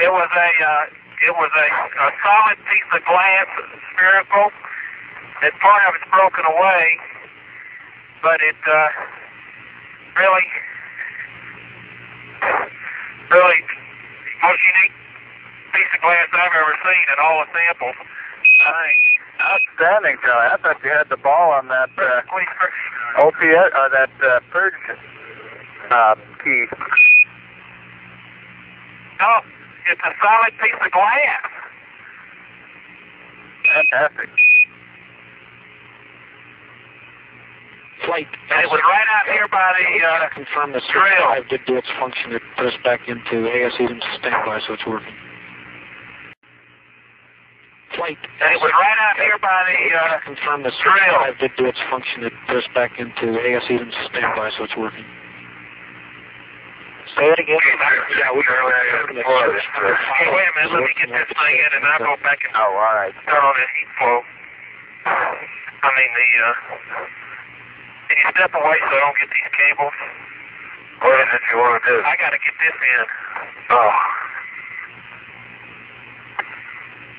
It was a uh, it was a, a solid piece of glass, spherical, and part of it's broken away, but it uh, really, really most unique piece of glass I've ever seen in all the samples. Nice. Outstanding, Charlie. I thought you had the ball on that uh, O P S or that uh, purge uh, key. No. It's a solid piece of glass. Fantastic. Flight. And it was right out here by the uh, confirm the trail. I did do its function to put us back into A S E and sustained by, so it's working. Flight. And it was right out here by the uh, confirm the trail. I did do its function to put us back into A S E and sustained by, so it's working. Say it again. Yeah, we are in the forest. Hey, wait a minute. Let me get this thing in, and I'll go back and oh, all right. Start on the heat flow. I mean, the, uh, can you step away so I don't get these cables? What is it you want to do? I got to get this in. Oh.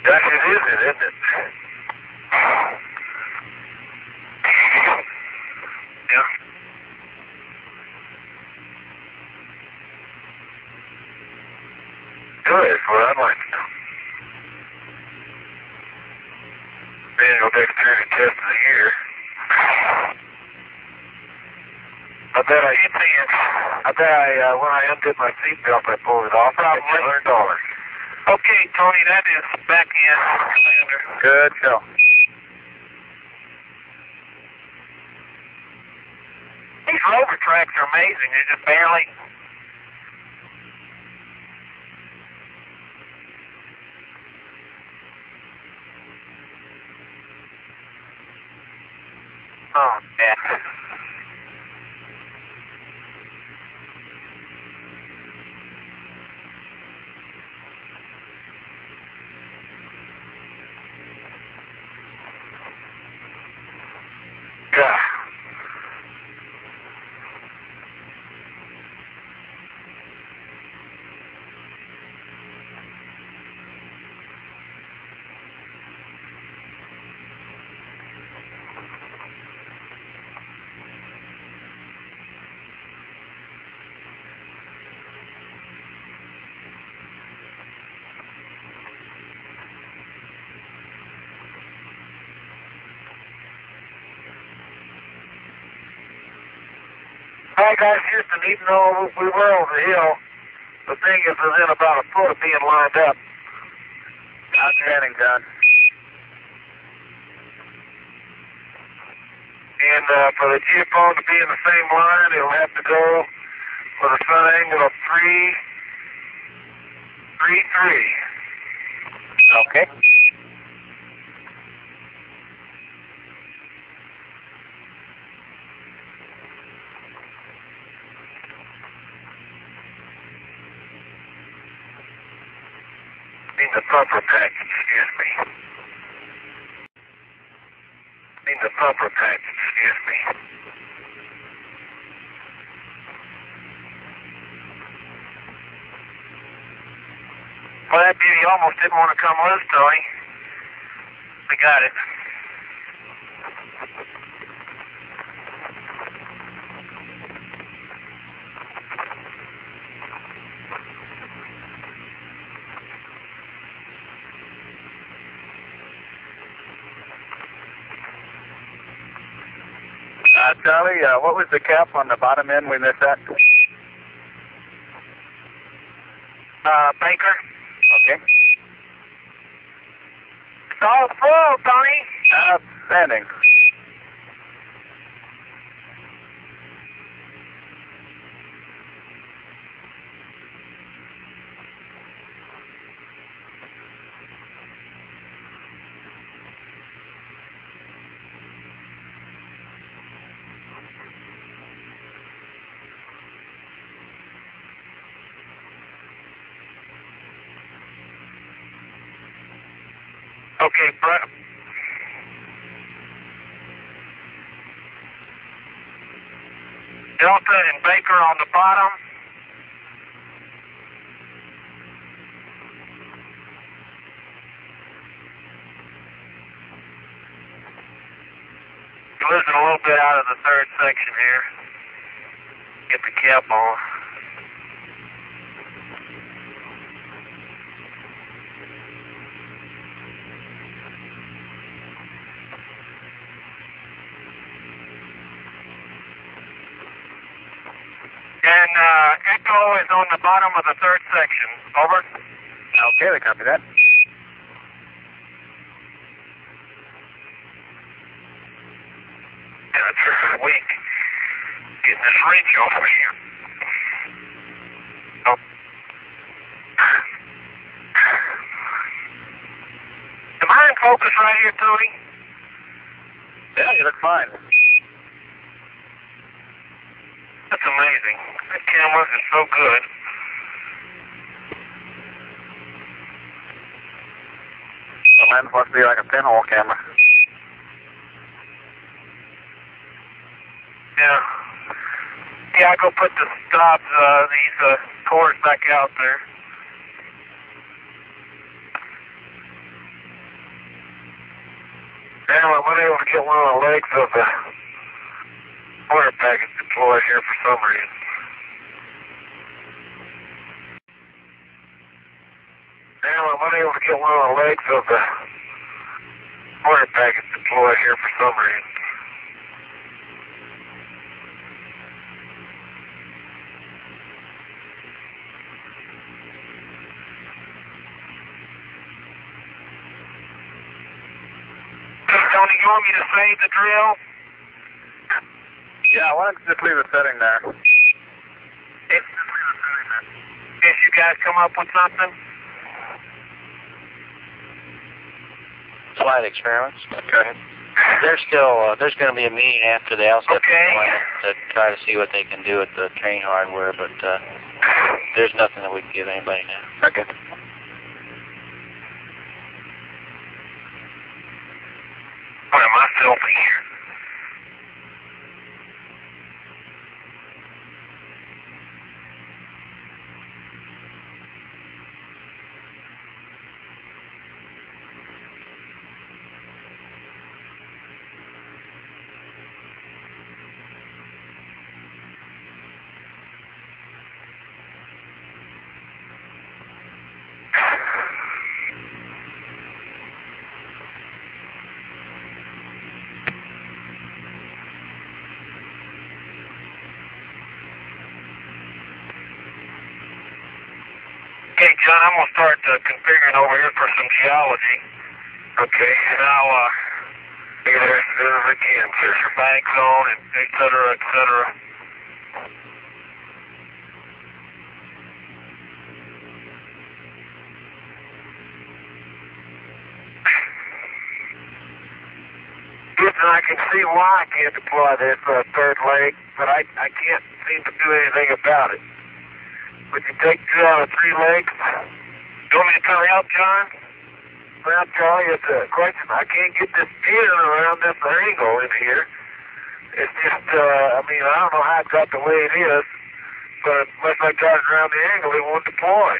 That it is it, isn't it? Yeah. Good, that's what I'd like to know. Manual dexterity test of the year. I bet I, I bet I, uh, when I undid my seatbelt, I pulled it off. Probably one hundred dollars. Okay, Tony, that is back in. Good show. These rover tracks are amazing. They're just barely... Oh, yeah. Yeah. I got Houston, even though we were on the hill, the thing is within about a foot of being lined up. Outstanding, John. And uh, for the geophone to be in the same line, it'll have to go with a sun angle of three, three, three. Okay. Need the bumper package, excuse me. Need the bumper package, excuse me. Well, that beauty almost didn't want to come loose, Tony. We got it. Uh, Charlie, uh, what was the cap on the bottom end we missed that? Uh, Baker. Okay. It's all full, Tony. Outstanding. Okay, bro. Delta and Baker on the bottom. You're losing a little bit out of the third section here. Get the cap on. And uh, Echo is on the bottom of the third section. Over. Okay, we copy that. Yeah, it's just weak. Getting this reach over here. Nope. Am I in focus right here, Tony? Yeah, you look fine. That's amazing. That camera is so good. Well, that must be like a pinhole camera. Yeah. Yeah, I go put the stops, uh, these uh, cores back out there. Damn, I wasn't able to get one of the legs of the water package deployed here for some reason. Damn, I wasn't able to get one of the legs of the water package deployed here for some reason. Hey, Tony, you want me to save the drill? Yeah, why don't you just leave a setting there? If, if you guys come up with something? Flight experiments. Okay. There's still, uh, there's going to be a meeting after the LSEP deployment to try to see what they can do with the train hardware, but uh, there's nothing that we can give anybody now. Okay. What am I filthy here? John, I'm going to start uh, configuring over here for some geology. Okay, and I'll uh, be there again. Here's your bank zone, and et cetera, et cetera. And I can see why I can't deploy this uh, third leg, but I, I can't seem to do anything about it. Would you take two out of three legs? You want me to come out, John? Well, Charlie, it's a question. I can't get this pin around this angle in here. It's just, uh, I mean, I don't know how it got the way it is, but unless I got it around the angle, it won't deploy.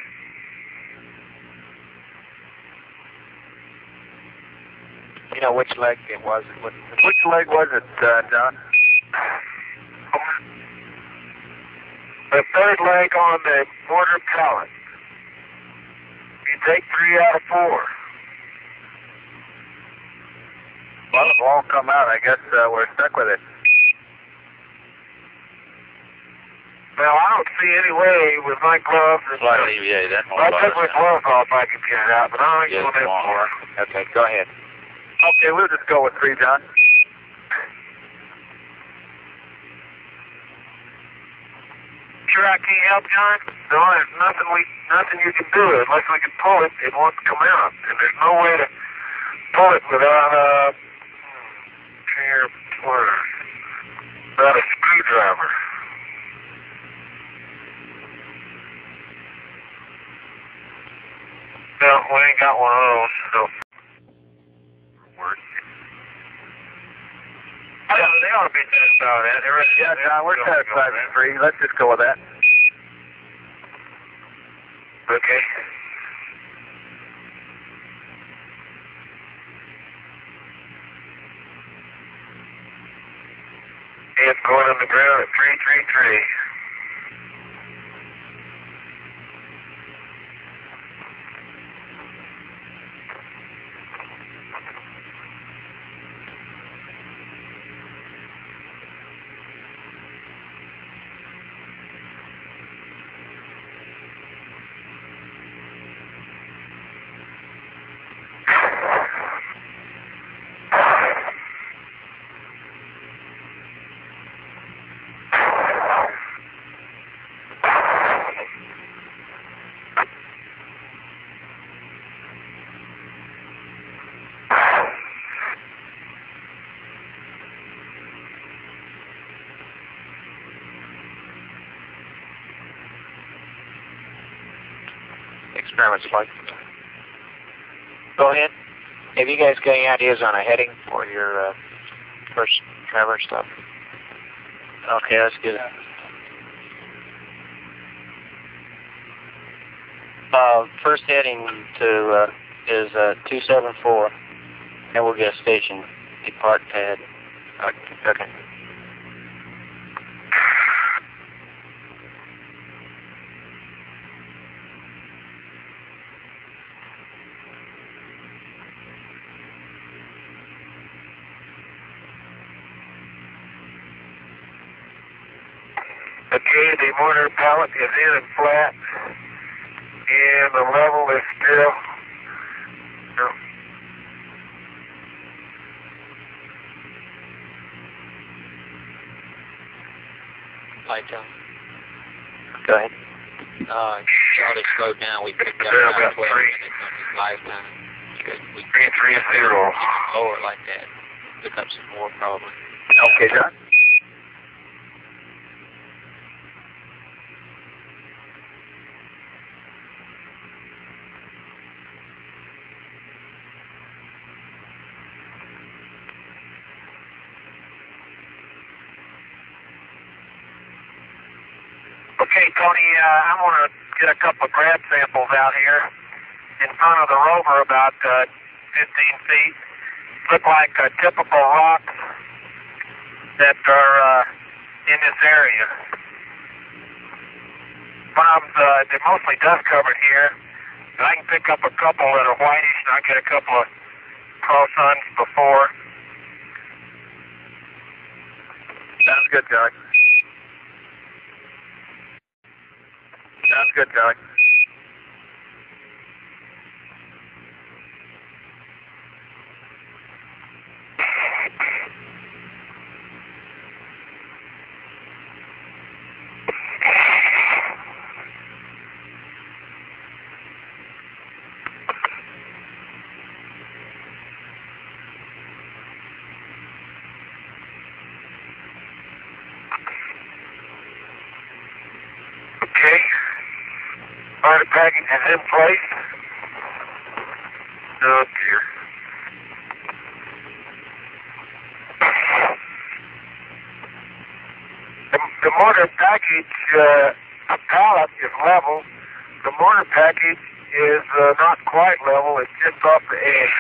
You know which leg it was? Which, which leg was it, uh, John? The third leg on the mortar pallet. You take three out of four. Well, it won't come out. I guess uh, we're stuck with it. Now, I don't see any way with my gloves. And well, E V A, that won't I took my gloves off, I can get it out, but I ain't going that far. Okay, go ahead. Okay, we'll just go with three, John. Sure, I can't help, John. No, there's nothing we, nothing you can do. Unless we can pull it, it won't come out, and there's no way to pull it without a, without a screwdriver. No, we ain't got one of those. So. Yeah, they ought to be just about that. They're yeah, John, we're satisfied with three. Let's just go with that. Okay. It's going on the ground at three, three, three. Experiments like. Go ahead. Have you guys got any ideas on a heading for your uh, first traverse stuff? Okay, that's good. Uh, first heading to uh, is uh, two seven four, and we'll get a station depart pad. Okay. Okay. Okay, the mortar pallet is in and flat, and the level is still, no. Hi, John. Go ahead. Uh, Charlie slowed down. We picked up about twelve three. Minutes on his live time. We three, three, zero. Lower like that. Pick up some more, probably. Okay, John. Okay, Tony, uh, I'm going to get a couple of grab samples out here in front of the rover, about uh, fifteen feet. Look like uh, typical rocks that are uh, in this area. One of them, uh, they're mostly dust covered here, but I can pick up a couple that are whitish, and I get a couple of cross suns before. Sounds good, Doug. Sounds good, Charlie. Alright, the package is in place. Oh dear. The, the motor package, uh, the pallet is level. The motor package is uh, not quite level. It's just off the edge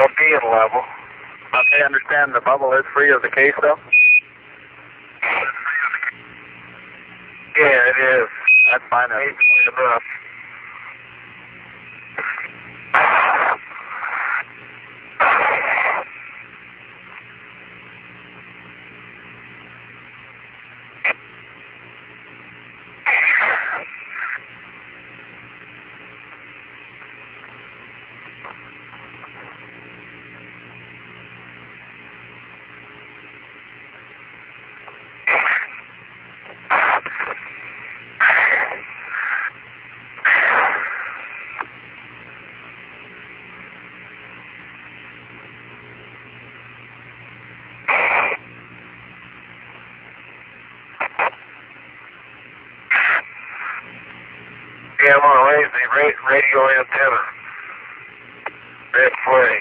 of being level. Okay, I understand the bubble is free of the case, though? Yeah, it is. That's fine. That's enough. Yeah, I'm going to raise the radio antenna. Red flag.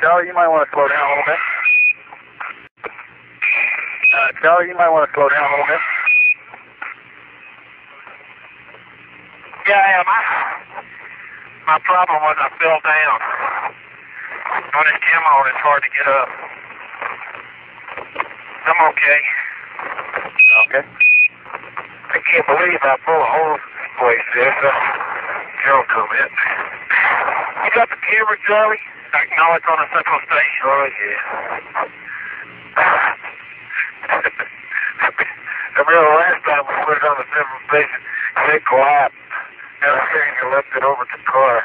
Charlie, you might want to slow down a little bit. Uh, Charlie, you might want to slow down a little bit. Yeah, I am. I, my problem was I fell down. When it came on, it's hard to get up. I'm okay. Okay. I can't believe I pulled a whole place there, so Joe come in. You got the camera, Charlie? Acknowledge on a central station. Oh, yeah. I remember last time we put it on the central station, they collapsed. Now they left it over to the car.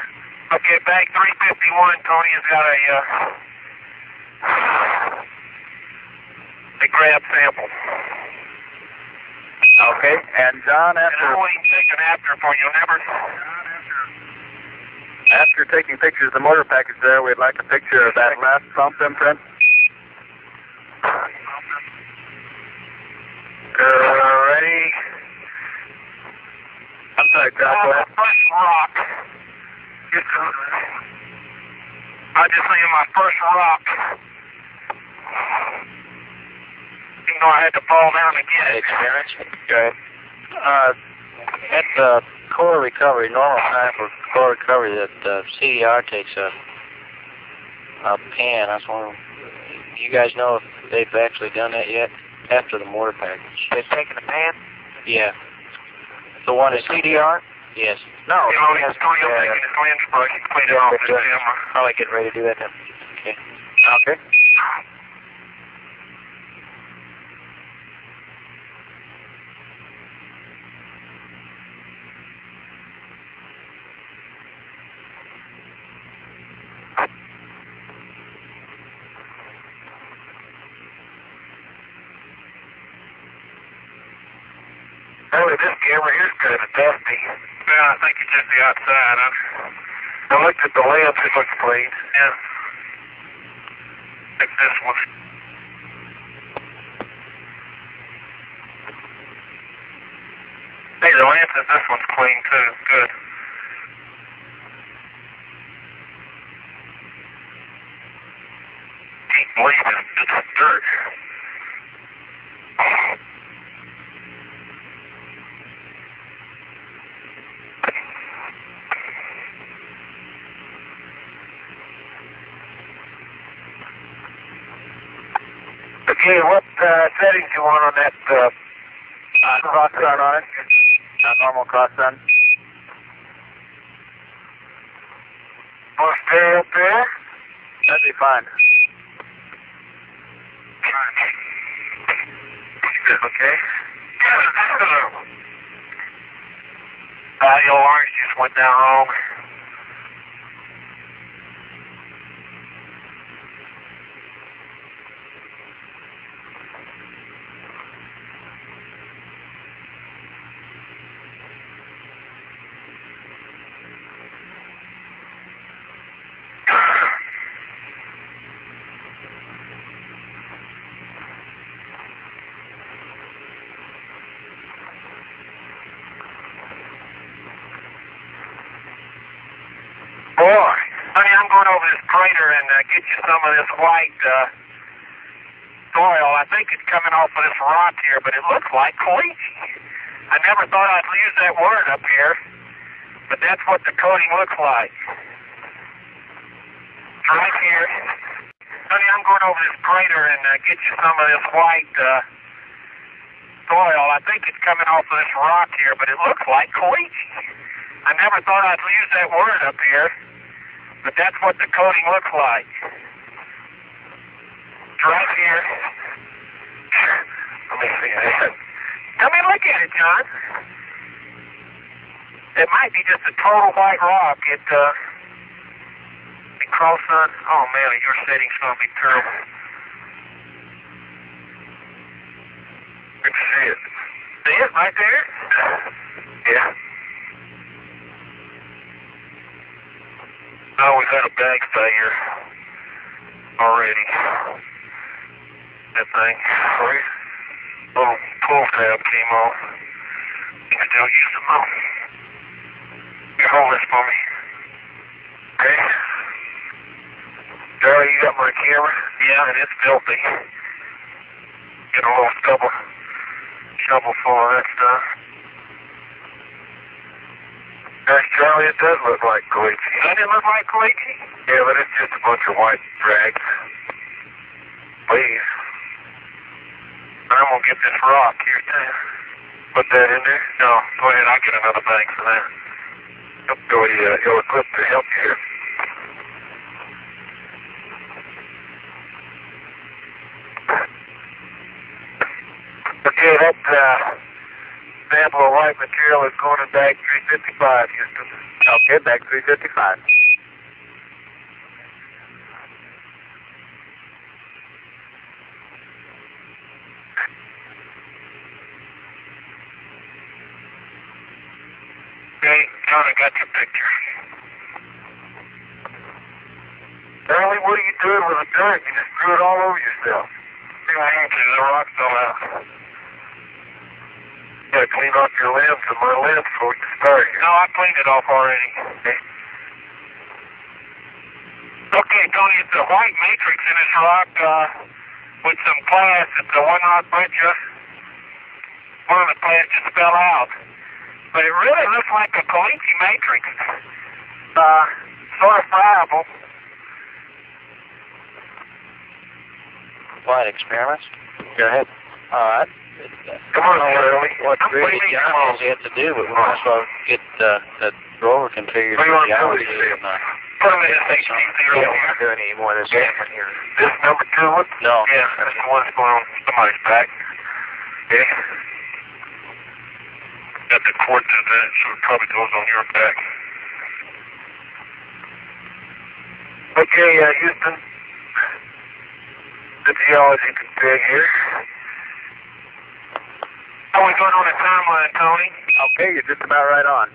Okay, bank three fifty-one, Tony has got a, uh, a grab sample. Okay, and John after... And I wouldn't take an after for you, never... After taking pictures of the motor package there, we'd like a picture of that last thump imprint. Alrighty. I'm sorry, John. Uh, the first rock. Just, uh, I just seen my first rock. Even though I had to fall down to get it. Experience. Okay. Uh, that's, uh... core recovery, normal time for core recovery that uh, C D R takes a, a pan. I just want to, you guys know if they've actually done that yet after the mortar package. They've taken a pan? Yeah. The one at C D R? Yes. No. It's only has Tony up taking his lens brush and cleaned it off the camera. Probably getting ready to do that then. Okay. Okay. This camera here's kind of dusty. Yeah, I think it's just the outside. I'm... I looked at the lamps, it looks clean. Yeah. Like this one. Hey, the lamp is this one's clean too. Good. Keep leaving. It's dirt. Okay, what uh, settings you want on that uh, uh, cross run on it? Not normal cross run. We'll stay up there. That'd be fine. Okay. Uh, your alarms just went down wrong. Get you some of this white uh, soil. I think it's coming off of this rock here, but it looks like caliche. I never thought I'd use that word up here, but that's what the coating looks like. Right here. Tony, I'm going over this crater and uh, get you some of this white uh, soil. I think it's coming off of this rock here, but it looks like caliche. I never thought I'd use that word up here. But that's what the coating looks like. Right here. Let me see that. Come and look at it, John. It might be just a total white rock. It, uh, it crosses. Oh, man, your setting's going to be terrible. You can see it. See it right there? Yeah. No, we've had a bag failure already. That thing. Right. Little pull tab came off. You can still use it though. Here, hold this for me. Okay. Charlie, you got my camera? Yeah, and it's filthy. Get a little stubble, shovel full of that stuff. Gosh, Charlie, it does look like caliche. Doesn't it look like caliche? Yeah, but it's just a bunch of white rags. Please. But I'm going to get this rock here, too. Put that in there? No, go ahead. I'll get another bag for that. Help go to uh, your equip to help you here. Okay, that, uh... sample of white material is going to bag three fifty-five, Houston. Okay, bag three fifty-five. Okay, John, I got your picture. Charlie, what are you doing with the dirt? You just threw it all over yourself. See, I ain't kidding. The rock fell out. You gotta clean off your limbs and my limbs before we can start here. No, I cleaned it off already. Okay. Okay, Tony, it's a white matrix in this rock uh, with some class. It's a one rock breccia. One of the class just fell out. But it really looks like a caliche matrix. Uh, sort of friable. White experiments? Go ahead. All right. Come on, Charlie. What really John had to do, but we might as well get uh, that roller configured. We want to do it. Permanent H T C roller. We don't do any more of this one here. This number two one? No. Yeah, that's the one that's going on somebody's back. Yeah. Got the cord to that, so it probably goes on your back. Okay, uh, Houston. The geology config here. How are we doing on the timeline, Tony? Okay, you're just about right on.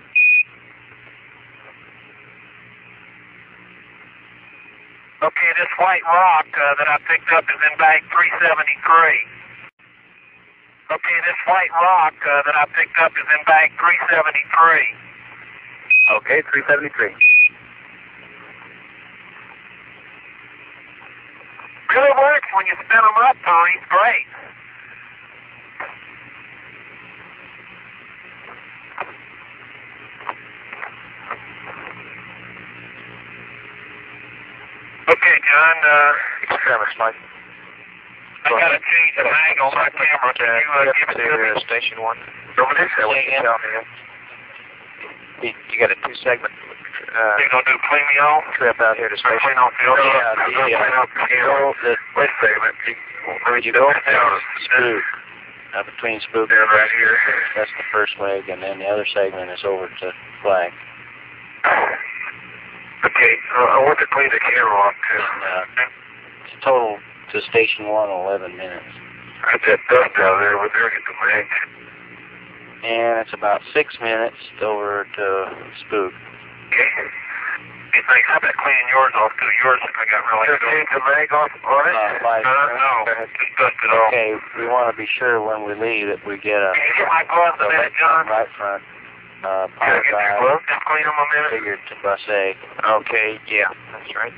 Okay, this white rock uh, that I picked up is in bag three seventy-three. Okay, this white rock uh, that I picked up is in bank three seventy-three. Okay, three seventy-three. Really works when you spin them up, Tony. It's great. Okay, John. Uh, Travis, Mike. I gotta change the angle on my camera. Can you uh, give it to me? Station one. Over this way. You got a two-segment. Uh, You're gonna do Plameau trip out here to station. Plameau field. Yeah, the Plameau field. Wait a second. Where you go? Spook. Uh, between Spook and right here. That's the first leg, and then the other segment is over to Flag. Okay, uh, I want to play the camera on too. Uh, it's total to station one, eleven minutes. I got that dust down there. We're there at the leg. And it's about six minutes over to Spook. Okay. Hey, thanks. How about cleaning yours off too? Yours, I got really good. Just take the leg off on it? Uh, like, no, no. Just dust it off. Okay, we want to be sure when we leave that we get a... Can you get my gloves a minute, John? Right front. Uh, Can I get your gloves? Just clean them a minute? Figured to bus A. Okay, yeah. That's right.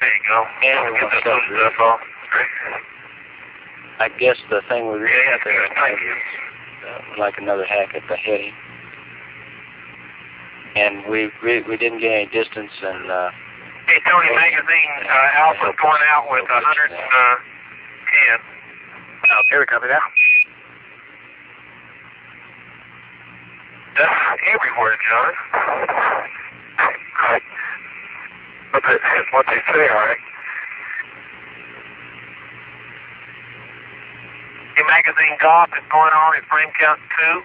There you go. And we get the stuff really off. Great. I guess the thing we... Yeah, yeah, good. Thank you. Uh, like another hack at the heading. And we, we we didn't get any distance, and uh, hey, Tony Magazine uh, Alpha's going out with a hundred and ten. Okay, we copy that. That's everywhere, John. But that's what they say, all right. Your magazine golf is going on at frame count two.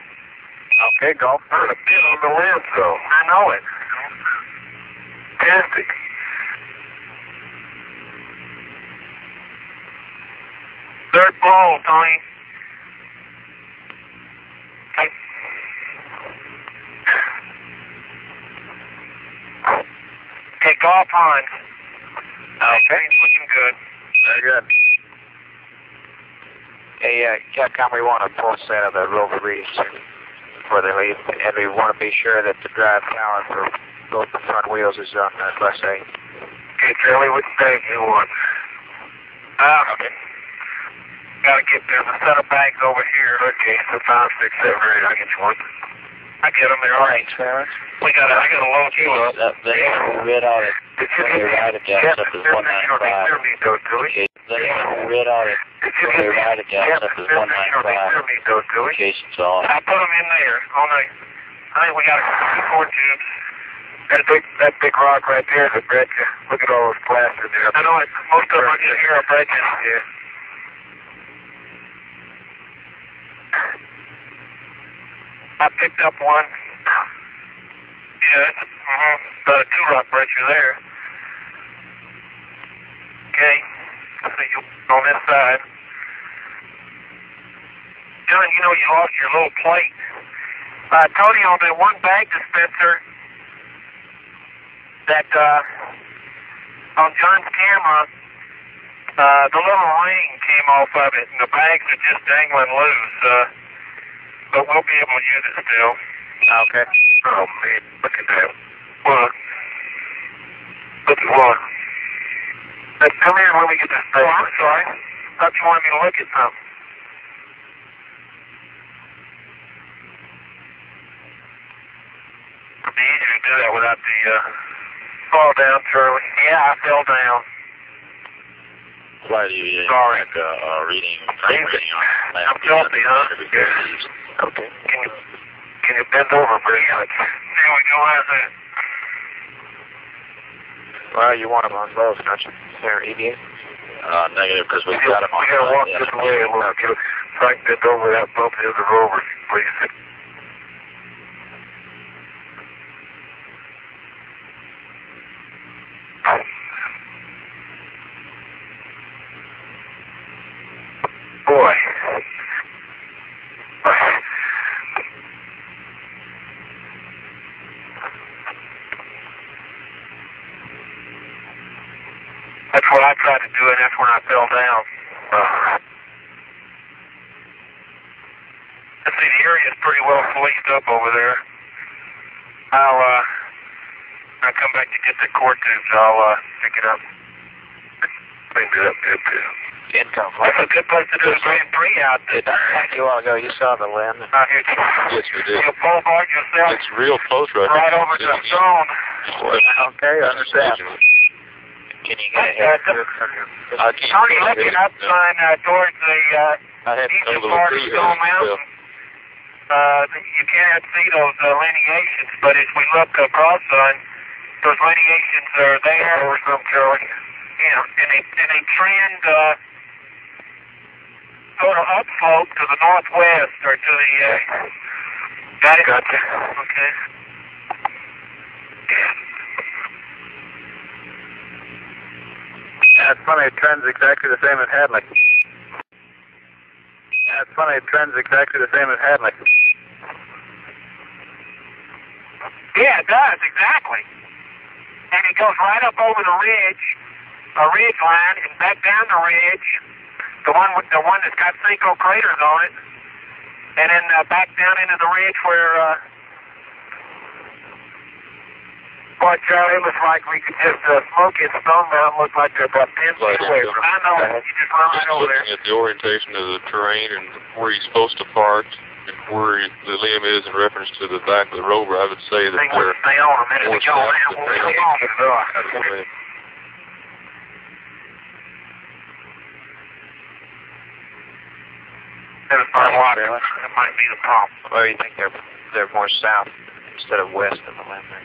Okay, golf. I'm a bit on the lens, though. I know it. Fantastic. Third ball, Tony. Hey. Okay, golf on. Okay, looking good. Very good. Hey, uh, Capcom, we want to pull set of the roll three before they leave, and we want to be sure that the drive power for both the front wheels is on uh, bus A. Okay, Charlie, what bank do you want? Uh, okay. Gotta get there's a set of bags over here. Okay, so five, six, seven, eight. I get you one. I get them. They're all right, Travis. We got. A, I got a low two up. Up there, yeah. Red on it. Did you get right the jet? Up is one nine five. Okay, yeah. Red on it. They ride it down up as one nine five. Jason's on. I put them in there. On the, I think we got four tubes. That big, that big rock right there is a breccia. Look at all those glass in there. I know it's most of them in here are breccias. Yeah. I picked up one. Yeah, mm-hmm. About a two rock breccia there. Okay. I see you on this side. John, you know you lost your little plate. Uh, Tony, on that one bag dispenser that uh, on John's camera, uh, the little ring came off of it, and the bags are just dangling loose. Uh, but we'll be able to use it still. Okay. Oh, man. Look at that. Look. Look at what? Let's come here when we get this thing. Oh, I'm sorry. I thought you wanted me to look at something. It'd be easier to do that without the uh, fall down, Charlie. Yeah, I fell down. Why do you sorry. Like, uh, reading, frame reading on the last I'm filthy, huh? Yeah. Okay. Can you, can you bend over very much? There we go. How's that? Well, you want them on both, don't you? They're E V A? Uh, negative, because we've got them on both. We got to walk this yeah. way a little bit. Frank, bend over that bump into the rover, please. Boy. That's what I tried to do, and that's when I fell down. Uh, see the area's pretty well policed up over there. I'll, uh, I'll come back to get the core tubes. I'll, uh, pick it up. Clean it up good, too. Income flight. That's a good place to do a Grand Prix out there. Not too long ago, you saw the land. Out here. Yes, we did. You boulevard yourself. It's real close right Right over to the zone. Okay, I understand. Can you get ahead? Tony, looking up sign uh, towards the uh, eastern part of Stone Mountain. Uh, you can't see those uh, lineations, but if we look across on, those lineations are there or some Charlie. Yeah, and they, and they trend uh, sort of upslope to the northwest or to the. Uh, got it? Gotcha. Okay. Yeah, it's funny, it trends exactly the same as Hadley. Yeah, it's funny, it trends exactly the same as Hadley. Yeah, it does, exactly. And it goes right up over the ridge, a ridge line, and back down the ridge, the one with the one that's got sinkhole craters on it, and then uh, back down into the ridge where, uh, boy, Charlie, it was like we could just uh, smoke it. Stone Mountain looked like they're about ten feet away from. I know that. You just run right over there. Looking at the orientation of the terrain and where you're supposed to park and where the limb is in reference to the back of the rover, I would say that they're more south than they are. Water. That might be the problem. Well, you think they're they're more south instead of west of the limb there.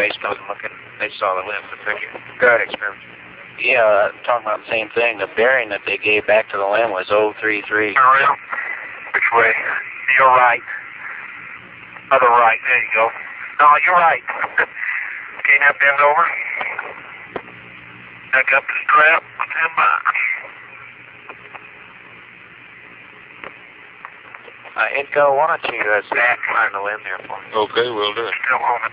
Based on looking, they saw the limb in the picture. Go ahead, experiment. Yeah, uh, talking about the same thing. The bearing that they gave back to the limb was oh three three. Around. Which way? You're right. Other right. There you go. No, you're right. Okay, now bend over. Back up the strap. Stand by. Uh, Inco, why don't you uh, stack behind the limb there for me? Okay, we'll do it. Still on it.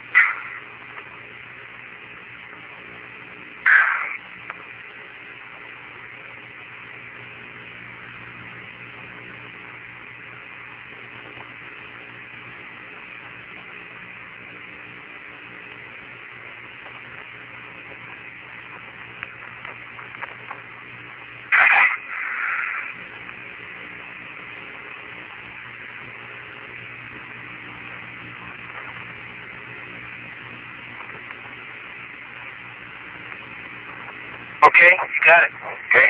Okay, you got it. Okay.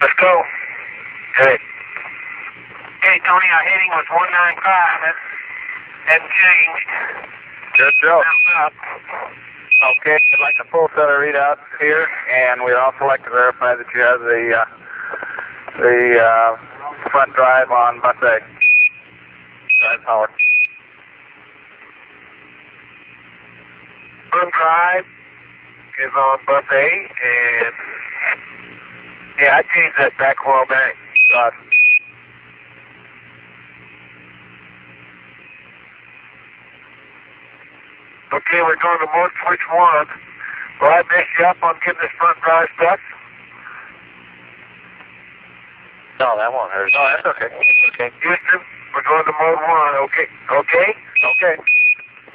Let's go. Hey. Hey, Tony, our heading was one ninety-five. That hasn't changed. Good job. Okay, I'd like a full set of readouts here, and we'd also like to verify that you have the uh, the uh, front drive on bus A. Drive power. Front drive is on bus A, and yeah, I changed that back wall back. Uh, okay, we're going to mode switch one. Will I mess you up on getting this front drive stuck? No, that won't hurt. No, that's okay. Okay. Houston, we're going to mode one. Okay. Okay. Okay.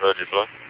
Ready, fly.